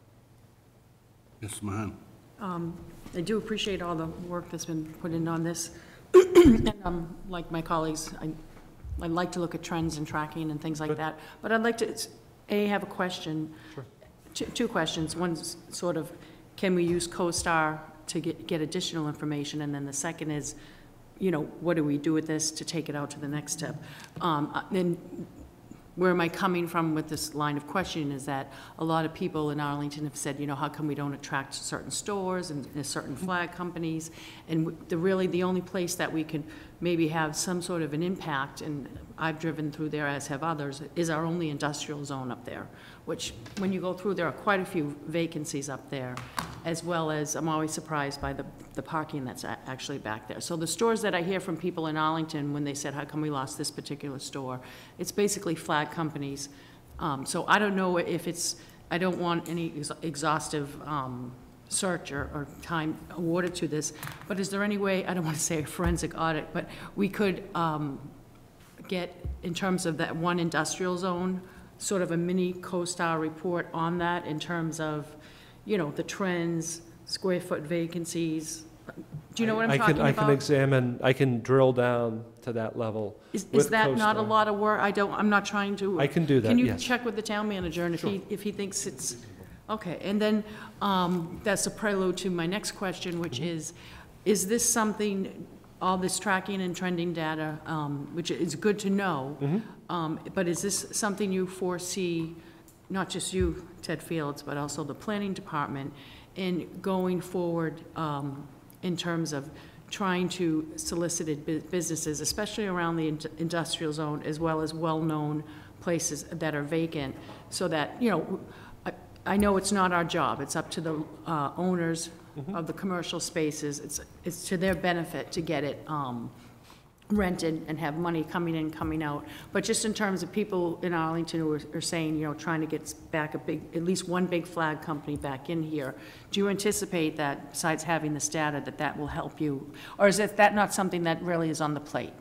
Mister Mahan. um, I do appreciate all the work that's been put in on this. And um, like my colleagues, I, I like to look at trends and tracking and things like Good. that. But I'd like to, A, have a question. Sure. Two, two questions. One's sort of, can we use CoStar to get, get additional information? And then the second is, you know, what do we do with this to take it out to the next step? Um, and where am I coming from with this line of questioning is that a lot of people in Arlington have said, you know, how come we don't attract certain stores and, and certain flag companies? And the, really the only place that we can maybe have some sort of an impact, and I've driven through there, as have others, is our only industrial zone up there, which when you go through, there are quite a few vacancies up there, as well as I'm always surprised by the, the parking that's actually back there. So the stores that I hear from people in Arlington when they said, how come we lost this particular store, it's basically flag companies. Um, so I don't know if it's, I don't want any ex exhaustive um, search or, or time awarded to this, but is there any way, I don't want to say a forensic audit, but we could um, get, in terms of that one industrial zone, sort of a mini CoStar report on that in terms of, you know, the trends, square foot vacancies. Do you know I, what I'm I talking can, about? I can examine, I can drill down to that level. Is, is that CoStar. Not a lot of work? I don't, I'm not trying to. I can do that, Can you yes. check with the town manager and sure. if he, if he thinks it's, okay. And then um, that's a prelude to my next question, which mm-hmm. is, is this something, all this tracking and trending data, um, which is good to know, mm-hmm. um, but is this something you foresee, not just you, Ted Fields, but also the planning department, in going forward um, in terms of trying to solicit businesses, especially around the in industrial zone, as well as well-known places that are vacant, so that, you know, I, I know it's not our job, it's up to the uh, owners mm-hmm. of the commercial spaces, it's, it's to their benefit to get it um, rented and have money coming in, coming out. But just in terms of people in Arlington who are, are saying, you know, trying to get back a big, at least one big flag company back in here, do you anticipate that, besides having this data, that that will help you? Or is it, that not something that really is on the plate?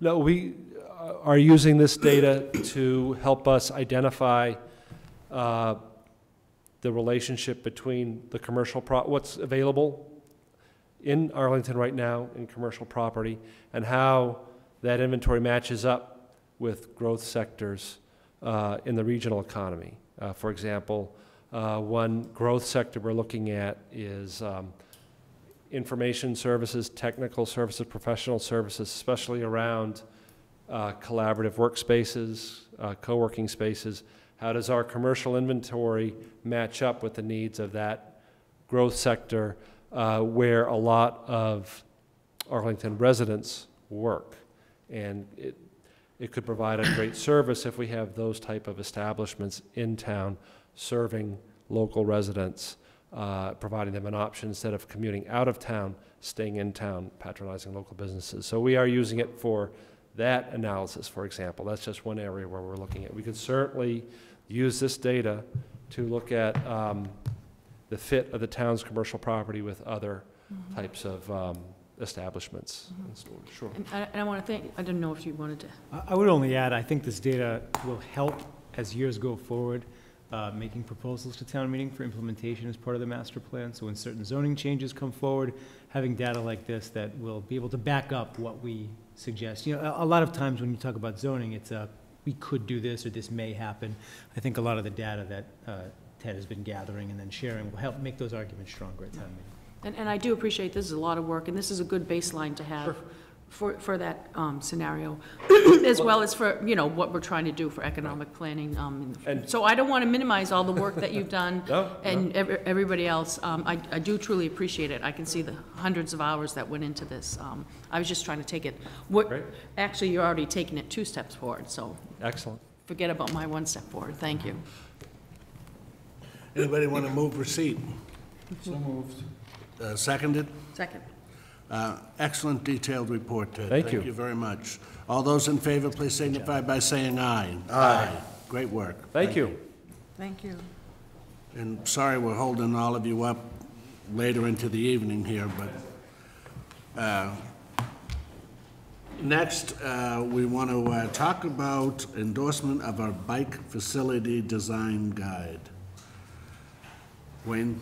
No, we are using this data to help us identify uh, the relationship between the commercial, pro what's available in Arlington right now in commercial property, and how that inventory matches up with growth sectors uh, in the regional economy. Uh, for example, uh, one growth sector we're looking at is um, information services, technical services, professional services, especially around uh, collaborative workspaces, uh, co-working spaces. How does our commercial inventory match up with the needs of that growth sector? Uh, where a lot of Arlington residents work, and it, it could provide a great service if we have those type of establishments in town serving local residents, uh, providing them an option instead of commuting out of town, staying in town, patronizing local businesses. So we are using it for that analysis, for example. That's just one area where we're looking at. We could certainly use this data to look at um, the fit of the town's commercial property with other mm-hmm. types of um, establishments. Mm-hmm. And stores. Sure. And I, and I want to thank, I didn't know if you wanted to. I would only add, I think this data will help as years go forward, uh, making proposals to town meeting for implementation as part of the master plan. So when certain zoning changes come forward, having data like this that will be able to back up what we suggest. You know, a, a lot of times when you talk about zoning, it's a, we could do this or this may happen. I think a lot of the data that uh, Ted has been gathering and then sharing will help make those arguments stronger at town meeting. And, and I do appreciate this is a lot of work, and this is a good baseline to have sure. for, for that um, scenario, as well, well as for, you know, what we're trying to do for economic right. planning. Um, and so I don't want to minimize all the work that you've done no, and no. Every, everybody else. Um, I, I do truly appreciate it. I can see the hundreds of hours that went into this. Um, I was just trying to take it. What, Great. Actually, you're already taking it two steps forward, so excellent. Forget about my one step forward. Thank you. Anybody want to move receipt? So moved. Uh, seconded? Second. Uh, excellent detailed report, Ted. Thank, Thank you. Thank you very much. All those in favor, please signify by saying aye. Aye. Aye. Great work. Thank, Thank you. you. Thank you. And sorry we're holding all of you up later into the evening here, but uh, next uh, we want to uh, talk about endorsement of our bike facility design guide. Wayne?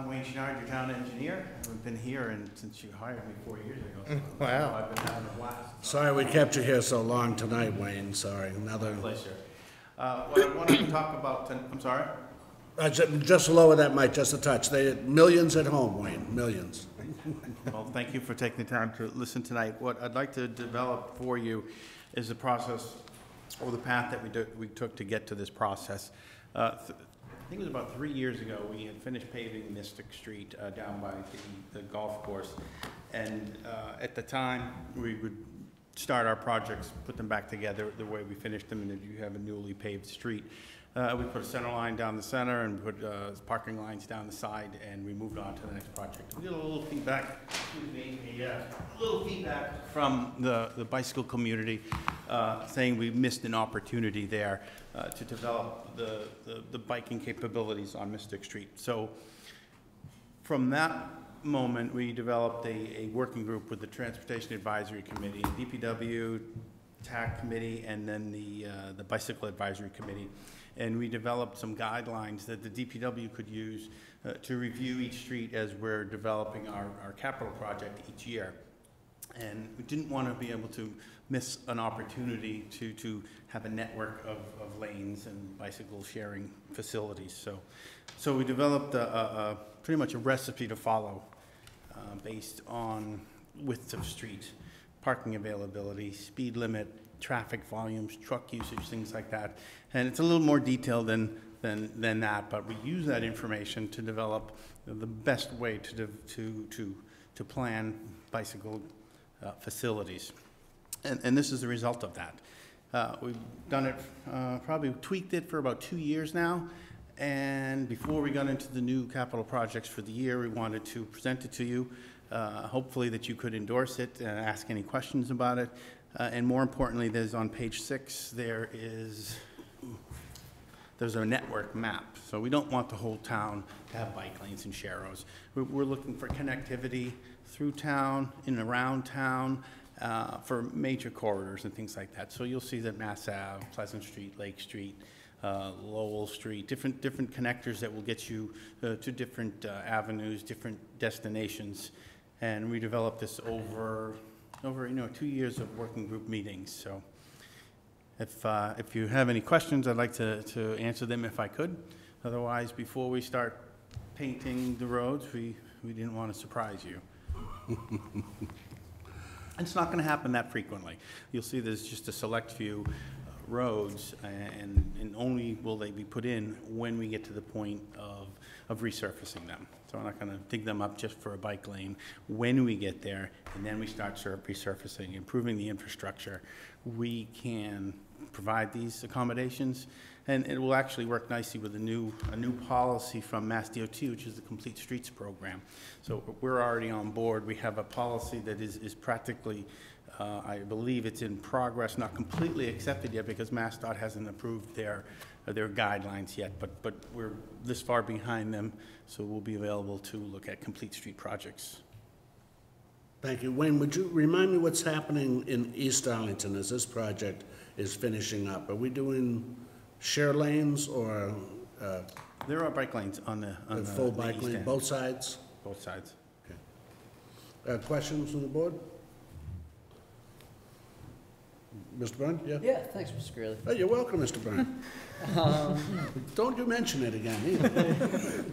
I'm Wayne Chenard, your town engineer. I've been here and since you hired me four years ago. So wow. I've been having a blast. Sorry we kept you here so long tonight, Wayne. Sorry. Another pleasure. Uh, what I wanted to talk about, ten, I'm sorry? Uh, just, just lower that mic, just a touch. They had millions at home, Wayne, millions. Well, thank you for taking the time to listen tonight. What I'd like to develop for you is the process or the path that we, do, we took to get to this process. Uh, th I think it was about three years ago, we had finished paving Mystic Street uh, down by the, the golf course. And uh, at the time, we would start our projects, put them back together the way we finished them, and you have a newly paved street. Uh, we put a center line down the center and put uh, parking lines down the side, and we moved on to the next project. We got a little feedback, excuse me, a uh, little feedback from the, the bicycle community uh, saying we missed an opportunity there uh, to develop the, the, the biking capabilities on Mystic Street. So from that moment, we developed a, a working group with the Transportation Advisory Committee, D P W, T A C Committee, and then the, uh, the Bicycle Advisory Committee. And we developed some guidelines that the D P W could use uh, to review each street as we're developing our, our capital project each year. And we didn't want to be able to miss an opportunity to, to have a network of, of lanes and bicycle sharing facilities. So, so we developed a, a, a pretty much a recipe to follow uh, based on width of street, parking availability, speed limit, traffic volumes, truck usage, things like that. And it's a little more detailed than, than, than that, but we use that information to develop the best way to, to, to, to plan bicycle uh, facilities. And, and this is the result of that. Uh, we've done it, uh, probably tweaked it for about two years now. And before we got into the new capital projects for the year, we wanted to present it to you, uh, hopefully that you could endorse it and ask any questions about it. Uh, and more importantly, there's on page six, there is, there's a network map. So we don't want the whole town to have bike lanes and sharrows. We're, we're looking for connectivity through town, in and around town, uh, for major corridors and things like that. So you'll see that Mass Avenue, Pleasant Street, Lake Street, uh, Lowell Street, different, different connectors that will get you uh, to different uh, avenues, different destinations. And we developed this over, over you know two years of working group meetings. So if uh, if you have any questions, I'd like to, to answer them if I could. Otherwise, before we start painting the roads, we, we didn't want to surprise you. It's not going to happen that frequently. You'll see there's just a select few uh, roads, and, and only will they be put in when we get to the point of, of resurfacing them. So I'm not going to dig them up just for a bike lane when we get there, and then we start resurfacing, improving the infrastructure. We can provide these accommodations, and it will actually work nicely with a new, a new policy from Mass D O T, which is the Complete Streets program. So we're already on board. We have a policy that is, is practically, uh, I believe it's in progress, not completely accepted yet because Mass D O T hasn't approved their their guidelines yet, but but we're this far behind them, so we'll be available to look at complete street projects. Thank you. Wayne, would you remind me what's happening in East Arlington as this project is finishing up? Are we doing share lanes or? Uh, there are bike lanes on the, on the full the bike east lane, end. Both sides? Both sides. Okay. Uh, questions from the board? Mister Byrne? Yeah? Yeah, thanks, Mister Greeley. Oh, you're welcome, Mister Byrne. um, Don't you mention it again, either.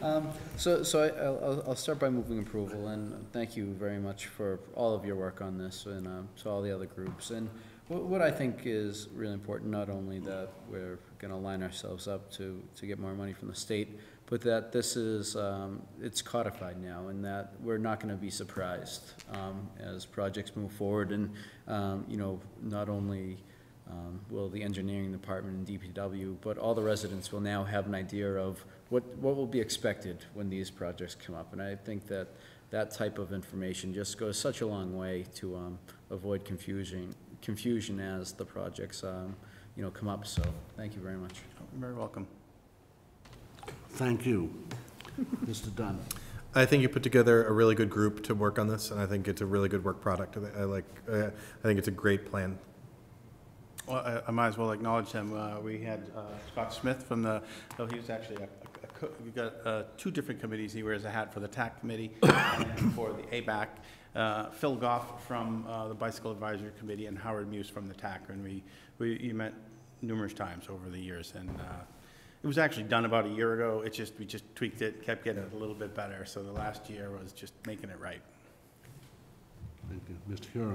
um, so so I, I'll, I'll start by moving approval, and thank you very much for all of your work on this and um, to all the other groups. And what, what I think is really important, not only that we're going to line ourselves up to, to get more money from the state, but that this is, um, it's codified now, and that we're not going to be surprised um, as projects move forward. And, um, you know, not only um, will the engineering department and D P W, but all the residents will now have an idea of what, what will be expected when these projects come up. And I think that that type of information just goes such a long way to um, avoid confusion, confusion as the projects, um, you know, come up. So thank you very much. You're very welcome. Thank you. Mister Dunn. I think you put together a really good group to work on this, and I think it's a really good work product. I like. Uh, I think it's a great plan. Well, I, I might as well acknowledge them. Uh, we had uh, Scott Smith from the, oh, he was actually a, a we've got uh, two different committees. He wears a hat for the T A C committee and for the A B A C. Uh, Phil Goff from uh, the Bicycle Advisory Committee and Howard Muse from the T A C, and we, we you met numerous times over the years, and uh, it was actually done about a year ago. It just we just tweaked it, kept getting it a little bit better. So the last year was just making it right. Thank you, Mister Hero.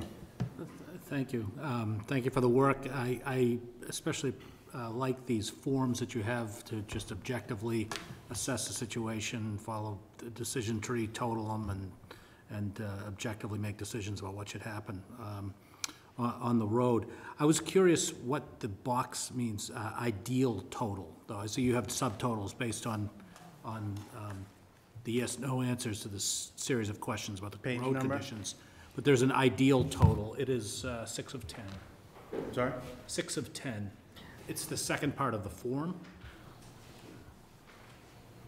Thank you. Um, thank you for the work. I, I especially uh, like these forms that you have to just objectively assess the situation, follow the decision tree, total them, and and uh, objectively make decisions about what should happen um, on, on the road. I was curious what the box means, uh, ideal total, though. I see you have subtotals based on on um, the yes/no answers to this series of questions about the Page road number. Conditions. But there's an ideal total. It is uh, six of ten. Sorry? Six of ten. It's the second part of the form.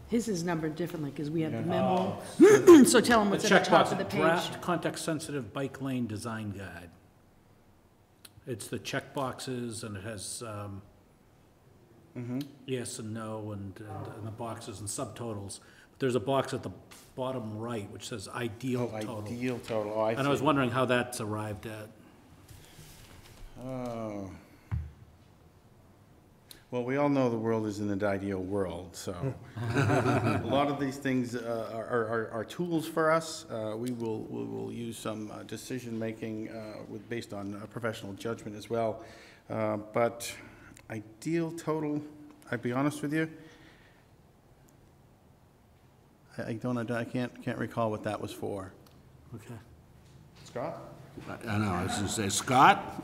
His is numbered differently because we have yeah. the memo. Oh. So tell him what's at the top of the page. Draft context-sensitive bike lane design guide. It's the check boxes, and it has um, mm-hmm. yes and no, and, and, and the boxes and subtotals. There's a box at the bottom right which says ideal oh, total. Ideal total. Oh, I and see. I was wondering how that's arrived at. Oh. Well, we all know the world isn't an ideal world, so a lot of these things uh, are, are, are tools for us. Uh, we will we will use some uh, decision making uh, with based on uh, professional judgment as well. Uh, but ideal total, I'd be honest with you. I don't. I can't. Can't recall what that was for. Okay. Scott. I know. I was going to say Scott.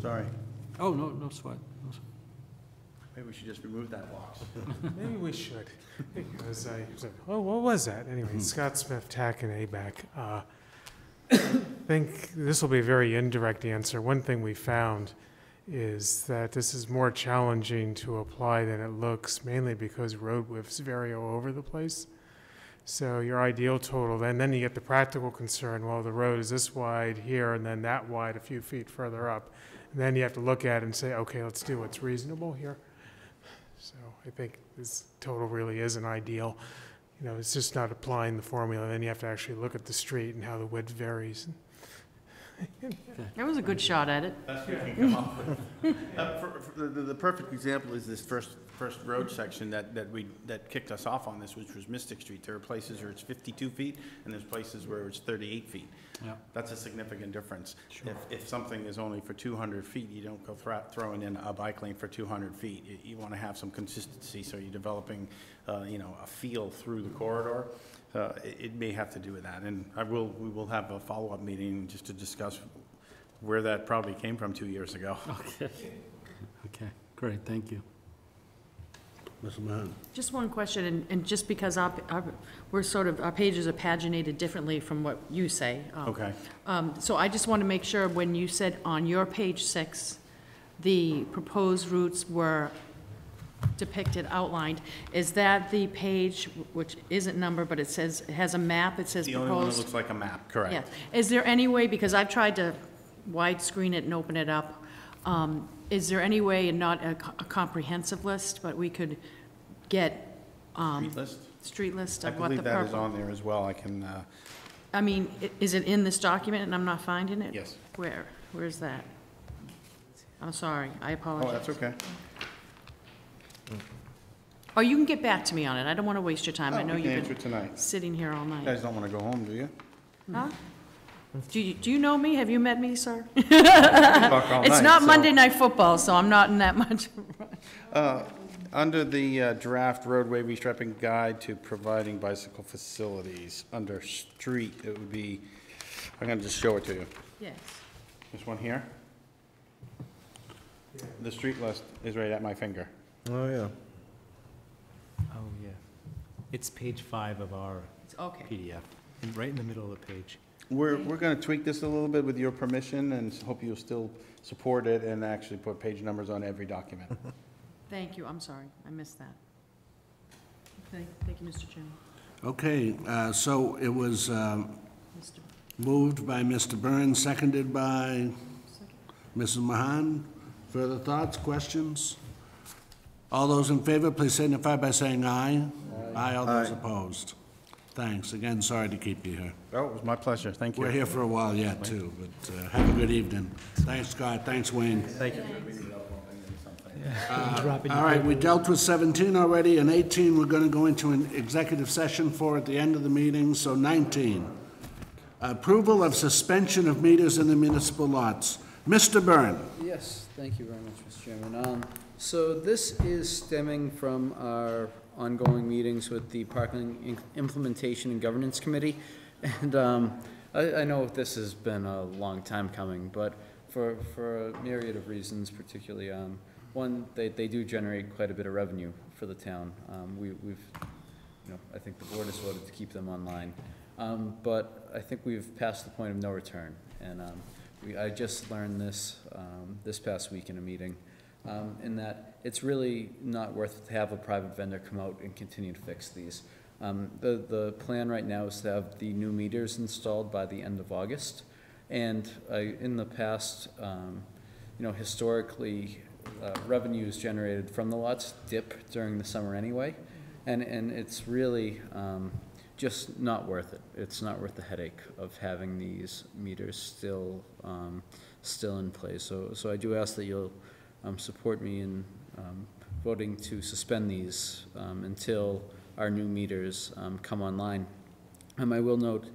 Sorry. Oh no, no sweat. No sweat. Maybe we should just remove that box. Maybe we should. Because I was like, oh, what was that? Anyway, mm-hmm. Scott Smith, T A C and A B A C. Uh, I think this will be a very indirect answer. One thing we found is that this is more challenging to apply than it looks, mainly because road widths vary all over the place. So your ideal total, and then you get the practical concern, well, the road is this wide here and then that wide a few feet further up. And then you have to look at it and say, okay, let's do what's reasonable here. So I think this total really is an ideal. You know, it's just not applying the formula. Then you have to actually look at the street and how the width varies. That was a good shot at it. That's what you can come up with. uh, for, for the, the perfect example is this first first road section that that we that kicked us off on this, which was Mystic Street. There are places where it's fifty-two feet, and there's places where it's thirty-eight feet. Yeah, that's a significant difference. Sure. If if something is only for two hundred feet, you don't go thro throwing in a bike lane for two hundred feet. You, you want to have some consistency, so you're developing, uh, you know, a feel through the corridor. Uh, it, it may have to do with that, and I will. We will have a follow-up meeting just to discuss where that probably came from two years ago. Okay. Okay. Great. Thank you, Mister Mahon. Just one question, and, and just because our, our, we're sort of our pages are paginated differently from what you say. Um, okay. Um, so I just want to make sure when you said on your page six, the proposed routes were depicted, outlined. Is that the page which isn't numbered, but it says it has a map? It says the proposed. Only one that looks like a map, correct? Yeah. Is there any way, because I've tried to widescreen it and open it up, um, is there any way, and not a, a comprehensive list, but we could get um, street list? Street list of what the purple. I believe that is on there as well. I can. Uh, I mean, is it in this document, and I'm not finding it? Yes. Where? Where's that? I'm sorry. I apologize. Oh, that's okay. Or you can get back to me on it. I don't want to waste your time. Oh, I know you've been tonight. Sitting here all night. You guys don't want to go home, do you? Huh? Do you, do you know me? Have you met me, sir? It's night, not so. Monday Night Football, so I'm not in that much. uh, under the uh, draft roadway restriping guide to providing bicycle facilities, under street, it would be, I'm going to just show it to you. Yes. This one here. Yeah. The street list is right at my finger. Oh, yeah. Oh, yeah. It's page five of our okay. P D F, and right in the middle of the page. We're, we're going to tweak this a little bit with your permission, and hope you'll still support it and actually put page numbers on every document. Thank you. I'm sorry. I missed that. Okay. Thank you, Mister Chairman. Okay. Uh, so it was um, moved by Mister Burns, seconded by Missus Mahan, further thoughts, questions? All those in favor, please signify by saying aye. Aye. Aye. All those aye. Opposed? Thanks. Again, sorry to keep you here. Oh, it was my pleasure. Thank you. We're here for a while yet, too, but uh, have a good evening. Thanks, Scott. Thanks, Wayne. Thank you. Uh, all right, we dealt with seventeen already, and eighteen we're going to go into an executive session for at the end of the meeting, so nineteen. Approval of suspension of meters in the municipal lots. Mister Byrne. Yes, thank you very much, Mister Chairman. Um, so this is stemming from our ongoing meetings with the Parking Implementation and Governance Committee. And um, I, I know this has been a long time coming, but for, for a myriad of reasons, particularly um, one, they, they do generate quite a bit of revenue for the town. Um, we, we've, you know, I think the board has voted to keep them online. Um, but I think we've passed the point of no return. And um, we, I just learned this um, this past week in a meeting. Um, in that it's really not worth it to have a private vendor come out and continue to fix these. Um, the, the plan right now is to have the new meters installed by the end of August. And uh, in the past, um, you know, historically, uh, revenues generated from the lots dip during the summer anyway. And, and it's really um, just not worth it. It's not worth the headache of having these meters still, um, still in place. So, so I do ask that you'll Um, support me in um, voting to suspend these um, until our new meters um, come online. Um, I will note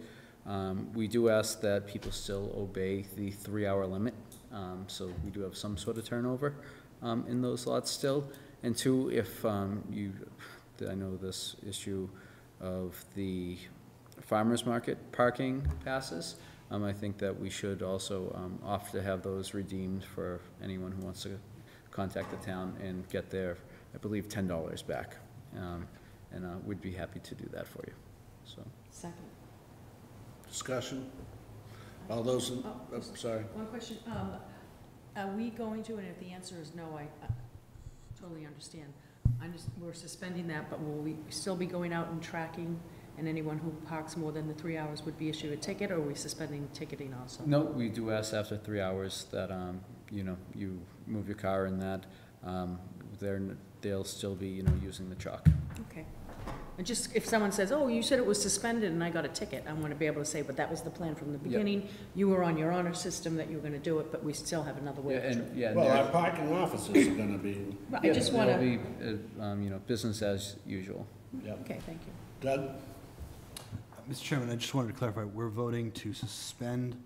um, we do ask that people still obey the three-hour limit, um, so we do have some sort of turnover um, in those lots still. And two, if um, you, I know this issue of the farmers market parking passes. Um, I think that we should also um, offer to have those redeemed for anyone who wants to contact the town and get their, I believe, ten dollars back. Um, and uh, we'd be happy to do that for you. So. Second. Discussion. All those in, oh, oh, sorry. One question. Um, are we going to, and if the answer is no, I, I totally understand. I'm just, we're suspending that, but will we still be going out and tracking? And anyone who parks more than the three hours would be issued a ticket, or are we suspending ticketing also? No, we do ask after three hours that um, you know, you move your car and that um, they'll still be, you know, using the chalk. Okay. And just if someone says, oh, you said it was suspended and I got a ticket, I want to be able to say, but that was the plan from the beginning. Yep. You were on your honor system that you were going to do it, but we still have another way. Yeah, and, yeah, well, our parking offices are going to be. Well, yeah, I just want to be, uh, um, you know, business as usual. Yep. Okay, thank you. Doug? Mister Chairman, I just wanted to clarify, we're voting to suspend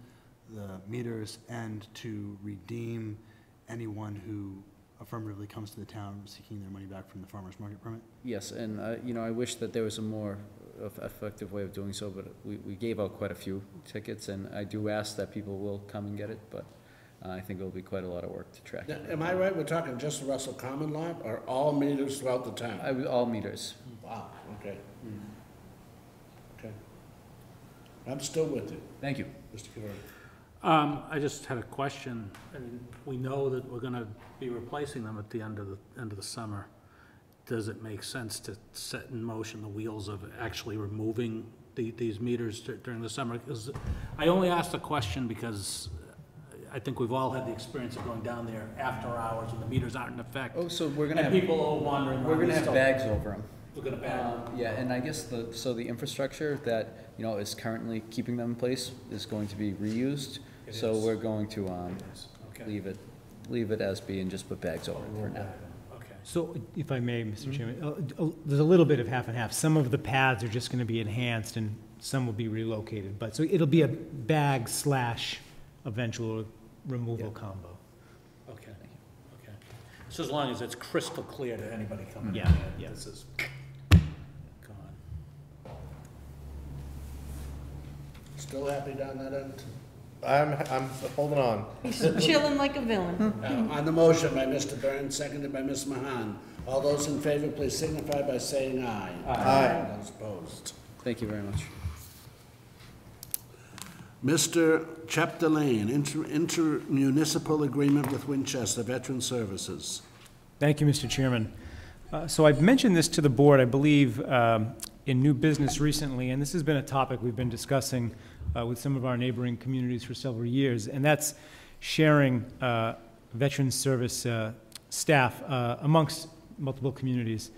the meters and to redeem anyone who affirmatively comes to the town seeking their money back from the farmer's market permit? Yes, and uh, you know, I wish that there was a more effective way of doing so, but we, we gave out quite a few tickets, and I do ask that people will come and get it, but uh, I think it will be quite a lot of work to track. Now, am I right, we're talking just the Russell Common lot, or all meters throughout the town? I, all meters. Wow, okay. Mm. I'm still with you. Thank you. Mister Kivori. Um, I just had a question. I mean, we know that we're going to be replacing them at the end of the end of the summer. Does it make sense to set in motion the wheels of actually removing the, these meters during the summer? Because I only asked the question because I think we've all had the experience of going down there after hours when the meters aren't in effect. Oh, so we're going to have people all wandering. We're going to have bags over them. Um, yeah, and I guess the so the infrastructure that you know is currently keeping them in place is going to be reused. It so is. We're going to um, it okay. leave it leave it as be and just put bags over it for now. Okay. So if I may, Mister Mm-hmm. Chairman, uh, uh, there's a little bit of half and half. Some of the paths are just going to be enhanced, and some will be relocated. But so it'll be a bag slash eventual removal yep. combo. Okay. Okay. So as long as it's crystal clear to anybody coming mm-hmm. in, yeah, yeah. This is. Still happy down that end? I'm, I'm holding on. He's chilling like a villain. Uh, on the motion by Mister Byrne, seconded by Miz Mahan. All those in favor, please signify by saying aye. Aye. Aye. Aye. Those opposed. Thank you very much. Mister Chapdelaine, inter intermunicipal agreement with Winchester Veteran Services. Thank you, Mister Chairman. Uh, so I've mentioned this to the board, I believe, um, in new business recently, and this has been a topic we've been discussing uh, with some of our neighboring communities for several years, and that's sharing uh, veteran service uh, staff uh, amongst multiple communities.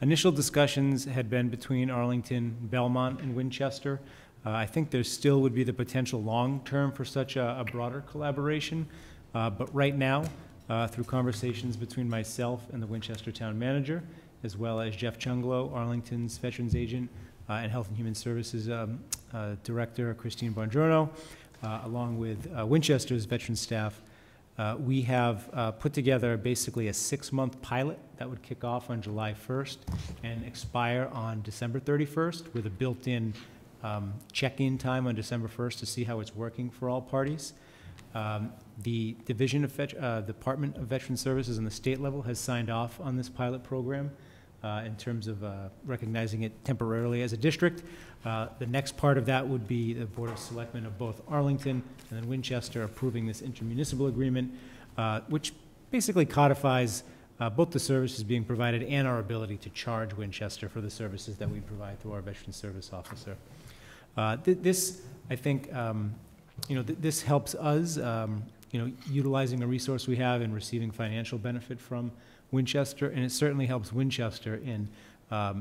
Initial discussions had been between Arlington, Belmont, and Winchester. Uh, I think there still would be the potential long term for such a, a broader collaboration, uh, but right now, uh, through conversations between myself and the Winchester Town Manager, as well as Jeff Chunglo, Arlington's Veterans Agent uh, and Health and Human Services um, uh, Director, Christine Bongiorno, uh, along with uh, Winchester's veteran staff, uh, we have uh, put together basically a six-month pilot that would kick off on July first and expire on December thirty-first with a built-in Um, check-in time on December first to see how it's working for all parties. Um, the Division of Vet uh, Department of Veteran Services on the state level has signed off on this pilot program uh, in terms of uh, recognizing it temporarily as a district. Uh, the next part of that would be the Board of Selectmen of both Arlington and then Winchester approving this intermunicipal agreement, uh, which basically codifies uh, both the services being provided and our ability to charge Winchester for the services that we provide through our Veteran Service Officer. Uh, th this, I think, um, you know, th this helps us, um, you know, utilizing a resource we have and receiving financial benefit from Winchester, and it certainly helps Winchester in um,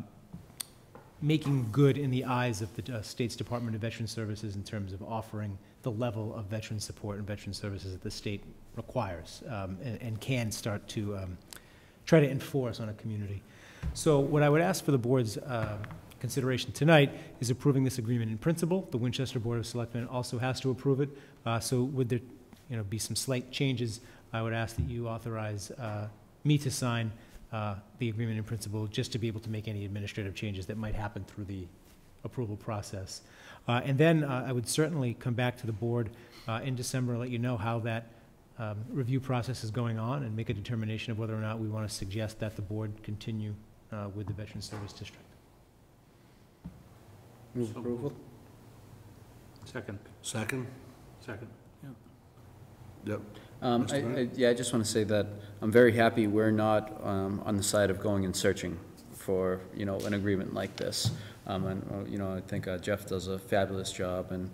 making good in the eyes of the uh, state's Department of Veteran Services in terms of offering the level of veteran support and veteran services that the state requires um, and, and can start to um, try to enforce on a community. So what I would ask for the board's uh, consideration tonight is approving this agreement in principle. The Winchester Board of Selectmen also has to approve it. Uh, so would there, you know, be some slight changes, I would ask that you authorize uh, me to sign uh, the agreement in principle just to be able to make any administrative changes that might happen through the approval process. Uh, and then uh, I would certainly come back to the board uh, in December and let you know how that um, review process is going on and make a determination of whether or not we want to suggest that the board continue uh, with the Veteran Service District. Move so approval. Second. Second? Second. Yep. Yep. Um, I, I, yeah, I just want to say that I'm very happy we're not um, on the side of going and searching for, you know, an agreement like this. Um, and, you know, I think uh, Jeff does a fabulous job, and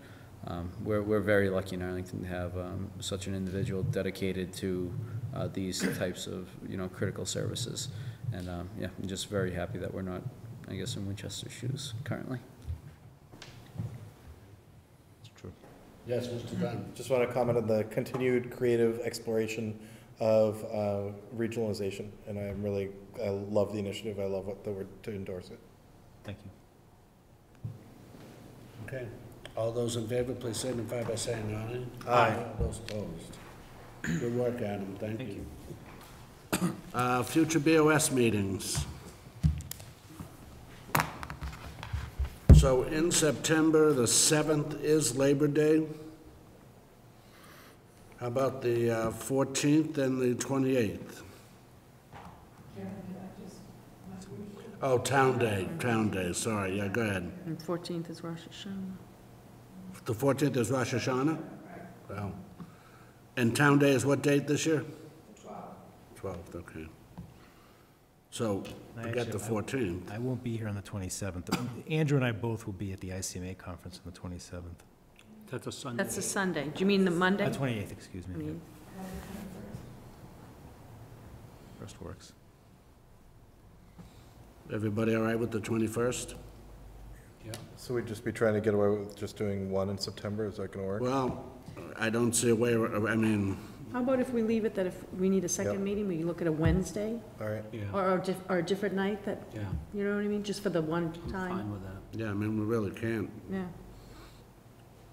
um, we're, we're very lucky in Arlington to have um, such an individual dedicated to uh, these types of, you know, critical services. And, um, yeah, I'm just very happy that we're not, I guess, in Winchester's shoes currently. Yes, Mister Dunn. Just want to comment on the continued creative exploration of uh, regionalization, and I'm really, I love the initiative. I love what the word to endorse it. Thank you. Okay. All those in favor, please signify by saying aye. Aye. All those opposed. Good work, Adam. Thank, Thank you. you. Uh, future B O S meetings. So in September, the seventh is Labor Day. How about the uh, fourteenth and the twenty-eighth? Oh, Town Day, Town Day, sorry, yeah, go ahead. And fourteenth is Rosh Hashanah. The fourteenth is Rosh Hashanah? Wow. And Town Day is what date this year? The twelfth. twelfth, okay. So, forget the fourteenth. I won't be here on the twenty-seventh. Andrew and I both will be at the I C M A conference on the twenty-seventh. That's a Sunday. That's a Sunday. Do you mean the Monday? The twenty-eighth, excuse me. I mean. First works. Everybody all right with the twenty-first? Yeah. So we'd just be trying to get away with just doing one in September? Is that going to work? Well, I don't see a way, I mean... How about if we leave it that if we need a second yep. meeting, we look at a Wednesday? All right. Yeah. Or, or, dif or a different night that, yeah. you know what I mean, just for the one I'm time. Fine with that. Yeah, I mean, we really can't. Yeah.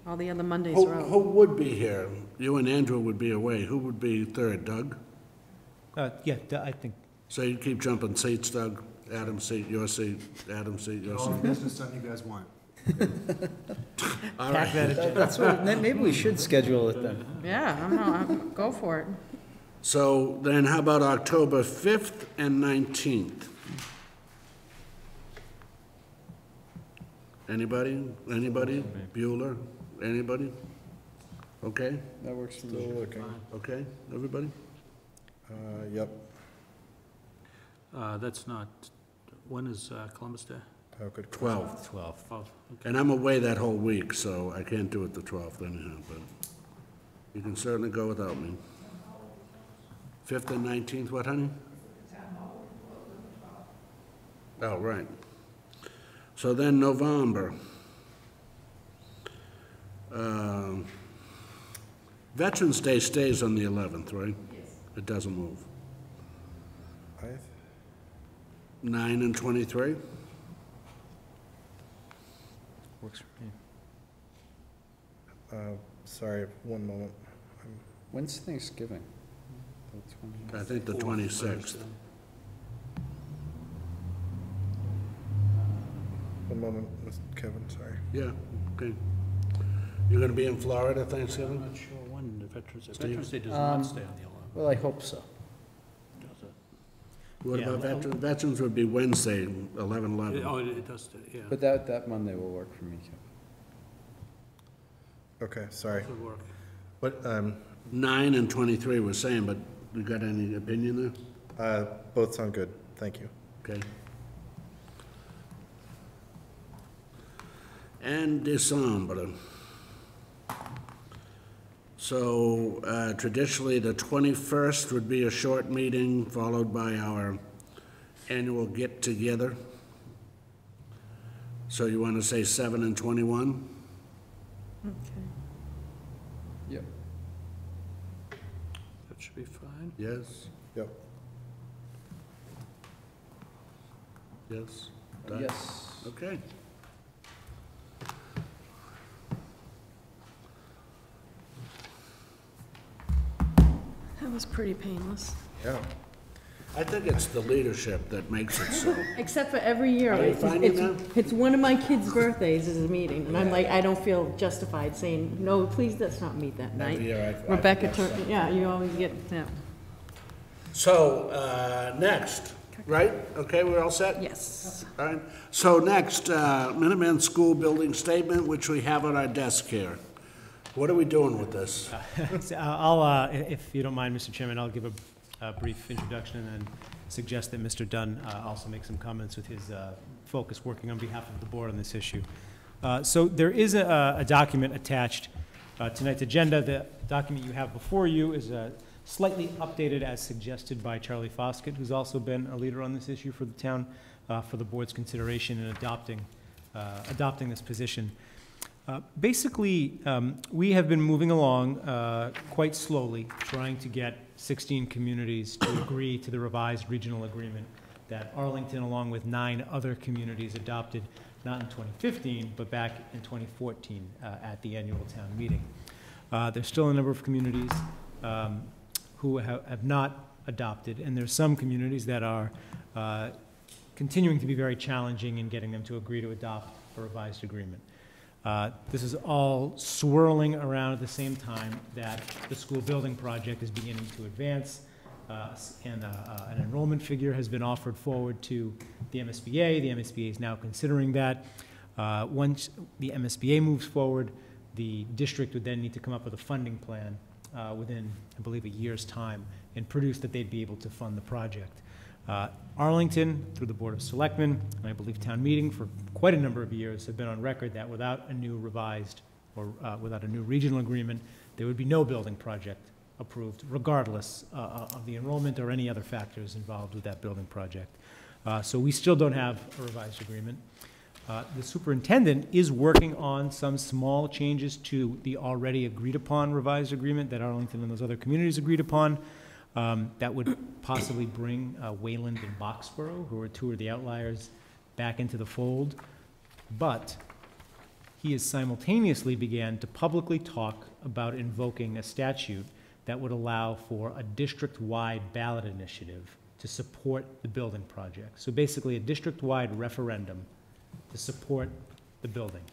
All the other Mondays who, are out. Who would be here? You and Andrew would be away. Who would be third, Doug? Uh, yeah, I think. So you keep jumping seats, Doug. Adam's seat, your seat, Adam's seat, your seat. All the business time you guys want. All right. That's what, maybe we should schedule it then. Yeah, I don't know. Go for it. So then how about October fifth and nineteenth? Anybody? Anybody? Bueller? Anybody? Okay? That works for me. Okay. Okay, everybody? Uh, yep. Uh, that's not, when is uh, Columbus Day? How could twelfth. twelfth. twelfth. Okay. And I'm away that whole week, so I can't do it the twelfth anyhow. But You can certainly go without me. Fifth and nineteenth, what, honey? Oh, right. So then November. Uh, Veterans Day stays on the eleventh, right? Yes. It doesn't move. Five. Nine and twenty-three. Works for me. Uh, sorry, one moment. I'm... When's Thanksgiving? The I think the twenty-sixth. One moment, Mister Kevin, sorry. Yeah, okay. You're going to be in Florida Thanksgiving? I'm not sure when the Veterans Day. Veterans Day does um, not stay on the eleventh. Well, I hope so. Does it? What yeah, about well, veterans? Veterans would be Wednesday, eleven eleven. Oh, it does, yeah. But that, that Monday will work for me, Kevin. Okay, sorry. That would work. But, um, nine and twenty-three we're saying, but you got any opinion there? Uh, both sound good. Thank you. Okay. And December. So uh, traditionally the twenty-first would be a short meeting followed by our annual get-together. So you want to say seven and twenty-one? Okay. Yep. That should be fine. Yes. Yep. Yes. Done. Yes. Okay. That was pretty painless. Yeah. I think it's the leadership that makes it so. Except for every year. Are you finding that? It's one of my kids' birthdays is a meeting, and yeah. I'm like, I don't feel justified saying, no, please let's not meet that night. Every year I, Rebecca, I Tur yeah, you always get yeah. So, uh, next, right? Okay, we're all set? Yes. All right. So next, uh, Minuteman School building statement, which we have on our desk here. What are we doing with this? Uh, I'll, uh, if you don't mind, Mister Chairman, I'll give a, a brief introduction and suggest that Mister Dunn uh, also make some comments with his uh, focus working on behalf of the board on this issue. Uh, so there is a, a document attached uh, tonight's agenda. The document you have before you is uh, slightly updated as suggested by Charlie Foskett, who's also been a leader on this issue for the town, uh, for the board's consideration in adopting, uh, adopting this position. Uh, basically, um, we have been moving along uh, quite slowly, trying to get sixteen communities to agree to the revised regional agreement that Arlington, along with nine other communities, adopted not in twenty fifteen, but back in twenty fourteen uh, at the annual town meeting. Uh, there's still a number of communities um, who ha have not adopted, and there's some communities that are uh, continuing to be very challenging in getting them to agree to adopt a revised agreement. Uh, this is all swirling around at the same time that the school building project is beginning to advance, uh, and uh, uh, an enrollment figure has been offered forward to the M S B A. The M S B A is now considering that. Uh, once the M S B A moves forward, the district would then need to come up with a funding plan uh, within, I believe, a year's time and produce that they'd be able to fund the project. Uh, Arlington, through the Board of Selectmen, and I believe town meeting for quite a number of years, have been on record that without a new revised or uh, without a new regional agreement, there would be no building project approved, regardless uh, of the enrollment or any other factors involved with that building project. Uh, so we still don't have a revised agreement. Uh, the superintendent is working on some small changes to the already agreed upon revised agreement that Arlington and those other communities agreed upon. Um, that would possibly bring uh, Wayland and Boxborough, who are two of the outliers, back into the fold. But he has simultaneously began to publicly talk about invoking a statute that would allow for a district-wide ballot initiative to support the building project. So basically a district-wide referendum to support the building.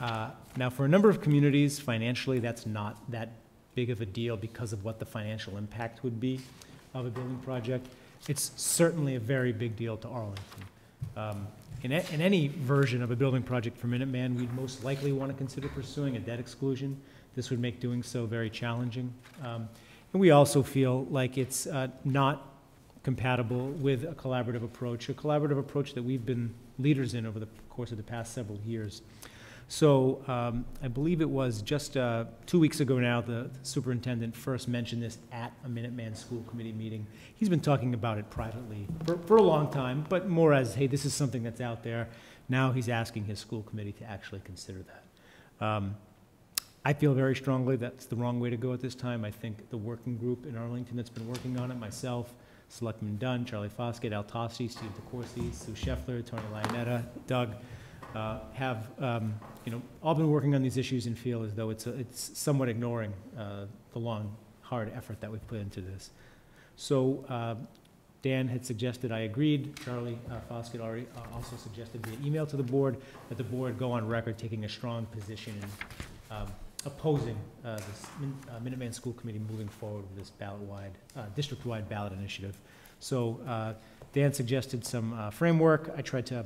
Uh, now, for a number of communities, financially, that's not that big of a deal because of what the financial impact would be of a building project. It's certainly a very big deal to Arlington. Um, in, a, in any version of a building project for Minuteman, we'd most likely want to consider pursuing a debt exclusion. This would make doing so very challenging. Um, and we also feel like it's uh, not compatible with a collaborative approach, a collaborative approach that we've been leaders in over the course of the past several years. So um, I believe it was just uh, two weeks ago now, the, the superintendent first mentioned this at a Minuteman School Committee meeting. He's been talking about it privately for, for a long time, but more as, hey, this is something that's out there. Now he's asking his school committee to actually consider that. Um, I feel very strongly that's the wrong way to go at this time. I think the working group in Arlington that's been working on it, myself, Selectman Dunn, Charlie Foskett, Al Tossi, Steve DeCourcy, Sue Scheffler, Tony Lionetta, Doug, uh, have um, you know, all been working on these issues and feel as though it's, a, it's somewhat ignoring uh, the long, hard effort that we've put into this. So uh, Dan had suggested, I agreed, Charlie uh, Foskett already uh, also suggested via email to the board that the board go on record taking a strong position in, um, opposing uh, this Min uh, Minuteman School Committee moving forward with this ballot-wide, uh, district-wide ballot initiative. So uh, Dan suggested some uh, framework. I tried to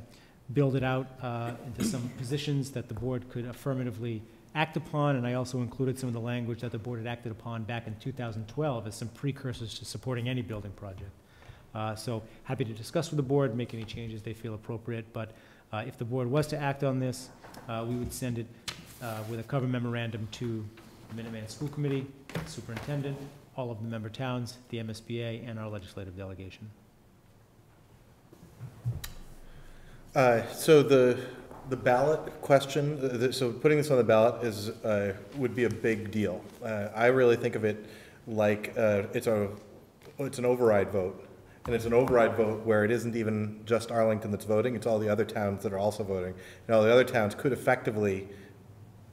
build it out uh, into some positions that the board could affirmatively act upon, and I also included some of the language that the board had acted upon back in two thousand twelve as some precursors to supporting any building project. Uh, so happy to discuss with the board, make any changes they feel appropriate, but uh, if the board was to act on this, uh, we would send it Uh, with a cover memorandum to the Minuteman School Committee, Superintendent, all of the member towns, the M S B A, and our legislative delegation. Uh, so the the ballot question, uh, the, so putting this on the ballot is uh, would be a big deal. Uh, I really think of it like uh, it's a it's an override vote, and it's an override vote where it isn't even just Arlington that's voting; it's all the other towns that are also voting. And all the other towns could effectively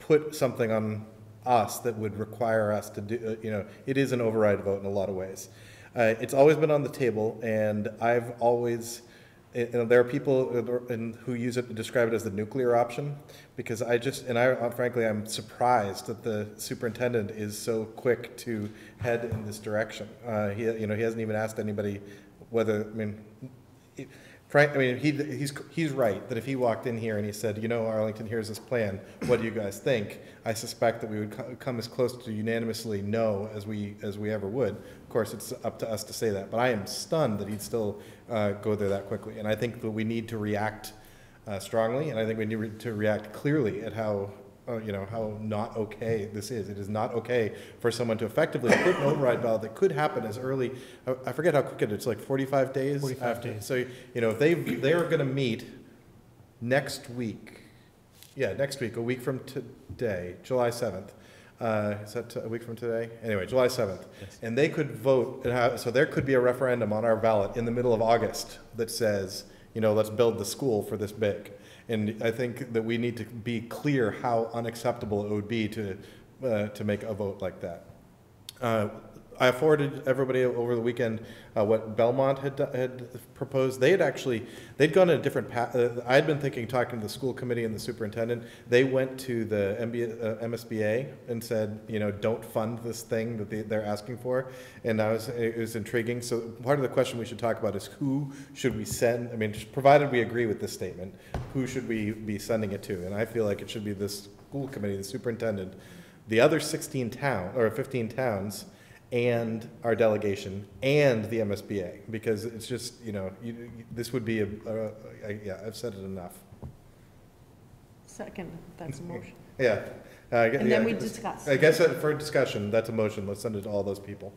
put something on us that would require us to do, you know, it is an override vote in a lot of ways. Uh, it's always been on the table, and I've always, you know, there are people who use it to describe it as the nuclear option, because I just, and I, frankly, I'm surprised that the superintendent is so quick to head in this direction. Uh, he, you know, he hasn't even asked anybody whether, I mean, it, I mean, he, he's, he's right that if he walked in here and he said, you know, Arlington, here's this plan, what do you guys think? I suspect that we would co come as close to unanimously no as we, as we ever would. Of course, it's up to us to say that, but I am stunned that he'd still uh, go there that quickly. And I think that we need to react uh, strongly, and I think we need re to react clearly at how, uh, you know, how not okay this is. It is not okay for someone to effectively put an override ballot that could happen as early, I, I forget how quick it is, it's like forty-five days? forty-five after. days. So, you know, they, they are going to meet next week. Yeah, next week, a week from today, July seventh. Uh, is that a week from today? Anyway, July seventh. Yes. And they could vote, have, so there could be a referendum on our ballot in the middle of August that says, you know, let's build the school for this big. And I think that we need to be clear how unacceptable it would be to uh, to make a vote like that. Uh, I forwarded everybody over the weekend uh, what Belmont had had proposed. They had actually they'd gone in a different path. Uh, I had been thinking, talking to the school committee and the superintendent. They went to the M B A, uh, M S B A and said, you know, don't fund this thing that they, they're asking for. And I was it was intriguing. So part of the question we should talk about is who should we send? I mean, provided we agree with this statement, who should we be sending it to? And I feel like it should be the school committee, the superintendent, the other sixteen towns or fifteen towns, and our delegation, and the M S B A, because it's just, you know, you, you, this would be a, a, a, a, yeah, I've said it enough. Second, that's a motion. Yeah. Uh, and yeah, then we discuss. I guess for discussion, that's a motion. Let's send it to all those people.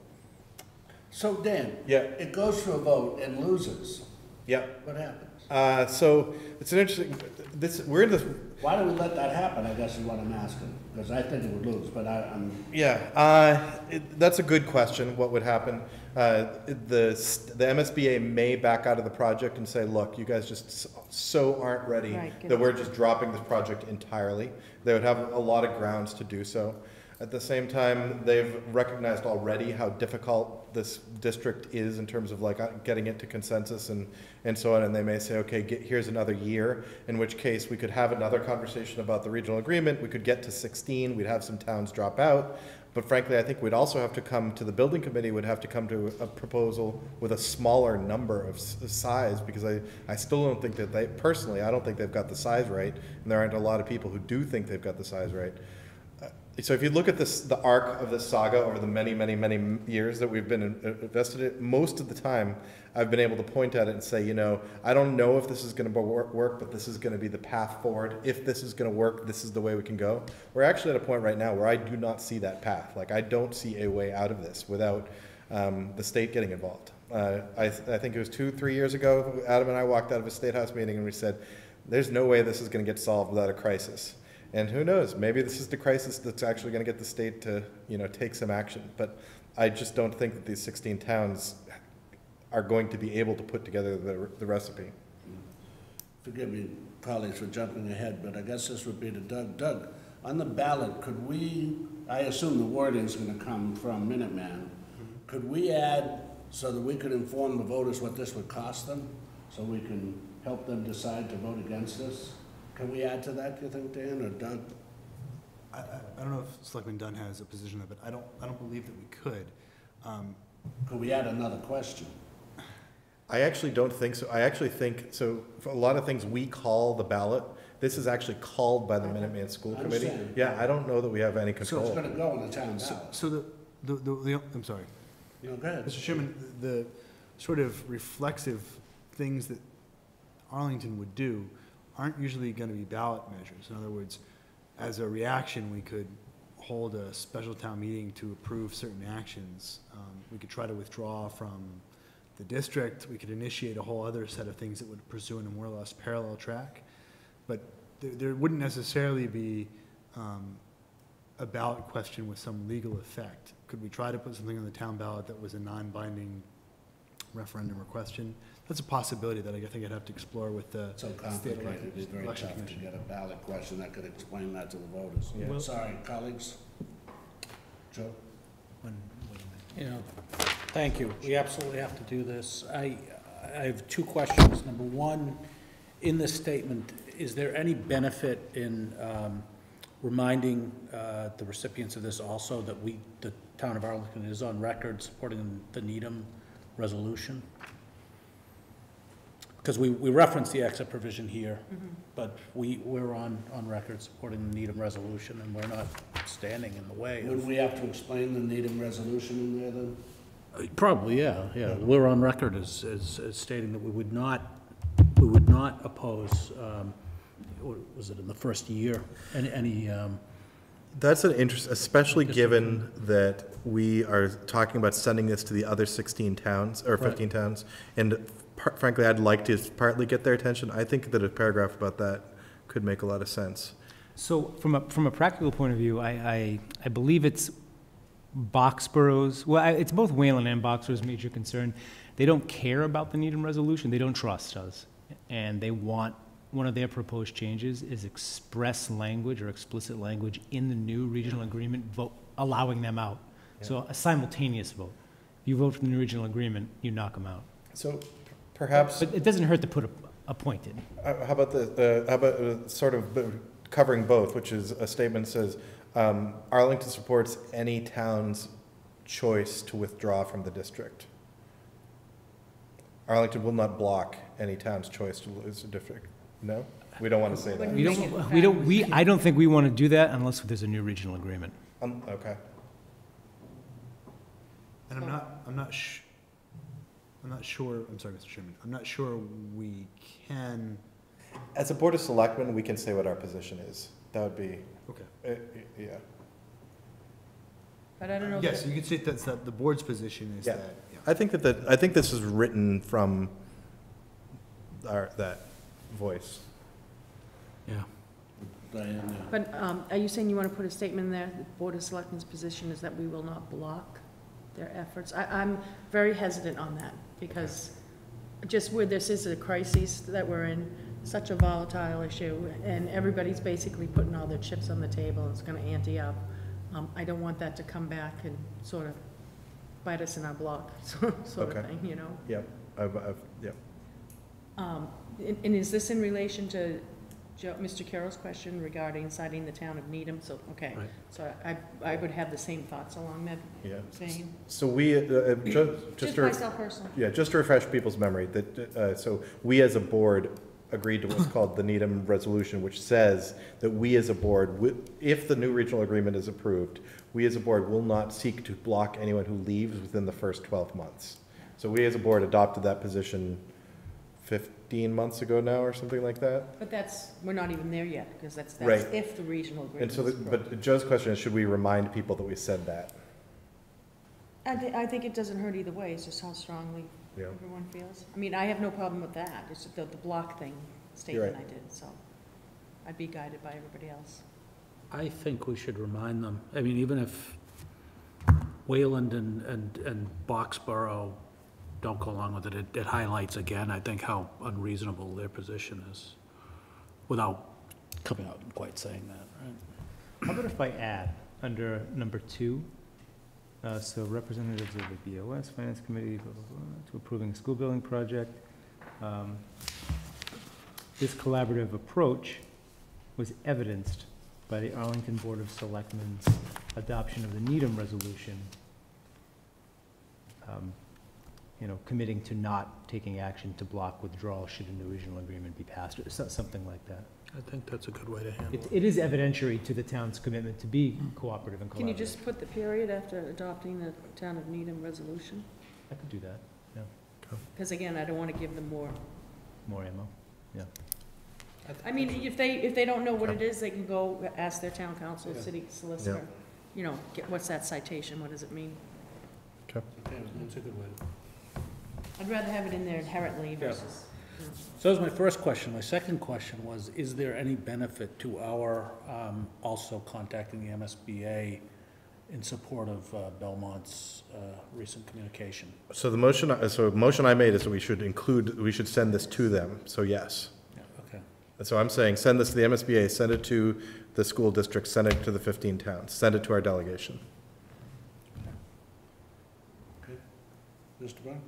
So Dan, yeah. It goes to a vote and loses. Yeah. What happens? Uh, so it's an interesting, this, we're in this. Why do we let that happen, I guess is what I'm asking, because I think it would lose, but I, I'm. Yeah, uh, it, that's a good question, what would happen. Uh, the, the M S B A may back out of the project and say, look, you guys just so aren't ready right, that we're just dropping this project entirely. They would have a lot of grounds to do so. At the same time, they've recognized already how difficult this district is in terms of like getting it to consensus and, and so on, and they may say, okay, get, here's another year, in which case we could have another conversation about the regional agreement, we could get to sixteen, we'd have some towns drop out, but frankly, I think we'd also have to come to the building committee, would have to come to a proposal with a smaller number of size, because I, I still don't think that they, personally, I don't think they've got the size right, and there aren't a lot of people who do think they've got the size right. so if you look at this, the arc of this saga over the many, many, many years that we've been invested in, most of the time I've been able to point at it and say, you know, I don't know if this is going to work, but this is going to be the path forward. If this is going to work, this is the way we can go. We're actually at a point right now where I do not see that path. Like, I don't see a way out of this without um, the state getting involved. Uh, I, th I think it was two, three years ago, Adam and I walked out of a state house meeting and we said, there's no way this is going to get solved without a crisis. And who knows, maybe this is the crisis that's actually going to get the state to, you know, take some action. But I just don't think that these sixteen towns are going to be able to put together the, the recipe. Forgive me, colleagues, for jumping ahead, but I guess this would be to Doug. Doug, on the ballot, could we, I assume the wording is going to come from Minuteman, mm-hmm. could we add so that we could inform the voters what this would cost them, so we can help them decide to vote against this? Can we add to that, do you think, Dan, or Doug? I, I, I don't know if Selectman Dunn has a position on that, but I don't, I don't believe that we could. Um, could we add another question? I actually don't think so. I actually think, so for a lot of things we call the ballot, this is actually called by the Minuteman School Committee. Yeah, I don't know that we have any control. So it's going to go in the town ballot. So, so the, the, the, the, I'm sorry. No, go ahead. Mister Chairman, the, the sort of reflexive things that Arlington would do aren't usually going to be ballot measures. In other words, as a reaction, we could hold a special town meeting to approve certain actions. Um, we could try to withdraw from the district. We could initiate a whole other set of things that would pursue in a more or less parallel track. But there, there wouldn't necessarily be um, a ballot question with some legal effect. Could we try to put something on the town ballot that was a non-binding referendum or question? That's a possibility that I think I'd have to explore with the so state election, it'd be very election tough commission. To get a ballot question that could explain that to the voters. Yeah. Well, sorry, colleagues. Joe? When, when you know, thank you. We absolutely have to do this. I, I have two questions. Number one, in this statement, is there any benefit in um, reminding uh, the recipients of this also that we, the town of Arlington, is on record supporting the Needham Resolution? Because we, we reference the exit provision here, mm-hmm. but we, we're on, on record supporting the Needham Resolution, and we're not standing in the way. Would we have to explain the Needham Resolution in there, then? Uh, probably, yeah, yeah. Mm-hmm. We're on record as, as, as stating that we would not, we would not oppose, um, was it in the first year, any... any um, That's an interest, especially given that we are talking about sending this to the other sixteen towns, or fifteen right. towns, and frankly, I'd like to partly get their attention. I think that a paragraph about that could make a lot of sense. So from a, from a practical point of view, I, I, I believe it's Boxborough's, well, I, it's both Wayland and Boxborough's major concern. They don't care about the Needham Resolution. They don't trust us, and they want one of their proposed changes is express language or explicit language in the new regional agreement vote, allowing them out. Yeah. So a simultaneous vote. If you vote for the new regional agreement, you knock them out. So perhaps... But it doesn't hurt to put a, a point in. Uh, how about, the, uh, how about uh, sort of covering both, which is a statement that says, um, Arlington supports any town's choice to withdraw from the district. Arlington will not block any town's choice to lose the district. No, we don't want to say that. We don't. We don't. We. I don't think we want to do that unless there's a new regional agreement. Um, okay. And I'm not. I'm not. Sh I'm not sure. I'm sorry, Mister Chairman. I'm not sure we can. As a board of selectmen, we can say what our position is. That would be. Okay. Uh, yeah. But I don't know. Yes, yeah, so you could say that's that the board's position is yeah. that. Yeah. I think that the, I think this is written from. Our that. Voice. Yeah. But um, are you saying you want to put a statement in there? The Board of Selectmen's position is that we will not block their efforts. I, I'm very hesitant on that because just where this is a crisis that we're in, such a volatile issue, and everybody's basically putting all their chips on the table. And it's going to ante up. Um, I don't want that to come back and sort of bite us in our block, sort okay. of thing. You know. Yeah. I've, I've, yeah. Um, And, and is this in relation to Joe, Mister Carroll's question regarding citing the town of Needham? So, okay, right. so I, I would have the same thoughts along that yeah. same. So we, uh, just, just, just myself personally. Yeah, just to refresh people's memory, that uh, so we as a board agreed to what's called the Needham Resolution, which says that we as a board, if the new regional agreement is approved, we as a board will not seek to block anyone who leaves within the first twelve months. So we as a board adopted that position fifteen months ago now or something like that. But that's, we're not even there yet, because that's, that's right. If the regional agreement and so the, is approved. But Joe's question is, should we remind people that we said that? I, th I think it doesn't hurt either way. It's just how strongly yeah. everyone feels. I mean, I have no problem with that. It's the, the block thing statement right. I did. So I'd be guided by everybody else. I think we should remind them. I mean, even if Wayland and, and, and Boxborough don't go along with it, it, it highlights again, I think, how unreasonable their position is without coming out and quite saying that. Right? How about if I add under number two? Uh, so representatives of the B O S, Finance Committee, blah, blah, blah, to approving a school building project. Um, this collaborative approach was evidenced by the Arlington Board of Selectmen's adoption of the Needham Resolution, um, you know, committing to not taking action to block withdrawal should a new regional agreement be passed, or something like that. I think that's a good way to handle it. It, it is evidentiary to the town's commitment to be cooperative and collaborative. Can you just put the period after adopting the Town of Needham Resolution? I could do that, yeah. Because again, I don't want to give them more. More ammo, yeah. I, I mean, if they if they don't know what yeah. it is, they can go ask their town council, yeah. city solicitor, yeah. you know, get, what's that citation? What does it mean? Okay. That's a good way. I'd rather have it in there inherently versus... Yeah. So that was my first question. My second question was, is there any benefit to our um, also contacting the M S B A in support of uh, Belmont's uh, recent communication? So the motion, so motion I made is that we should include, we should send this to them. So yes. Yeah, okay. And so I'm saying send this to the M S B A, send it to the school district, send it to the fifteen towns, send it to our delegation. Okay. Okay. Mister Brown?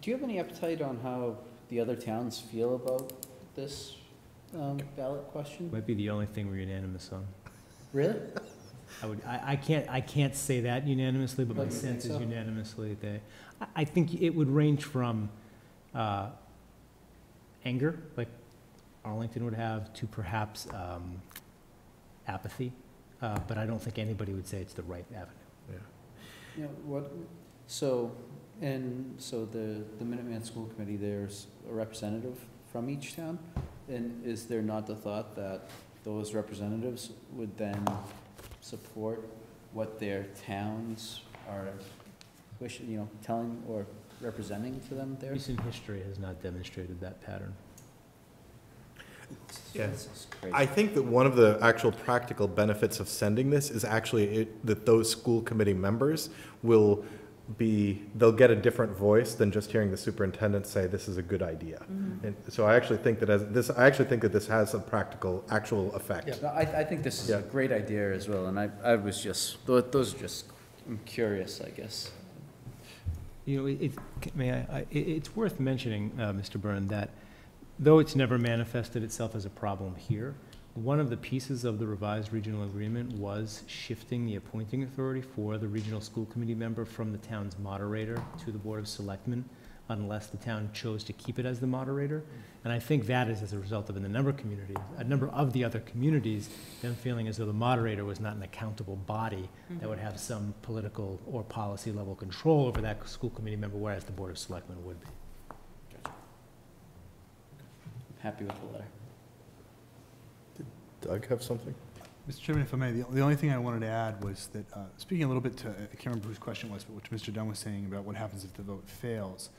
Do you have any appetite on how the other towns feel about this um, ballot question? Might be the only thing we're unanimous on. Really? I would. I, I can't. I can't say that unanimously, but, but my sense so? is unanimously they. I, I think it would range from uh, anger, like Arlington would have, to perhaps um, apathy. Uh, but I don't think anybody would say it's the right avenue. Yeah. Yeah. You know, what? So. And so the, the Minuteman School Committee, there's a representative from each town, and is there not the thought that those representatives would then support what their towns are wishing, you know, telling or representing to them there? Recent history has not demonstrated that pattern. Yes, yeah. I think that one of the actual practical benefits of sending this is actually it, that those school committee members will be, they'll get a different voice than just hearing the superintendent say this is a good idea. Mm-hmm. And so I actually think that as this, I actually think that this has a practical, actual effect. Yeah, no, I, I think this is yeah. a great idea as well. And I, I was just, those are just, I'm curious, I guess. You know, it, it, may I, I, it, it's worth mentioning, uh, Mister Byrne, that though it's never manifested itself as a problem here, one of the pieces of the revised regional agreement was shifting the appointing authority for the regional school committee member from the town's moderator to the Board of Selectmen, unless the town chose to keep it as the moderator. And I think that is as a result of in the number of communities, a number of the other communities, them feeling as though the moderator was not an accountable body mm-hmm. that would have some political or policy level control over that school committee member, whereas the Board of Selectmen would be. Gotcha. I'm happy with the letter. Doug have something? Mister Chairman, if I may, the, the only thing I wanted to add was that, uh, speaking a little bit to, I can't remember whose question was, but which Mister Dunn was saying about what happens if the vote fails.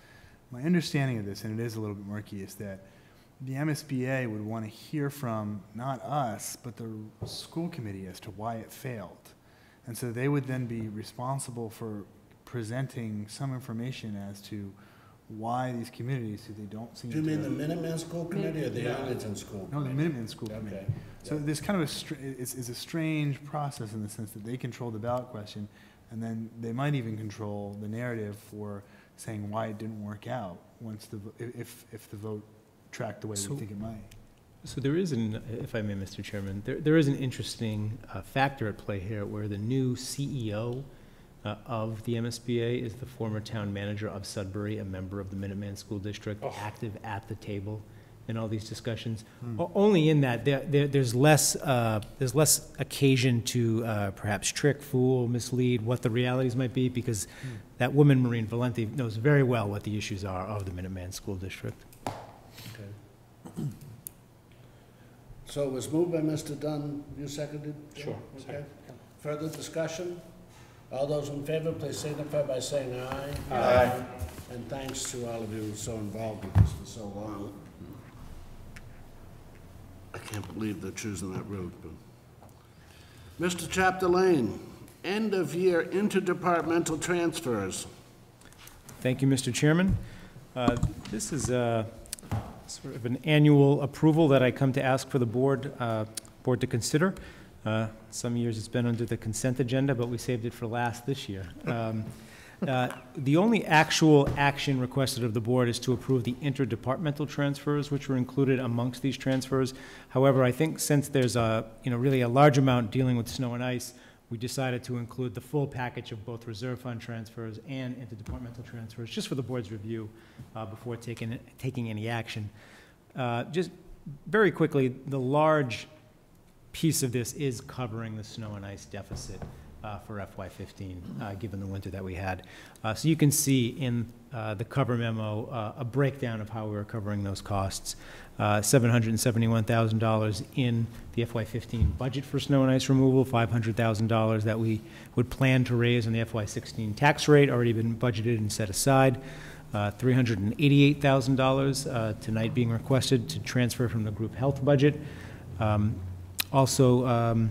My understanding of this, and it is a little bit murky, is that the M S B A would want to hear from, not us, but the school committee as to why it failed. And so they would then be responsible for presenting some information as to why these communities who they don't seem to... Do you mean the Minuteman School Committee or the yeah. Arlington School Committee? No, the Minuteman School okay. Committee. So yeah. there's kind of a, it's, it's a strange process in the sense that they control the ballot question, and then they might even control the narrative for saying why it didn't work out once the, if, if the vote tracked the way so, we think it might. So there is an, if I may, Mister Chairman, there, there is an interesting uh, factor at play here where the new C E O Uh, of the M S B A is the former town manager of Sudbury, a member of the Minuteman School District, oh. active at the table in all these discussions. Mm. Only in that there, there, there's less uh, there's less occasion to uh, perhaps trick, fool, mislead what the realities might be, because mm. that woman, Maureen Valenti, knows very well what the issues are of the Minuteman School District. Okay. So it was moved by Mister Dunn. You seconded? Sure. Okay. Sorry. Further discussion? All those in favor, please signify by saying aye. Aye. Aye. And thanks to all of you who were so involved with this for so long. I can't believe they're choosing that road. But. Mister Chapdelaine, end of year interdepartmental transfers. Thank you, Mister Chairman. Uh, this is uh, sort of an annual approval that I come to ask for the board, uh, board to consider. Uh, some years it's been under the consent agenda, but we saved it for last this year. Um, uh, the only actual action requested of the board is to approve the interdepartmental transfers, which were included amongst these transfers. However, I think since there's a, you know, really a large amount dealing with snow and ice, we decided to include the full package of both reserve fund transfers and interdepartmental transfers, just for the board's review uh, before taking taking any action. Uh, just very quickly, the large piece of this is covering the snow and ice deficit uh, for F Y fifteen, uh, given the winter that we had. Uh, so you can see in uh, the cover memo uh, a breakdown of how we were covering those costs. Uh, seven hundred seventy-one thousand dollars in the F Y fifteen budget for snow and ice removal, five hundred thousand dollars that we would plan to raise in the F Y sixteen tax rate, already been budgeted and set aside. Uh, three hundred eighty-eight thousand dollars uh, tonight being requested to transfer from the group health budget. Um, Also, um,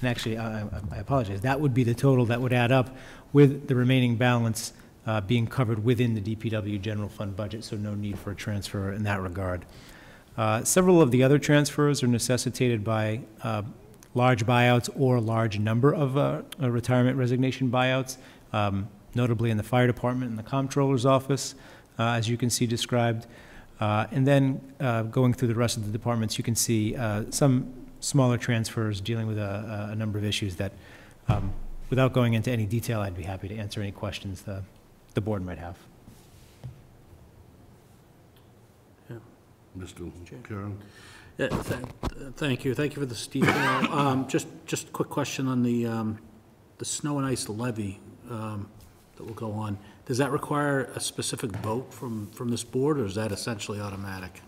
and actually, I, I apologize, that would be the total that would add up with the remaining balance uh, being covered within the D P W general fund budget, so no need for a transfer in that regard. Uh, several of the other transfers are necessitated by uh, large buyouts or large number of uh, retirement resignation buyouts, um, notably in the fire department and the comptroller's office, uh, as you can see described. Uh, and then uh, going through the rest of the departments, you can see uh, some smaller transfers dealing with a, a number of issues that, um, without going into any detail, I'd be happy to answer any questions the, the board might have. Yeah. Mister Carroll. Yeah, th th thank you. Thank you for this detail. um, just, just a quick question on the, um, the snow and ice levy um, that will go on. Does that require a specific vote from, from this board, or is that essentially automatic?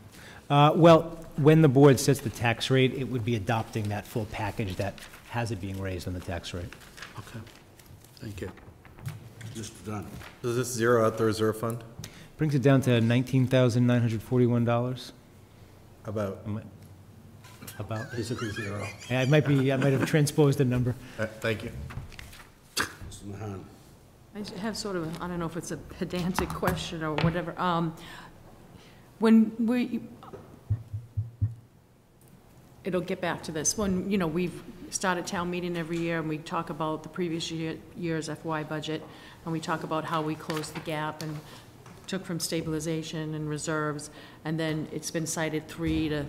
Uh, well, when the board sets the tax rate, it would be adopting that full package that has it being raised on the tax rate. Okay. Thank you. Mister Dunn. Does this zero out the reserve fund? Brings it down to nineteen thousand nine hundred forty-one dollars. About? About? Basically zero. Yeah, it might be, I might have transposed the number. Uh, thank you. Mister Mahan. I have sort of a, I don't know if it's a pedantic question or whatever. Um, when we, it'll get back to this. When, you know, we've started town meeting every year and we talk about the previous year, year's F Y budget, and we talk about how we closed the gap and took from stabilization and reserves, and then it's been cited three to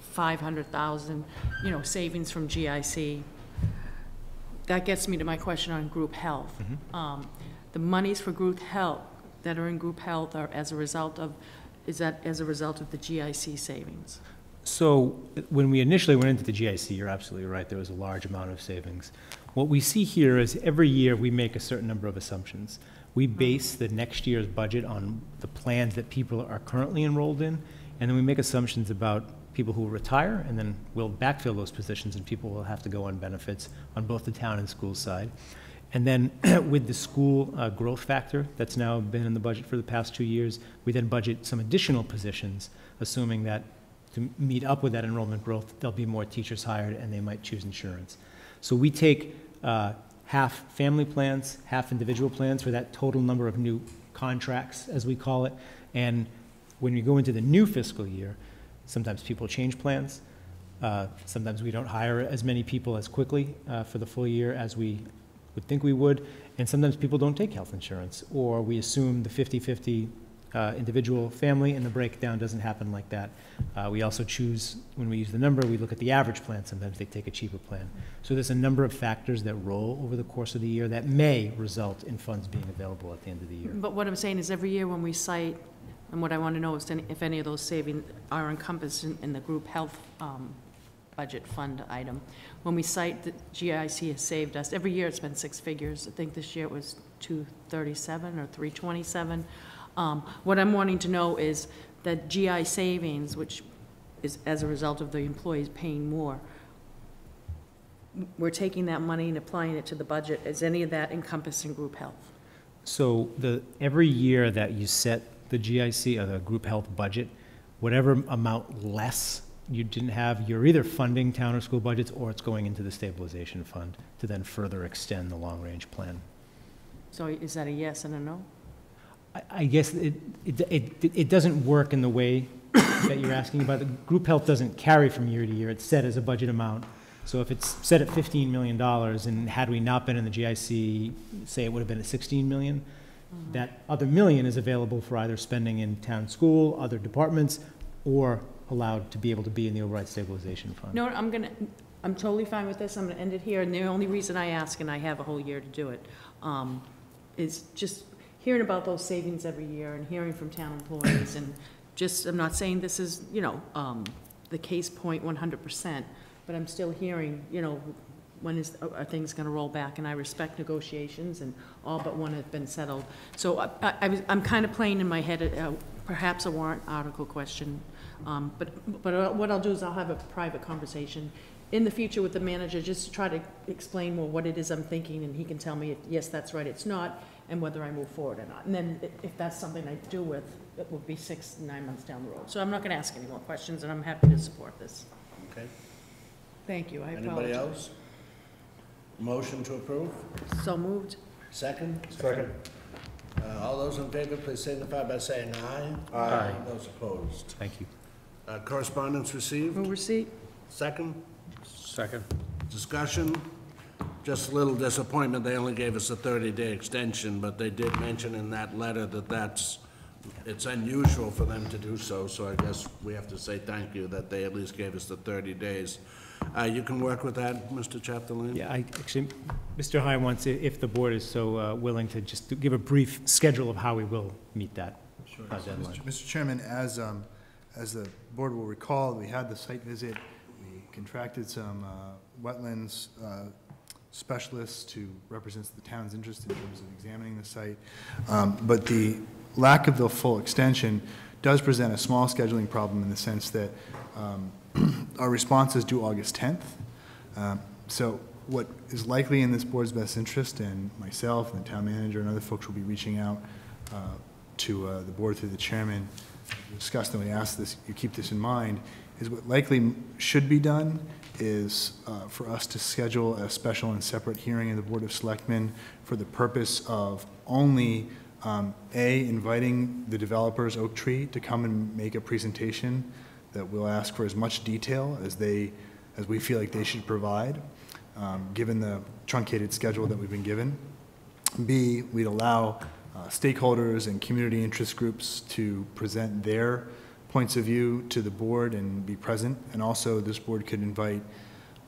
five hundred thousand, you know, savings from G I C. That gets me to my question on group health. Mm-hmm. Um, the monies for group health that are in group health are as a result of, is that as a result of the G I C savings? So when we initially went into the G I C, you're absolutely right, there was a large amount of savings. What we see here is every year we make a certain number of assumptions. We base mm-hmm. the next year's budget on the plans that people are currently enrolled in, and then we make assumptions about people who will retire, and then we'll backfill those positions, and people will have to go on benefits on both the town and school side. And then with the school uh, growth factor that's now been in the budget for the past two years, we then budget some additional positions, assuming that to meet up with that enrollment growth, there'll be more teachers hired, and they might choose insurance. So we take uh, half family plans, half individual plans for that total number of new contracts, as we call it. And when we go into the new fiscal year, sometimes people change plans. Uh, sometimes we don't hire as many people as quickly uh, for the full year as we would think we would. And sometimes people don't take health insurance, or we assume the fifty fifty uh, individual family and the breakdown doesn't happen like that. Uh, we also choose, when we use the number, we look at the average plan. Sometimes they take a cheaper plan. So there's a number of factors that roll over the course of the year that may result in funds being available at the end of the year. But what I'm saying is every year when we cite And what I want to know is if any of those savings are encompassed in, in the group health um, budget fund item. When we cite that G I C has saved us, every year it's been six figures. I think this year it was two thirty-seven or three twenty-seven. Um, what I'm wanting to know is that G I savings, which is as a result of the employees paying more, we're taking that money and applying it to the budget. Is any of that encompassed in group health? So the every year that you set the G I C or the group health budget, whatever amount less you didn't have, you're either funding town or school budgets, or it's going into the stabilization fund to then further extend the long-range plan. So is that a yes and a no? I, I guess it it, it it doesn't work in the way that you're asking about. The group health doesn't carry from year to year. It's set as a budget amount. So if it's set at fifteen million dollars, and had we not been in the G I C, say it would have been at sixteen million dollars, mm-hmm. that other million is available for either spending in town school, other departments, or allowed to be able to be in the override stabilization fund. No, I'm gonna, I'm totally fine with this. I'm gonna end it here. And the only reason I ask, and I have a whole year to do it, um, is just hearing about those savings every year and hearing from town employees. And just, I'm not saying this is, you know, um, the case point one hundred percent, but I'm still hearing, you know, when is, are things going to roll back? And I respect negotiations, and all but one have been settled. So I, I, I was, I'm kind of playing in my head, a, a, perhaps a warrant article question. Um, but but what I'll do is I'll have a private conversation in the future with the manager, just to try to explain, well, what it is I'm thinking, and he can tell me, if, yes, that's right, it's not, and whether I move forward or not. And then if that's something I do with, it will be six, nine months down the road. So I'm not going to ask any more questions, and I'm happy to support this. Okay. Thank you. I apologize. Anybody else? Motion to approve? So moved. Second? Second. Uh, all those in favor, please signify by saying aye. Aye. Aye. Those opposed? Thank you. Uh, correspondence received? Move receipt. Second? Second. Discussion? Just a little disappointment. They only gave us a thirty day extension, but they did mention in that letter that that's, it's unusual for them to do so, so I guess we have to say thank you that they at least gave us the thirty days. Uh, you can work with that, Mister Chapdelaine? Yeah, I actually, Mister High wants, if the board is so uh, willing, to just to give a brief schedule of how we will meet that sure. uh, deadline. Mister Chairman, as, um, as the board will recall, we had the site visit. We contracted some uh, wetlands uh, specialists to represent the town's interest in terms of examining the site. Um, but the lack of the full extension does present a small scheduling problem in the sense that um, our response is due August tenth. Um, so what is likely in this board's best interest, and myself and the town manager and other folks will be reaching out uh, to uh, the board through the chairman to discuss, and we ask this, you keep this in mind, is what likely should be done is uh, for us to schedule a special and separate hearing of the Board of Selectmen for the purpose of only um, A, inviting the developers, Oak Tree, to come and make a presentation that we'll ask for as much detail as they, as we feel like they should provide, um, given the truncated schedule that we've been given. B, we'd allow uh, stakeholders and community interest groups to present their points of view to the board and be present. And also this board could invite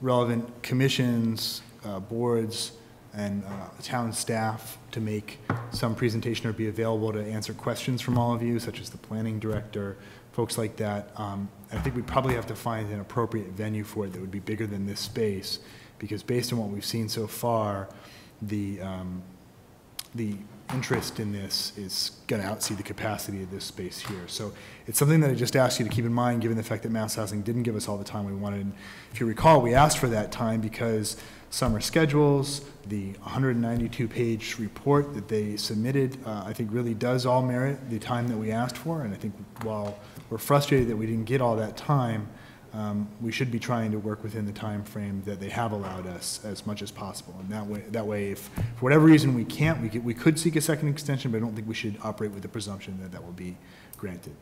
relevant commissions, uh, boards, and uh, town staff to make some presentation or be available to answer questions from all of you, such as the planning director, folks like that. Um, I think we probably have to find an appropriate venue for it that would be bigger than this space, because based on what we've seen so far, the, um, the interest in this is going to outsee the capacity of this space here. So it's something that I just asked you to keep in mind, given the fact that Mass Housing didn't give us all the time we wanted. And if you recall, we asked for that time because summer schedules, the one hundred ninety-two page report that they submitted, uh, I think really does all merit the time that we asked for. And I think while we're frustrated that we didn't get all that time, um, we should be trying to work within the time frame that they have allowed us as much as possible. And that way, that way if for whatever reason we can't, we could, we could seek a second extension, but I don't think we should operate with the presumption that that will be granted.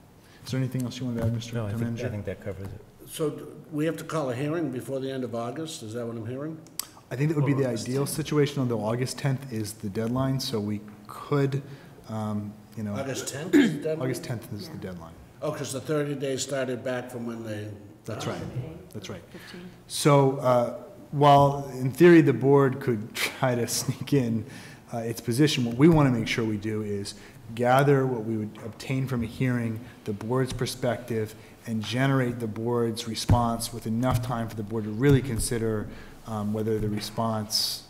Is there anything else you want to add, Mister No, I think, I think that covers it. So we have to call a hearing before the end of August? Is that what I'm hearing? I think that would be the ideal situation, although August tenth is the deadline, so we could, um, you know. August tenth is the deadline? August tenth is yeah. the deadline. Oh, because the thirty days started back from when they... That's right. That's right. fifteen. So uh, while in theory the board could try to sneak in uh, its position, what we want to make sure we do is gather what we would obtain from a hearing, the board's perspective, and generate the board's response with enough time for the board to really consider um, whether the response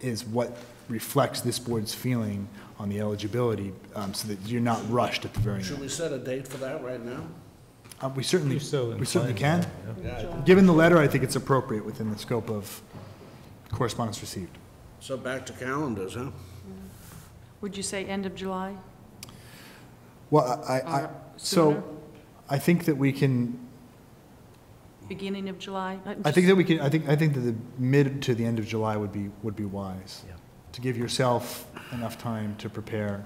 is what reflects this board's feeling on the eligibility, um, so that you're not rushed at the very end. Should we set a date for that right now? Uh, we certainly, so we certainly can. That, yeah. Yeah. Given the letter, I think it's appropriate within the scope of correspondence received. So back to calendars, huh? Would you say end of July? Well, I, I so I think that we can. Beginning of July. I think that we can. I think I think that the mid to the end of July would be would be wise. Yeah. To give yourself enough time to prepare.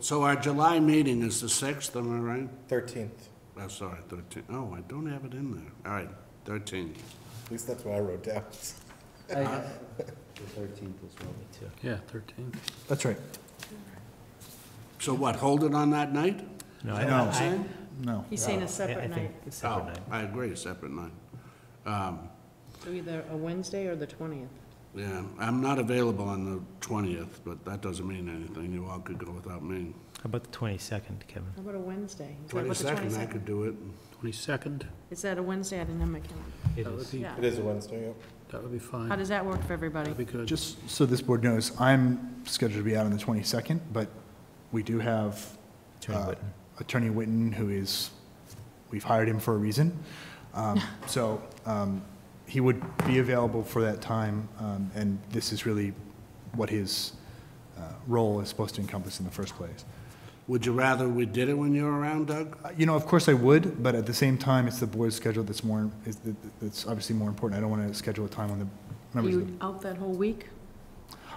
So our July meeting is the sixth, am I right? thirteenth. I'm sorry, thirteenth. Oh, I don't have it in there. All right, thirteenth. At least that's what I wrote down. I, uh, the thirteenth is well, too. Yeah, thirteenth. That's right. So what, hold it on that night? No, I don't. I, no. He's saying a separate night. It's separate oh, night. I agree, a separate night. Um, so either a Wednesday or the twentieth. Yeah, I'm not available on the twentieth, but that doesn't mean anything. You all could go without me. How about the twenty-second, Kevin? How about a Wednesday? twenty-second, I could do it. twenty-second? Is that a Wednesday? I didn't have my calendar. It that is. Be, yeah. It is a Wednesday, yeah. That would be fine. How does that work for everybody? That'd be good. Just so this board knows, I'm scheduled to be out on the twenty-second, but we do have Attorney, uh, Whitten. Attorney Whitten, who is, we've hired him for a reason. Um, so... Um, he would be available for that time, um, and this is really what his uh, role is supposed to encompass in the first place. Would you rather we did it when you were around, Doug? Uh, you know, of course I would, but at the same time, it's the board's schedule that's more, is, that's obviously more important. I don't want to schedule a time when the members. Are you out that whole week?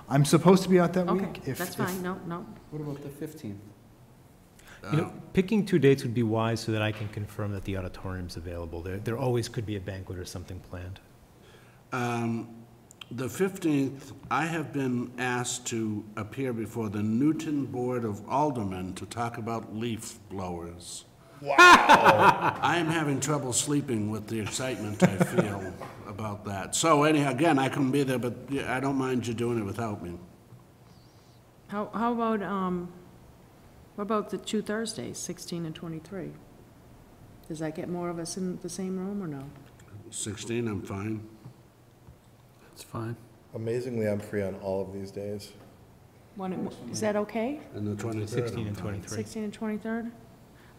I'm supposed to be out that okay, week. If, that's fine. If, no, no. What about the fifteenth? You know, picking two dates would be wise so that I can confirm that the auditorium's available. There, there always could be a banquet or something planned. Um, the fifteenth, I have been asked to appear before the Newton Board of Aldermen to talk about leaf blowers. Wow! I am having trouble sleeping with the excitement I feel about that. So, anyhow, again, I couldn't be there, but I don't mind you doing it without me. How, how about... Um What about the two Thursdays, sixteen and twenty-three? Does that get more of us in the same room or no? sixteen, I'm fine. That's fine. Amazingly, I'm free on all of these days. One, is that okay? And the twenty-third. sixteen and twenty-three. sixteen and twenty-third?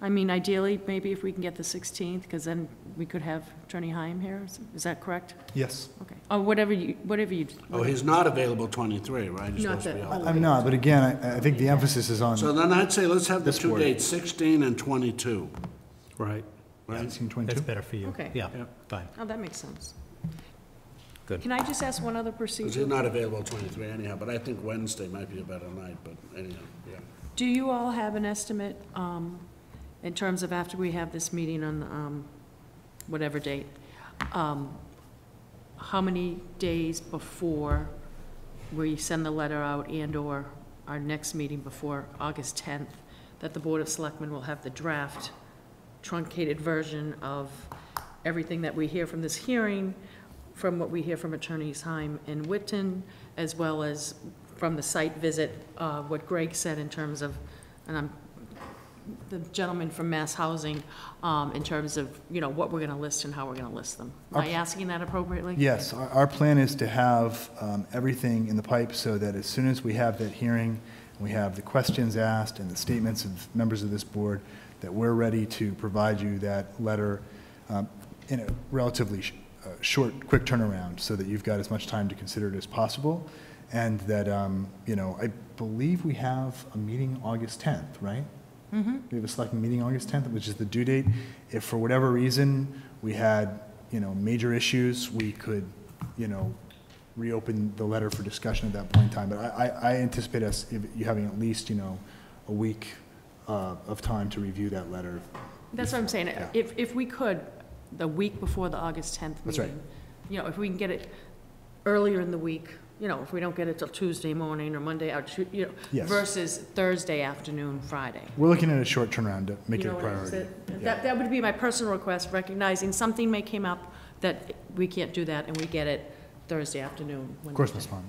I mean, ideally, maybe if we can get the sixteenth, because then we could have Attorney Haim here. Is that correct? Yes. Okay. Oh, whatever you, whatever you. Whatever. Oh, he's not available twenty-three, right? He's not that, I'm not, but again, I, I think the emphasis is on. So then I'd say let's have the two board. dates, sixteen and twenty-two. Right. Right. sixteen, twenty-two. That's better for you. Okay. Yeah. yeah. Fine. Oh, that makes sense. Good. Can I just ask one other procedure? Because he's not available twenty-three anyhow, but I think Wednesday might be a better night. But anyhow, yeah. Do you all have an estimate? Um, In terms of after we have this meeting on um, whatever date, um, how many days before we send the letter out and or our next meeting before August tenth that the Board of Selectmen will have the draft truncated version of everything that we hear from this hearing, from what we hear from Attorneys Haim and Whitten, as well as from the site visit, uh, what Greg said in terms of, and I'm the gentleman from Mass Housing, um, in terms of, you know, what we're going to list and how we're going to list them. Am our, I asking that appropriately? Yes. Our, our plan is to have um, everything in the pipe so that as soon as we have that hearing, we have the questions asked and the statements of members of this board, that we're ready to provide you that letter um, in a relatively sh uh, short, quick turnaround so that you've got as much time to consider it as possible. And that, um, you know, I believe we have a meeting August tenth, right? Mm-hmm. We have a select meeting August tenth, which is the due date. If for whatever reason we had, you know, major issues, we could, you know, reopen the letter for discussion at that point in time. But I, I, I anticipate us you having at least, you know, a week uh, of time to review that letter. That's what I'm saying. Yeah. If if we could, the week before the August tenth meeting, that's right. You know, if we can get it earlier in the week. You know, if we don't get it till Tuesday morning or Monday, or you know, yes. versus Thursday afternoon, Friday. We're looking at a short turnaround to make you know it a priority. It, yeah. That that would be my personal request, recognizing something may come up that we can't do that, and we get it Thursday afternoon. When of course, that's fine.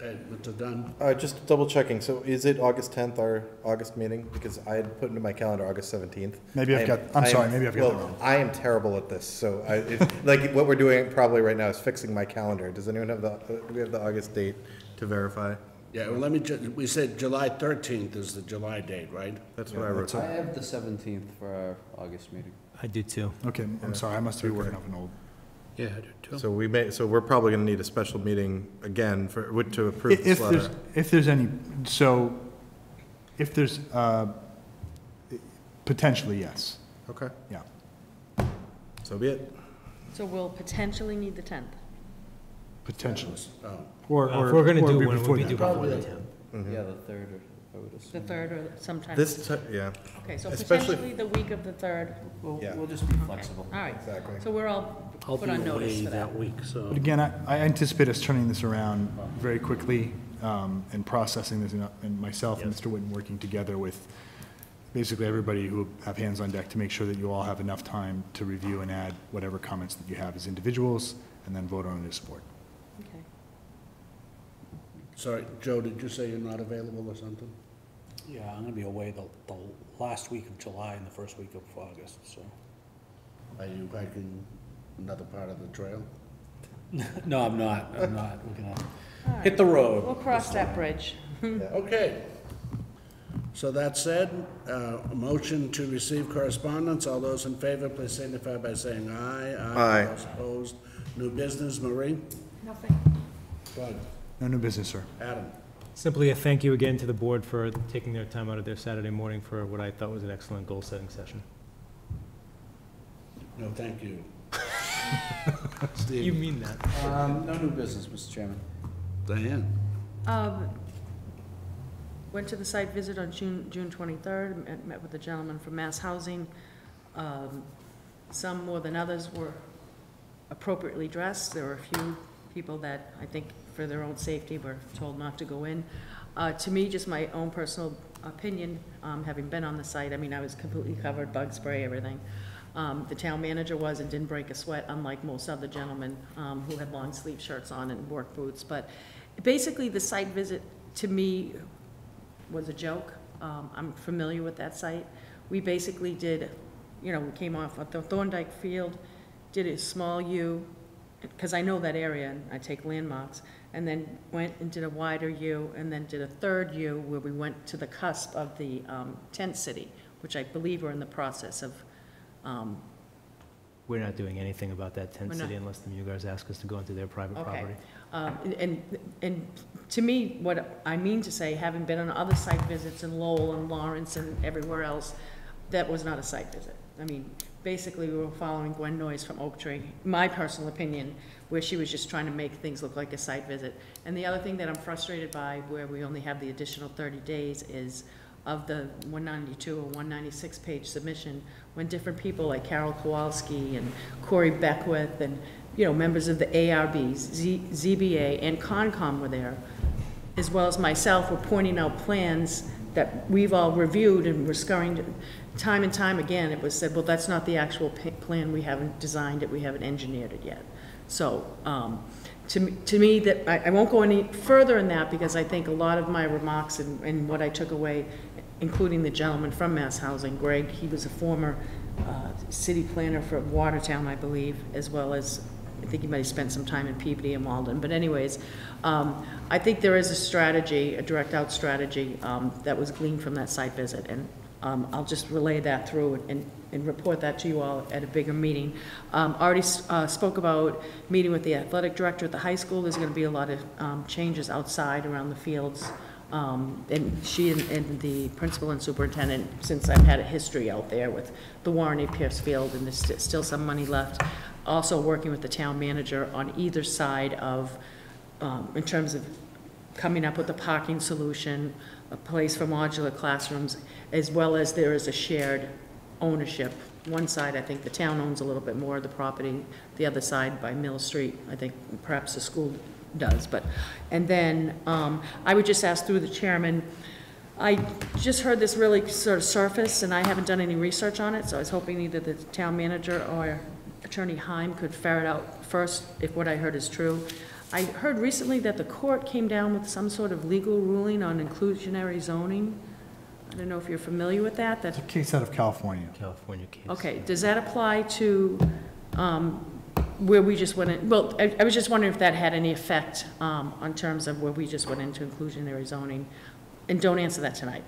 Yeah. It's done. All right, just double checking. So is it August tenth, our August meeting? Because I had put into my calendar August seventeenth. Maybe I've am, got, I'm I sorry, am, maybe I've got well, that wrong. I am terrible at this. So I, if, like what we're doing probably right now is fixing my calendar. Does anyone have the, we have the August date to verify? Yeah, well, let me just, we said July thirteenth is the July date, right? That's what yeah, I wrote. I have the seventeenth for our August meeting. I do too. Okay, I'm yeah. sorry, I must be okay. working off an old. Yeah, I do too. So we may, so we're probably going to need a special meeting again for, to approve if this letter. There's, if there's any, so if there's, uh, potentially, yes. Okay. Yeah. So be it. So we'll potentially need the tenth. Potentially. Oh. Or, or, uh, if we're going to do one, we'll be doing probably the tenth. Mm-hmm. Yeah, the third, or, I would assume. The third or sometime. This, yeah. Okay, so especially potentially the week of the third. We'll, yeah. we'll just be flexible. Okay. All right. Exactly. So we're all I'll put on notice for that. that week. So. But again, I, I anticipate us turning this around very quickly um, and processing this, in, and myself yes. and Mister Whitten working together with basically everybody who have hands on deck to make sure that you all have enough time to review and add whatever comments that you have as individuals, and then vote on it as support. Sorry, Joe, did you say you're not available or something? Yeah, I'm going to be away the, the last week of July and the first week of August, so. Are you hiking another part of the trail? No, I'm not. I'm not. We're going to hit the road. We'll cross that bridge. Yeah. Okay. So that said, uh, a motion to receive correspondence. All those in favor, please signify by saying aye. Aye. Aye. Those opposed. New business, Marie? Nothing. Good. No new business, sir. Adam. Simply a thank you again to the board for taking their time out of their Saturday morning for what I thought was an excellent goal-setting session. No, thank you. Steve. You mean that. Um, no new business, Mister Chairman. Diane. Um, went to the site visit on June twenty-third, met, met with the gentleman from Mass Housing. Um, some more than others were appropriately dressed. There were a few people that I think for their own safety were told not to go in. Uh, to me, just my own personal opinion, um, having been on the site, I mean, I was completely covered, bug spray, everything. Um, the town manager was and didn't break a sweat, unlike most other gentlemen um, who had long sleeve shirts on and work boots. But basically the site visit to me was a joke. Um, I'm familiar with that site. We basically did, you know, we came off at the Thorndike Field, did a small U, because I know that area and I take landmarks, and then went and did a wider U and then did a third U where we went to the cusp of the um, tent city, which I believe we're in the process of. Um, we're not doing anything about that tent city unless the you guys ask us to go into their private okay. property. Um, and, and to me, what I mean to say, having been on other site visits in Lowell and Lawrence and everywhere else, that was not a site visit. I mean, basically we were following Gwen Noyes from Oak Tree, my personal opinion, where she was just trying to make things look like a site visit. And the other thing that I'm frustrated by, where we only have the additional thirty days, is of the one ninety-two or one ninety-six page submission, when different people like Carol Kowalski and Corey Beckwith and, you know, members of the A R B, Z, ZBA, and CONCOM were there, as well as myself, were pointing out plans that we've all reviewed and were scurrying to, time and time again, it was said, well, that's not the actual plan. We haven't designed it. We haven't engineered it yet. So um, to, me, to me, that I, I won't go any further in that, because I think a lot of my remarks and, and what I took away, including the gentleman from Mass Housing, Greg, he was a former uh, city planner for Watertown, I believe, as well as I think he might have spent some time in Peabody and Walden. But anyways, um, I think there is a strategy, a direct out strategy um, that was gleaned from that site visit. and. Um, I'll just relay that through and, and, and report that to you all at a bigger meeting. Um, already uh, spoke about meeting with the athletic director at the high school. There's going to be a lot of um, changes outside around the fields. Um, and she and, and the principal and superintendent, since I've had a history out there with the Warren A. Pierce Field, and there's still some money left. Also working with the town manager on either side of, um, in terms of coming up with a parking solution, a place for modular classrooms, as well as there is a shared ownership. One side, I think the town owns a little bit more of the property. The other side by Mill Street, I think perhaps the school does. But, and then um, I would just ask through the chairman, I just heard this really sort of surface and I haven't done any research on it, so I was hoping either the town manager or Attorney Heim could ferret out first if what I heard is true. I heard recently that the court came down with some sort of legal ruling on inclusionary zoning. I don't know if you're familiar with that. That's a case out of California. California case. Okay, does that apply to um, where we just went in? Well, I, I was just wondering if that had any effect um, on terms of where we just went into inclusionary zoning. And don't answer that tonight.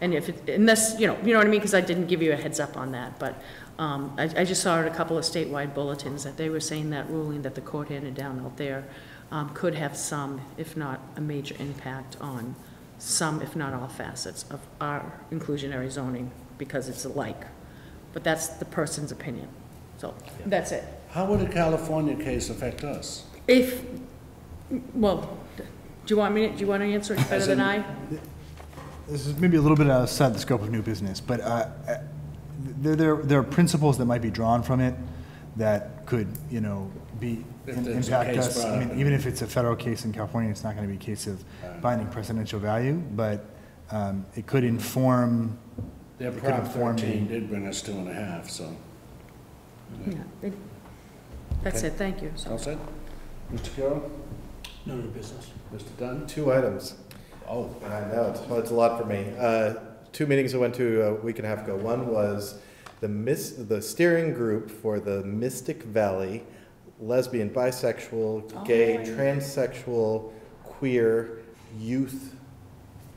And if it, unless, you know, you know what I mean, because I didn't give you a heads up on that. But um, I, I just saw it in a couple of statewide bulletins that they were saying that ruling that the court handed down out there Um, could have some, if not a major impact on some, if not all facets of our inclusionary zoning because it's alike. But that's the person's opinion. So yeah. That's it. How would a California case affect us? If, well, do you want me to, do you want to answer it better As in, than I? This is maybe a little bit outside the scope of new business, but uh, there, there, there are principles that might be drawn from it that could, you know, be impact us. I mean, even if it's a federal case in California, it's not going to be a case of binding precedential value, but um, it could inform. Their Prop thirteen did bring us two and a half, so. Yeah, yeah it, that's okay. It. Thank you. So. All set, Mister Carroll. No new business. Mister Dunn. Two items. Oh, I know. It's, well, it's a lot for me. Uh, two meetings I went to a week and a half ago. One was the mis the steering group for the Mystic Valley. Lesbian, bisexual, oh, gay, transsexual, queer youth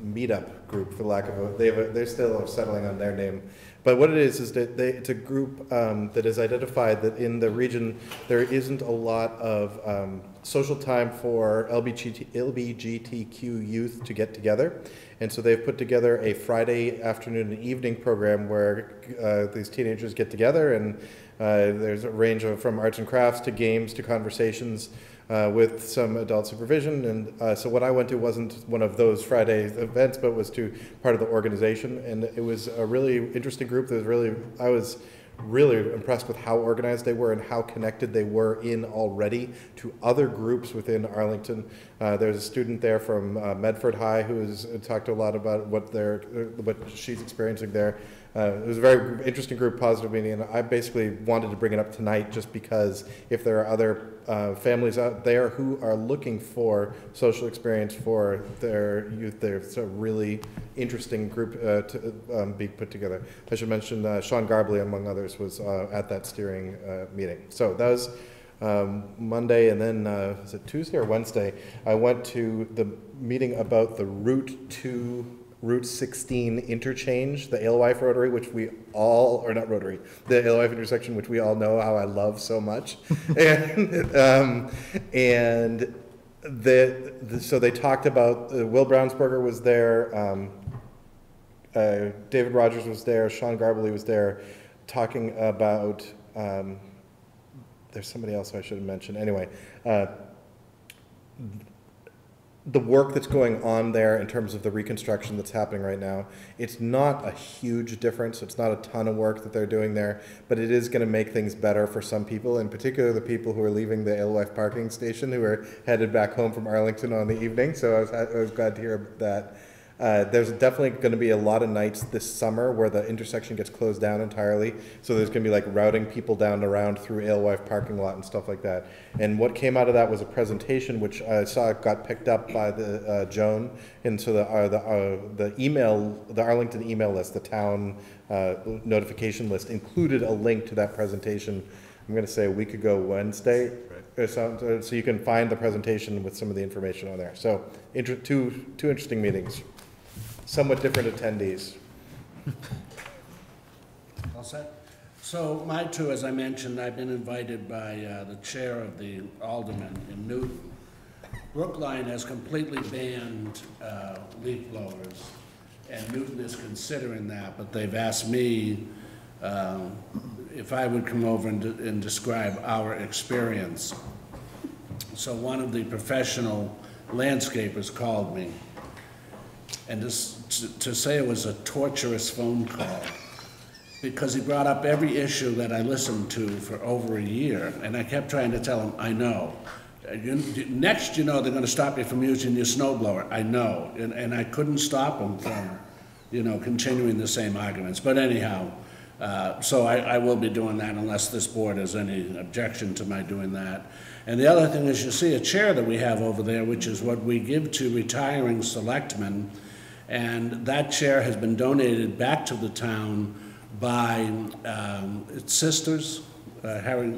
meetup group, for lack of a, they have a, they're still settling on their name. But what it is is that they, it's a group um, that has identified that in the region there isn't a lot of um, social time for L G B T Q youth to get together. And so they've put together a Friday afternoon and evening program where uh, these teenagers get together, and uh, there's a range of from arts and crafts to games to conversations Uh, with some adult supervision. And uh, so what I went to wasn't one of those Friday events, but was to part of the organization. And it was a really interesting group. That was really, I was really impressed with how organized they were and how connected they were in already to other groups within Arlington. Uh, there's a student there from uh, Medford High who has talked a lot about what they're, what she's experiencing there. Uh, it was a very interesting group, positive meeting, and I basically wanted to bring it up tonight just because if there are other uh, families out there who are looking for social experience for their youth, there's a really interesting group uh, to um, be put together. I should mention uh, Sean Garbley, among others, was uh, at that steering uh, meeting. So that was um, Monday, and then, uh, was it Tuesday or Wednesday, I went to the meeting about the Route two Route sixteen interchange, the Alewife Rotary, which we all, or not Rotary, the Alewife intersection, which we all know how I love so much. and um, and the, the, so they talked about, uh, Will Brownsberger was there, um, uh, David Rogers was there, Sean Garbley was there, talking about, um, there's somebody else I should have mentioned, anyway. Uh, the work that's going on there in terms of the reconstruction that's happening right now, it's not a huge difference. It's not a ton of work that they're doing there, but it is going to make things better for some people, in particular the people who are leaving the Alewife parking station who are headed back home from Arlington on the evening. So I was, I was glad to hear about that. Uh, there's definitely going to be a lot of nights this summer where the intersection gets closed down entirely. So there's going to be like routing people down around through Alewife parking lot and stuff like that. And what came out of that was a presentation which I saw got picked up by the uh, Joan into the uh, the, uh, the email, the Arlington email list, the town uh, notification list included a link to that presentation. I'm going to say a week ago Wednesday. So, so you can find the presentation with some of the information on there. So inter two two interesting meetings. Somewhat different attendees. All set. So my two, as I mentioned, I've been invited by uh, the chair of the alderman in Newton. Brookline has completely banned uh, leaf blowers, and Newton is considering that, but they've asked me uh, if I would come over and, de and describe our experience. So one of the professional landscapers called me. And to, to say it was a torturous phone call, because he brought up every issue that I listened to for over a year, and I kept trying to tell him, I know. You, next, you know, they're going to stop you from using your snowblower. I know. And, and I couldn't stop him from, you know, continuing the same arguments. But anyhow, Uh, so I, I will be doing that unless this board has any objection to my doing that. And the other thing is, you see a chair that we have over there, which is what we give to retiring selectmen, and that chair has been donated back to the town by um, its sisters, uh, Harry,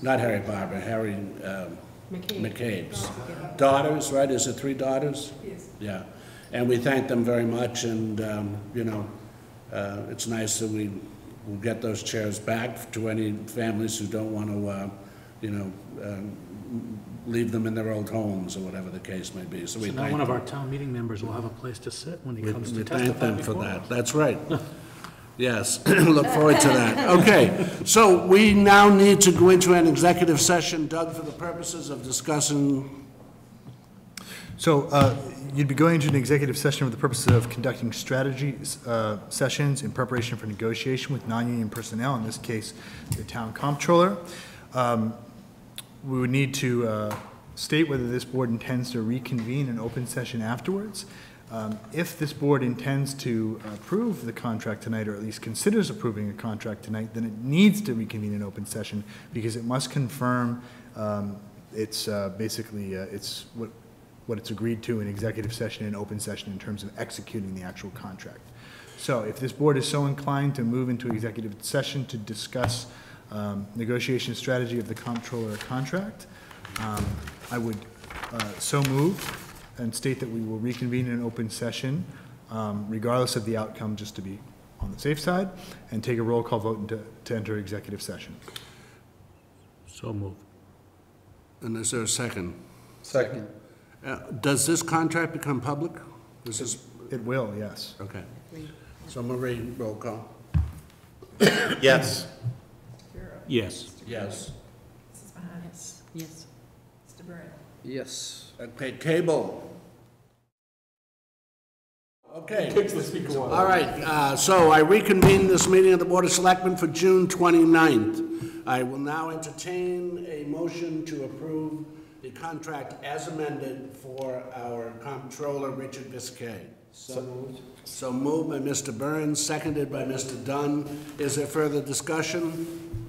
not Harry Barber, Harry uh, McCabe. McCabe's daughters, right? Is it three daughters? Yes. Yeah, and we thank them very much, and um, you know, uh, it's nice that we will get those chairs back to any families who don't want to, uh, you know, um, leave them in their old homes or whatever the case may be. So, we so now one of our town meeting members will have a place to sit when he we, comes we to testify. We thank them for that. Us. That's right. Yes, look forward to that. Okay, so we now need to go into an executive session, Doug, for the purposes of discussing. So uh, you'd be going into an executive session for the purposes of conducting strategy uh, sessions in preparation for negotiation with non-union personnel, in this case, the town comptroller. Um, we would need to uh, state whether this board intends to reconvene an open session afterwards. Um, if this board intends to approve the contract tonight, or at least considers approving a contract tonight, then it needs to reconvene an open session because it must confirm um, it's uh, basically uh, it's what, what it's agreed to in executive session and open session in terms of executing the actual contract. So if this board is so inclined to move into executive session to discuss um, negotiation strategy of the comptroller contract, um, I would uh, so move. And state that we will reconvene in an open session, um, regardless of the outcome, just to be on the safe side, and take a roll call vote into, to enter executive session. So moved. And is there a second? Second. Uh, does this contract become public? This is it will, yes. Okay. So Marie, roll call. Yes. Yes. Yes. Missus Bahamas. Yes. Mister Burrell. Yes. Okay, Cable. Okay. Kick the speaker off. All right, uh, so I reconvene this meeting of the Board of Selectmen for June twenty-ninth. I will now entertain a motion to approve the contract as amended for our comptroller, Richard Biscay. So moved. So moved by Mister Burns, seconded by Mister Dunn. Is there further discussion?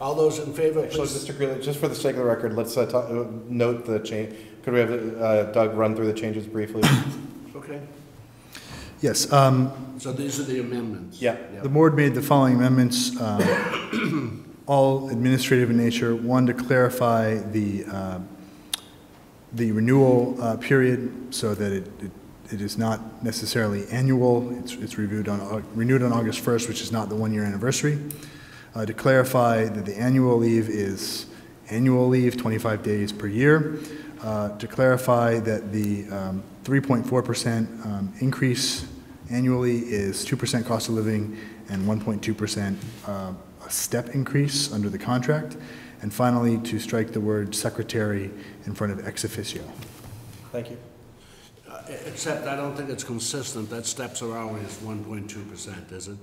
All those in favor, please. So, Mister Greeley, just for the sake of the record, let's uh, talk, uh, note the change. Could we have uh, Doug run through the changes briefly? Okay. Yes. Um, so these are the amendments. Yeah. Yep. The board made the following amendments, um, all administrative in nature. One, to clarify the uh, the renewal uh, period so that it, it it is not necessarily annual. It's it's reviewed on uh, renewed on August first, which is not the one year anniversary. Uh, to clarify that the annual leave is annual leave, twenty-five days per year. Uh, to clarify that the three point four percent um, um, increase annually is two percent cost of living and one point two percent uh, a step increase under the contract. And finally, to strike the word secretary in front of ex officio. Thank you. Uh, except I don't think it's consistent that steps are always one point two percent, is it?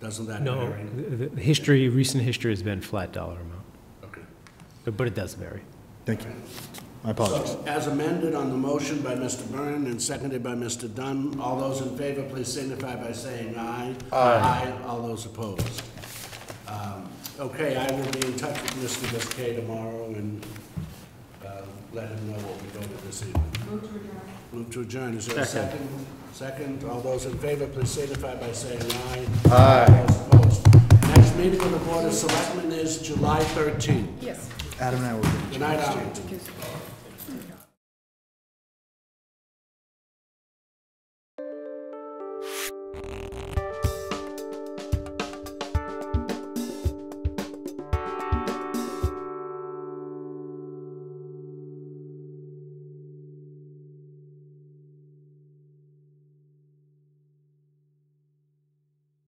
Doesn't that no, vary? The history, recent history has been flat dollar amount. Okay. But, but it does vary. Thank you. My apologies. So, as amended on the motion by Mister Byrne and seconded by Mister Dunn, all those in favor, please signify by saying aye. Aye. Aye. All those opposed. Um, okay, I will be in touch with Mister Biscay tomorrow and uh, let him know what we voted this evening. Move to adjourn. Move to adjourn. Is there a second? Second, all those in favor, please signify by saying aye. Aye. All those opposed. Next meeting of the Board of Selectmen is July thirteenth. Yes. Adam and I will be. Good night, Arlington.